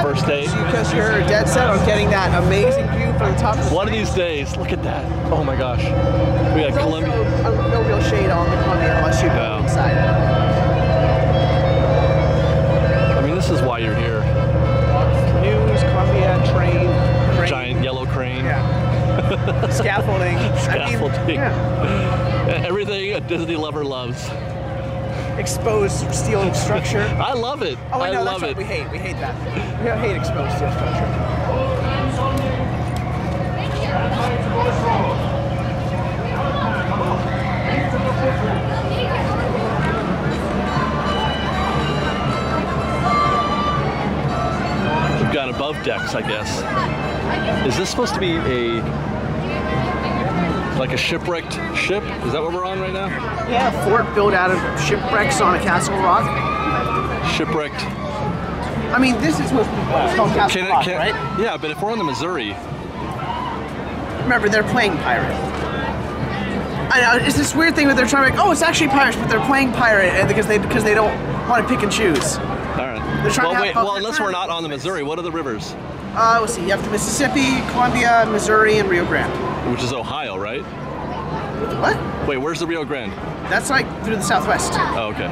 first day. Because you're dead set on getting that amazing view from the top of the One screen. of these days, look at that. Oh my gosh. We got Columbia. Also, no real shade on the Columbia unless you go no. inside. This is why you're here. Canoes, Columbia, train, crane. Giant yellow crane. Yeah. Scaffolding. Scaffolding. I mean, yeah. Everything a Disney lover loves. Exposed steel structure. I love it. Oh, I, I know, love that's it. What we hate. We hate that. We hate exposed steel structure. Got above decks, I guess. Is this supposed to be a like a shipwrecked ship? Is that what we're on right now? Yeah, a fort built out of shipwrecks on a castle rock. Shipwrecked. I mean, this is what it's called Castle can it, Rock, can, right? Yeah, but if we're on the Missouri. Remember, they're playing pirate. I know, it's this weird thing that they're trying to make, oh, it's actually pirates, but they're playing pirate and because they because they don't want to pick and choose. All right. They're trying well, to wait, well, unless we're not on the Missouri, what are the rivers? Uh, we'll see, you have the Mississippi, Columbia, Missouri, and Rio Grande. Which is Ohio, right? What? Wait, where's the Rio Grande? That's like through the Southwest. Oh, okay.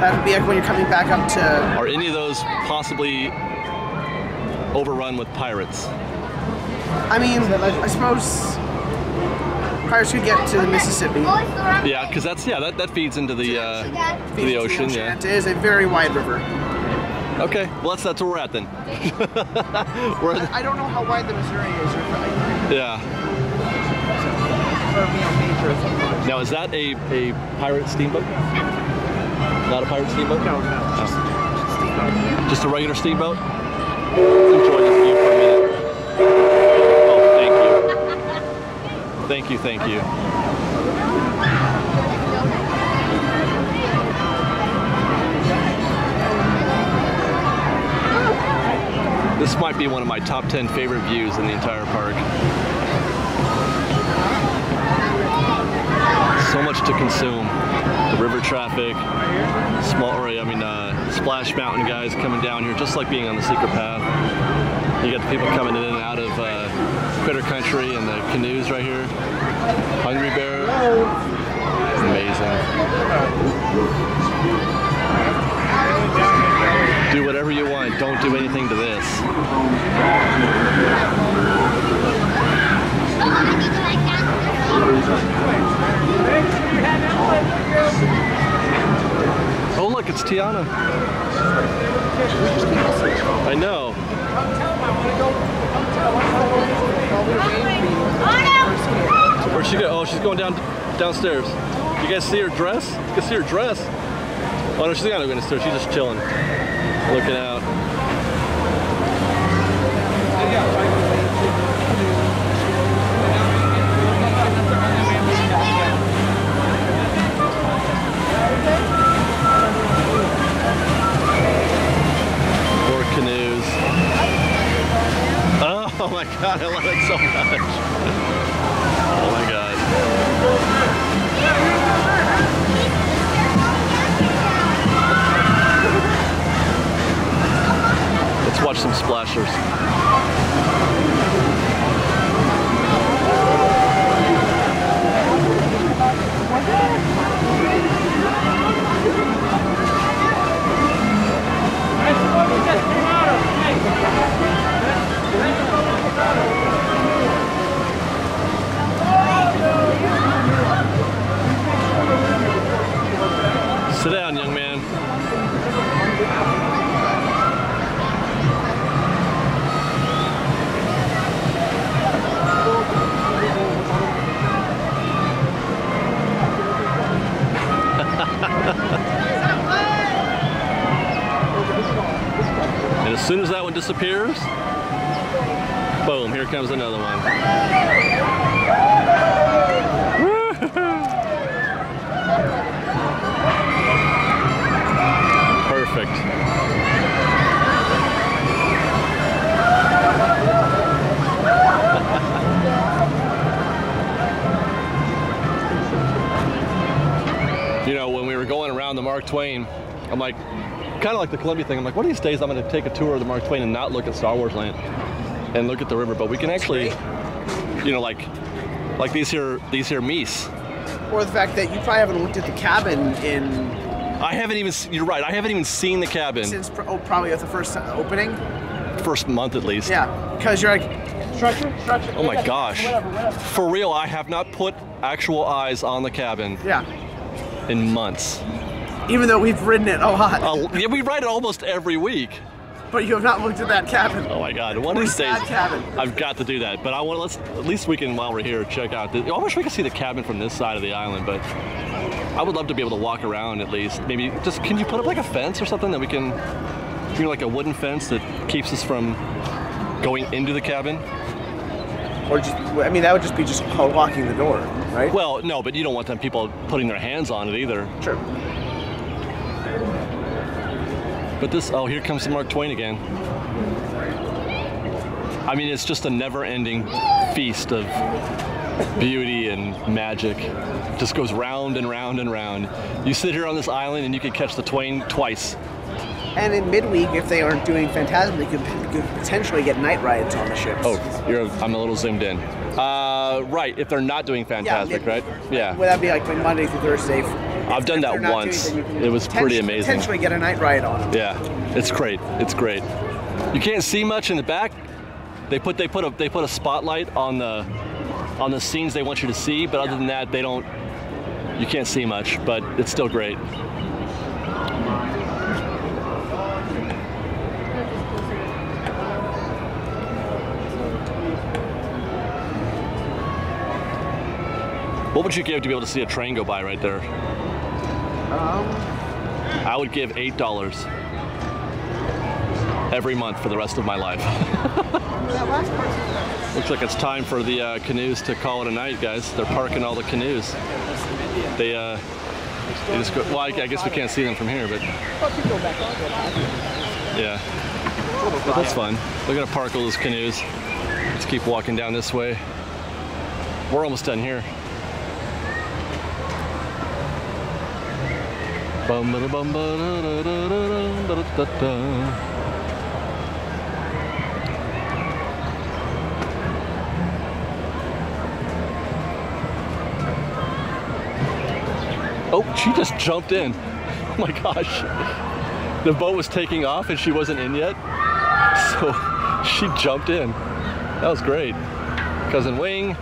That would be like when you're coming back up to... Are any of those possibly overrun with pirates? I mean, I suppose pirates could get to the Mississippi. Yeah, because that's, yeah, that, that feeds into the, uh, feeds the ocean. Into the ocean. Yeah. It is a very wide river. Okay, well that's, that's where we're at then. we're I, I don't know how wide the Missouri is. Or probably. Yeah. Now is that a, a pirate steamboat? Not a pirate steamboat? No, no. Just, oh. just, just a regular steamboat? Enjoy this view for a minute. Oh, thank you. Thank you, thank you. This might be one of my top ten favorite views in the entire park. So much to consume. The river traffic, small, or I mean, uh, Splash Mountain guys coming down here, just like being on the secret path. You got the people coming in and out of uh, Critter Country and the canoes right here. Hungry Bear, amazing. Do whatever you want, don't do anything to this. Oh look, it's Tiana. I know. Where's she go? Oh, she's going down downstairs. You guys see her dress? You can see her dress. Oh no, she's not going downstairs, she's just chilling. Looking out. More canoes. Oh my god, I love it so much. Oh my god. Let's watch some splashers. Sit down, young man. And as soon as that one disappears, boom, here comes another one. Perfect. You know, when we were going around the Mark Twain, I'm like, kind of like the Columbia thing. I'm like, one of these days I'm going to take a tour of the Mark Twain and not look at Star Wars Land and look at the river. But we can actually, you know, like, like these here, these here meese. Or the fact that you probably haven't looked at the cabin in. I haven't even. You're right. I haven't even seen the cabin since oh, probably at the first opening. First month at least. Yeah, because you're like structure, structure. Oh my gosh! Whatever, whatever. For real, I have not put actual eyes on the cabin. Yeah. In months. Even though we've ridden it a lot. Uh, yeah, we ride it almost every week. But you have not looked at that cabin. Oh my God! One of these days, cabin. I've got to do that. But I want let's at least we can while we're here check out. The, I wish we could see the cabin from this side of the island, but I would love to be able to walk around at least. Maybe just can you put up like a fence or something that we can, you know, like a wooden fence that keeps us from going into the cabin. Or just, I mean, that would just be just locking the door, right? Well, no, but you don't want them people putting their hands on it either. Sure. But this, oh, here comes Mark Twain again. I mean, it's just a never-ending feast of beauty and magic. It just goes round and round and round. You sit here on this island and you can catch the Twain twice. And in midweek, if they aren't doing Phantasm, they could, could potentially get night rides on the ships. Oh, you're, I'm a little zoomed in. Uh, right, if they're not doing Fantastic, yeah, right? Yeah. Would that be like Monday through Thursday? If, I've if done that once. Doing, it was pretty amazing. Potentially get a night ride on it. Yeah, it's great. It's great. You can't see much in the back. They put they put a they put a spotlight on the on the scenes they want you to see, but other than that, they don't. You can't see much, but it's still great. What would you give to be able to see a train go by right there? Um, I would give eight dollars every month for the rest of my life. That last person. Looks like it's time for the uh, canoes to call it a night, guys. They're parking all the canoes. They, uh, they just go, well, I, I guess we can't see them from here, but yeah, but that's fun. They're gonna park all those canoes. Let's keep walking down this way. We're almost done here. Oh, she just jumped in. Oh my gosh. The boat was taking off and she wasn't in yet. So she jumped in. That was great. Cousin Wing.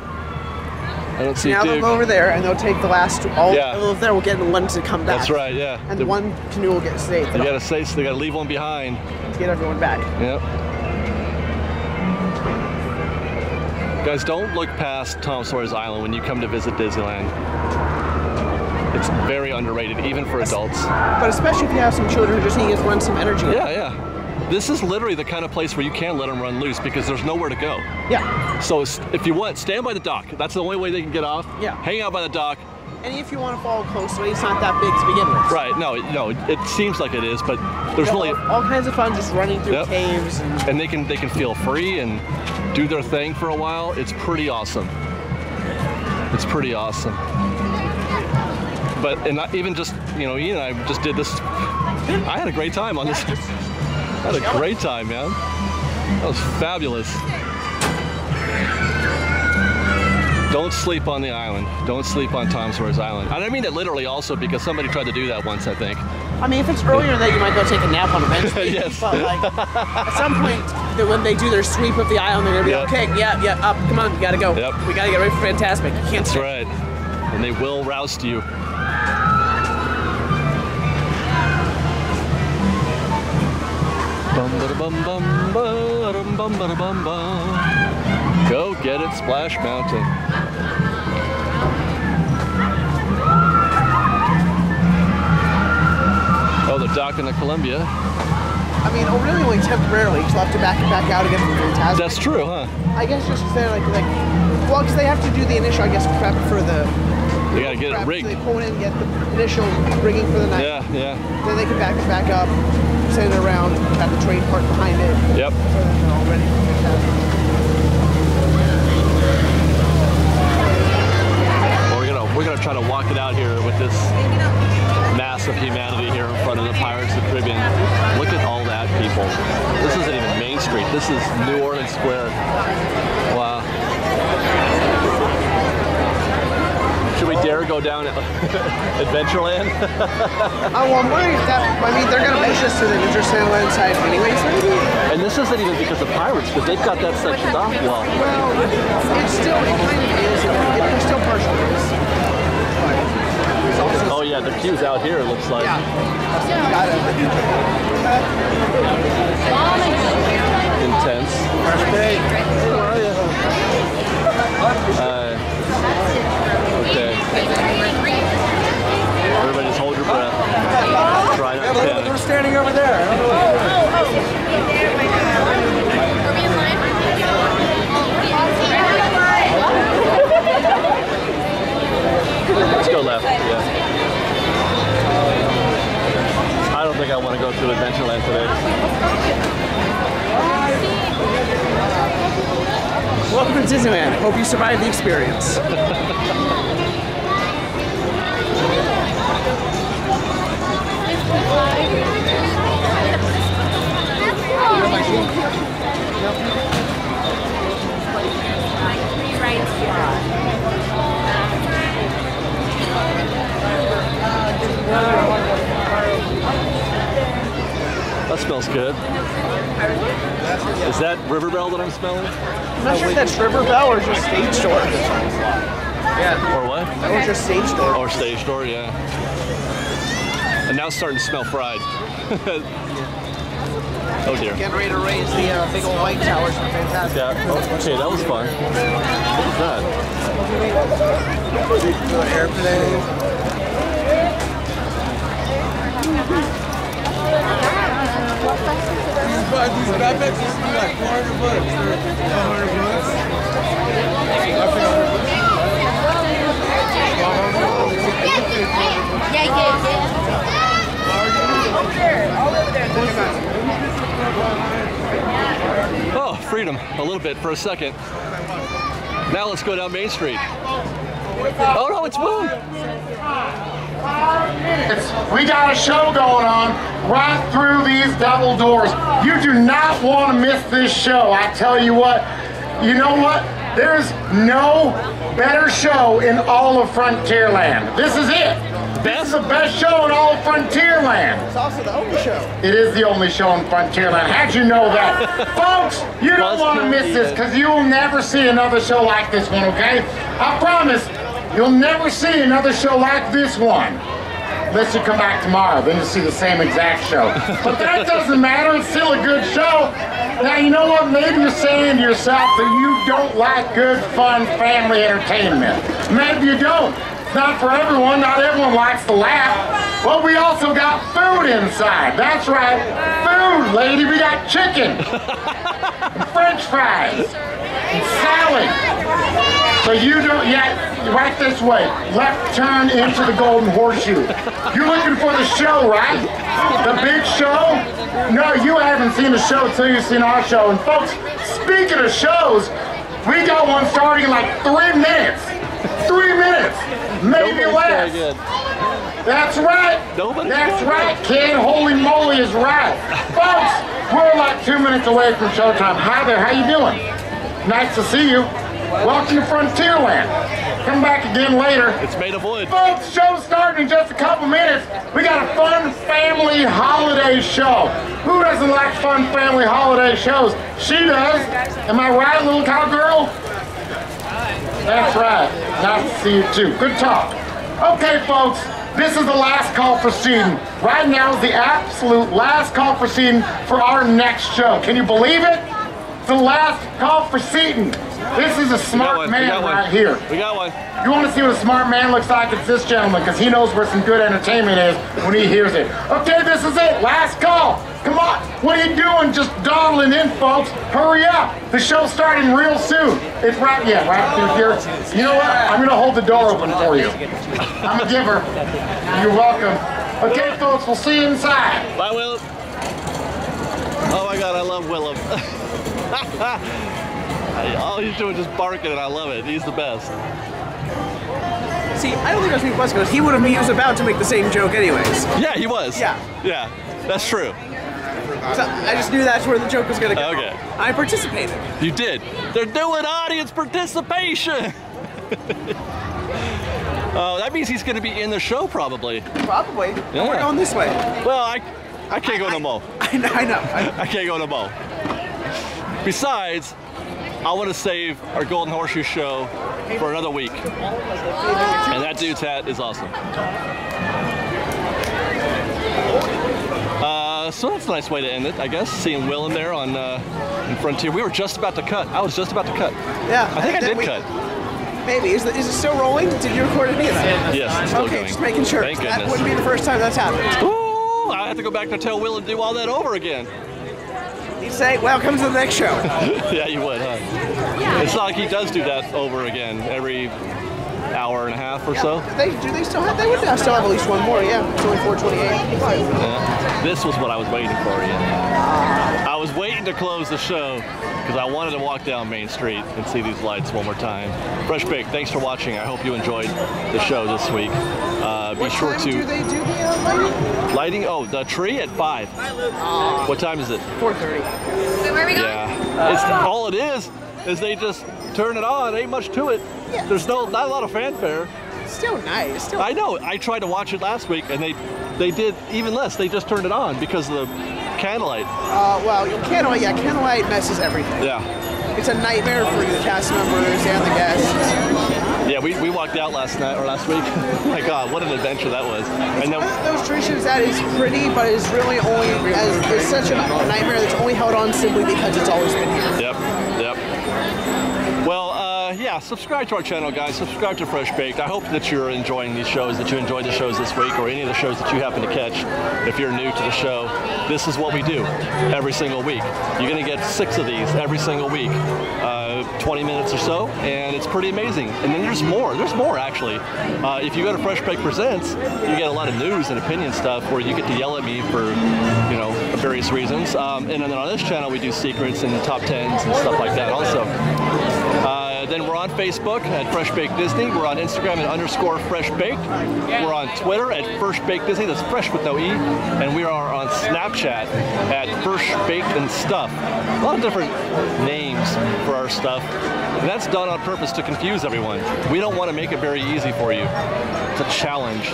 I don't see now they'll go over there, and they'll take the last. All yeah. Over there, we'll get in one to come back. That's right, yeah. And the, one canoe will get saved. You gotta save, so they gotta leave one behind to get everyone back. Yep. Guys, don't look past Tom Sawyer's Island when you come to visit Disneyland. It's very underrated, even for adults. But especially if you have some children who just need to run some energy. Yeah, yeah. This is literally the kind of place where you can let them run loose because there's nowhere to go. Yeah. So if you want, stand by the dock. That's the only way they can get off. Yeah. Hang out by the dock. And if you want to follow closely, it's not that big to begin with. Right. No, no. It seems like it is, but there's yeah, really all, all kinds of fun just running through yep. caves. And, and they can they can feel free and do their thing for a while. It's pretty awesome. It's pretty awesome. But and not even just you know Ian and I just did this. I had a great time on this. I had a great time, man. That was fabulous. Don't sleep on the island. Don't sleep on Tom Sawyer's Island. And I mean that literally also because somebody tried to do that once, I think. I mean, if it's earlier in the day, you might go take a nap on a bench. Yes. But like, at some point, that when they do their sweep of the island, they're going to be yep. like, okay, yeah, yeah, up, come on, you got to go. Yep. We got to get ready for Fantasmic. You can't sleep. That's right. And they will roust you. Bum, ba, bum, bum, ba, dum, bum, ba, bum, bum. Go get it, Splash Mountain. Oh, the dock in the Columbia. I mean, oh, really, only temporarily, because they'll have to back it back out again for Fantasmic. That's true, huh? I guess just because they're like, like well, because they have to do the initial, I guess, prep for the... They gotta get prep, it rigged. So they pull in and get the initial rigging for the night. Yeah, yeah. Then they can back it back up. Send it around, got the train parked behind it. Yep. So they're all ready for Fantasmic. Well, we're gonna we're gonna try to walk it out here with this mass of humanity here in front of the Pirates of the Caribbean. Look at all that people. This isn't even Main Street. This is New Orleans Square. Wow. Should we dare go down at Adventureland? Oh, well, I'm worried that, I mean, they're going to push us to the Adventureland side anyways, maybe? And this isn't even because of pirates, because they've got that section off well. Well, it's still, it kind of is, it's still partial. Oh, yeah, the queue's out here, it looks like. Yeah. Got it. Intense. Hey, how are you? Uh, Okay. Everybody just hold your breath. Try not to panic. They're standing over there. Are we in line? go left. Yeah. I don't think I want to go through Adventureland today. Welcome to Disneyland. Hope you survived the experience. That smells good. Is that Riverbell that I'm smelling? I'm not sure if that's Riverbell or just stage door. Yeah. Or what? Or just stage door. Or stage door, yeah. And now it's starting to smell fried. Oh dear. Getting ready to raise the uh, big old white towers from Fantastic. Yeah. Oh, okay, that was fun. What was that? An airplane. But these backpacks used to be like four hundred bucks. four hundred bucks. Yeah, yeah, yeah. Oh, freedom, a little bit for a second. Now let's go down Main Street. Oh no, it's moving. We got a show going on right through these double doors. You do not want to miss this show. I tell you what, you know what? There's no better show in all of Frontierland. This is it. This is the best show in all Frontierland. It's also the only show. It is the only show in Frontierland. How'd you know that? Folks, you don't want to miss this because you will never see another show like this one, okay? I promise you'll never see another show like this one. Unless you come back tomorrow, then you'll see the same exact show. But that doesn't matter, it's still a good show. Now, you know what? Maybe you're saying to yourself that you don't like good, fun, family entertainment. Maybe you don't. Not for everyone, not everyone likes to laugh. But we also got food inside. That's right, food, lady. We got chicken, and french fries, and salad. So you don't, yeah, right this way. Left turn into the Golden Horseshoe. You're looking for the show, right? The big show? No, you haven't seen the show until you've seen our show. And folks, speaking of shows, we got one starting in like three minutes. Three minutes, maybe less. That's right. Nobody That's right, Ken. Holy moly is right. Folks, we're like two minutes away from showtime. Hi there, how you doing? Nice to see you. Welcome to Frontierland. Come back again later. It's made of wood. Folks, show's starting in just a couple minutes. We got a fun family holiday show. Who doesn't like fun family holiday shows? She does. Am I right, little cowgirl? That's right. Nice to see you too. Good talk. Okay, folks, this is the last call for seeding. Right now is the absolute last call for seeding for our next show. Can you believe it? It's the last call for seeding. This is a smart man right here. We got one. You want to see what a smart man looks like? It's this gentleman, because he knows where some good entertainment is when he hears it. Okay, this is it. Last call. Come on. What are you doing? Just dawdling in, folks. Hurry up. The show's starting real soon. It's right, yeah, right through here. You know what? I'm going to hold the door open for you. I'm a giver. You're welcome. Okay, folks, we'll see you inside. Bye, Willem. Oh, my God, I love Willem. All he's doing is just barking, and I love it. He's the best. See, I don't think I was being busted because he would have he was about to make the same joke anyways. Yeah, he was. Yeah. Yeah, that's true. So I just knew that's where the joke was going to go. Okay. I participated. You did. They're doing audience participation. Oh, that means he's going to be in the show probably. Probably. Yeah. We're going this way. Well, I, I can't I, go no more. I know. I, know. I, I can't go no more. Besides, I want to save our Golden Horseshoe show for another week. And that dude's hat is awesome. Uh, so that's a nice way to end it, I guess. Seeing Will in there on uh, in Frontier. We were just about to cut. I was just about to cut. Yeah. I think I did we, cut. Maybe. Is, the, is it still rolling? Did you record any of that? Yes, it's still okay, going. Just making sure. Thank that goodness. Wouldn't be the first time that's happened. Ooh, I have to go back and tell Will and do all that over again. He'd say, welcome to the next show. Yeah, you would, huh? Yeah. It's not like he does do that over again every hour and a half or yeah. so. They do they still have? They would still have at least one more. Yeah, twenty-four, twenty-eight. Yeah. This was what I was waiting for. Yeah. I was waiting to close the show because I wanted to walk down Main Street and see these lights one more time. Fresh Bake, thanks for watching. I hope you enjoyed the show this week. Uh, be what sure time to do they do the uh, lighting? Lighting? Oh, the tree at five. Uh, what time is it? four thirty. So where are we going? Yeah, uh, it's all it is. Is they just turn it on, ain't much to it. Yeah, There's no, not a lot of fanfare. Still nice. Still I know, I tried to watch it last week and they they did even less. They just turned it on because of the candlelight. Uh, well, candlelight, yeah, candlelight messes everything. Yeah. It's a nightmare for the cast members and the guests. Yeah, we, we walked out last night, or last week. My God, what an adventure that was. It's and one then, of those traditions that is pretty, but it's really only, as, it's such a nightmare that's only held on simply because it's always been here. Yep, yep. Well, uh, yeah, subscribe to our channel, guys. Subscribe to Fresh Baked. I hope that you're enjoying these shows, that you enjoyed the shows this week, or any of the shows that you happen to catch. If you're new to the show, this is what we do every single week. You're going to get six of these every single week, uh, twenty minutes or so, and it's pretty amazing. And then there's more. There's more, actually. Uh, if you go to Fresh Baked Presents, you get a lot of news and opinion stuff where you get to yell at me for, you know, various reasons. Um, and then on this channel, we do secrets and top tens and stuff like that also. Uh, then we're on Facebook at Fresh Baked Disney. We're on Instagram at underscore Fresh Baked. We're on Twitter at Fresh Baked Disney. That's fresh with no E. And we are on Snapchat at Fresh Baked and Stuff. A lot of different names for our stuff. And that's done on purpose to confuse everyone. We don't want to make it very easy for you. It's a challenge.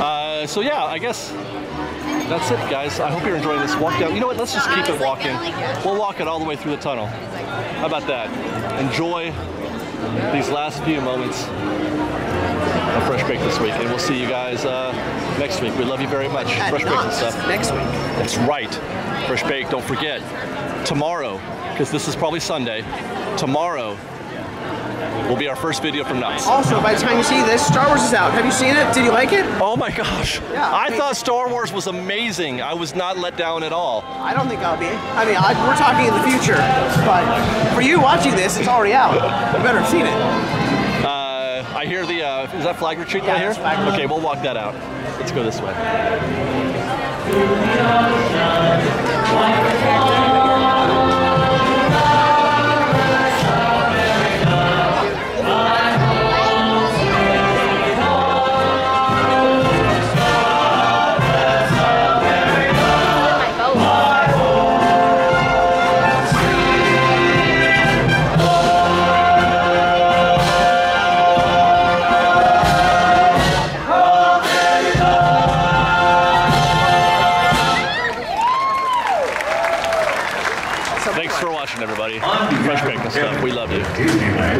Uh, so yeah, I guess... That's it, guys. I hope you're enjoying this walk down. You know what? Let's just keep it walking. We'll walk it all the way through the tunnel. How about that? Enjoy these last few moments of Fresh Baked this week, and we'll see you guys uh, next week. We love you very much. Fresh Baked and Stuff. Next week. That's right. Fresh Baked, don't forget. Tomorrow, because this is probably Sunday, tomorrow will be our first video from Knott's. Also, by the time you see this, Star Wars is out. Have you seen it? Did you like it? Oh my gosh. Yeah, I, I mean, thought Star Wars was amazing. I was not let down at all. I don't think I'll be. I mean, I, we're talking in the future, but for you watching this, it's already out. You better have seen it. Uh, I hear the, uh, is that flag retreat yeah, that I hear? Okay, we'll walk that out. Let's go this way. Fresh Baked and Stuff. We love you.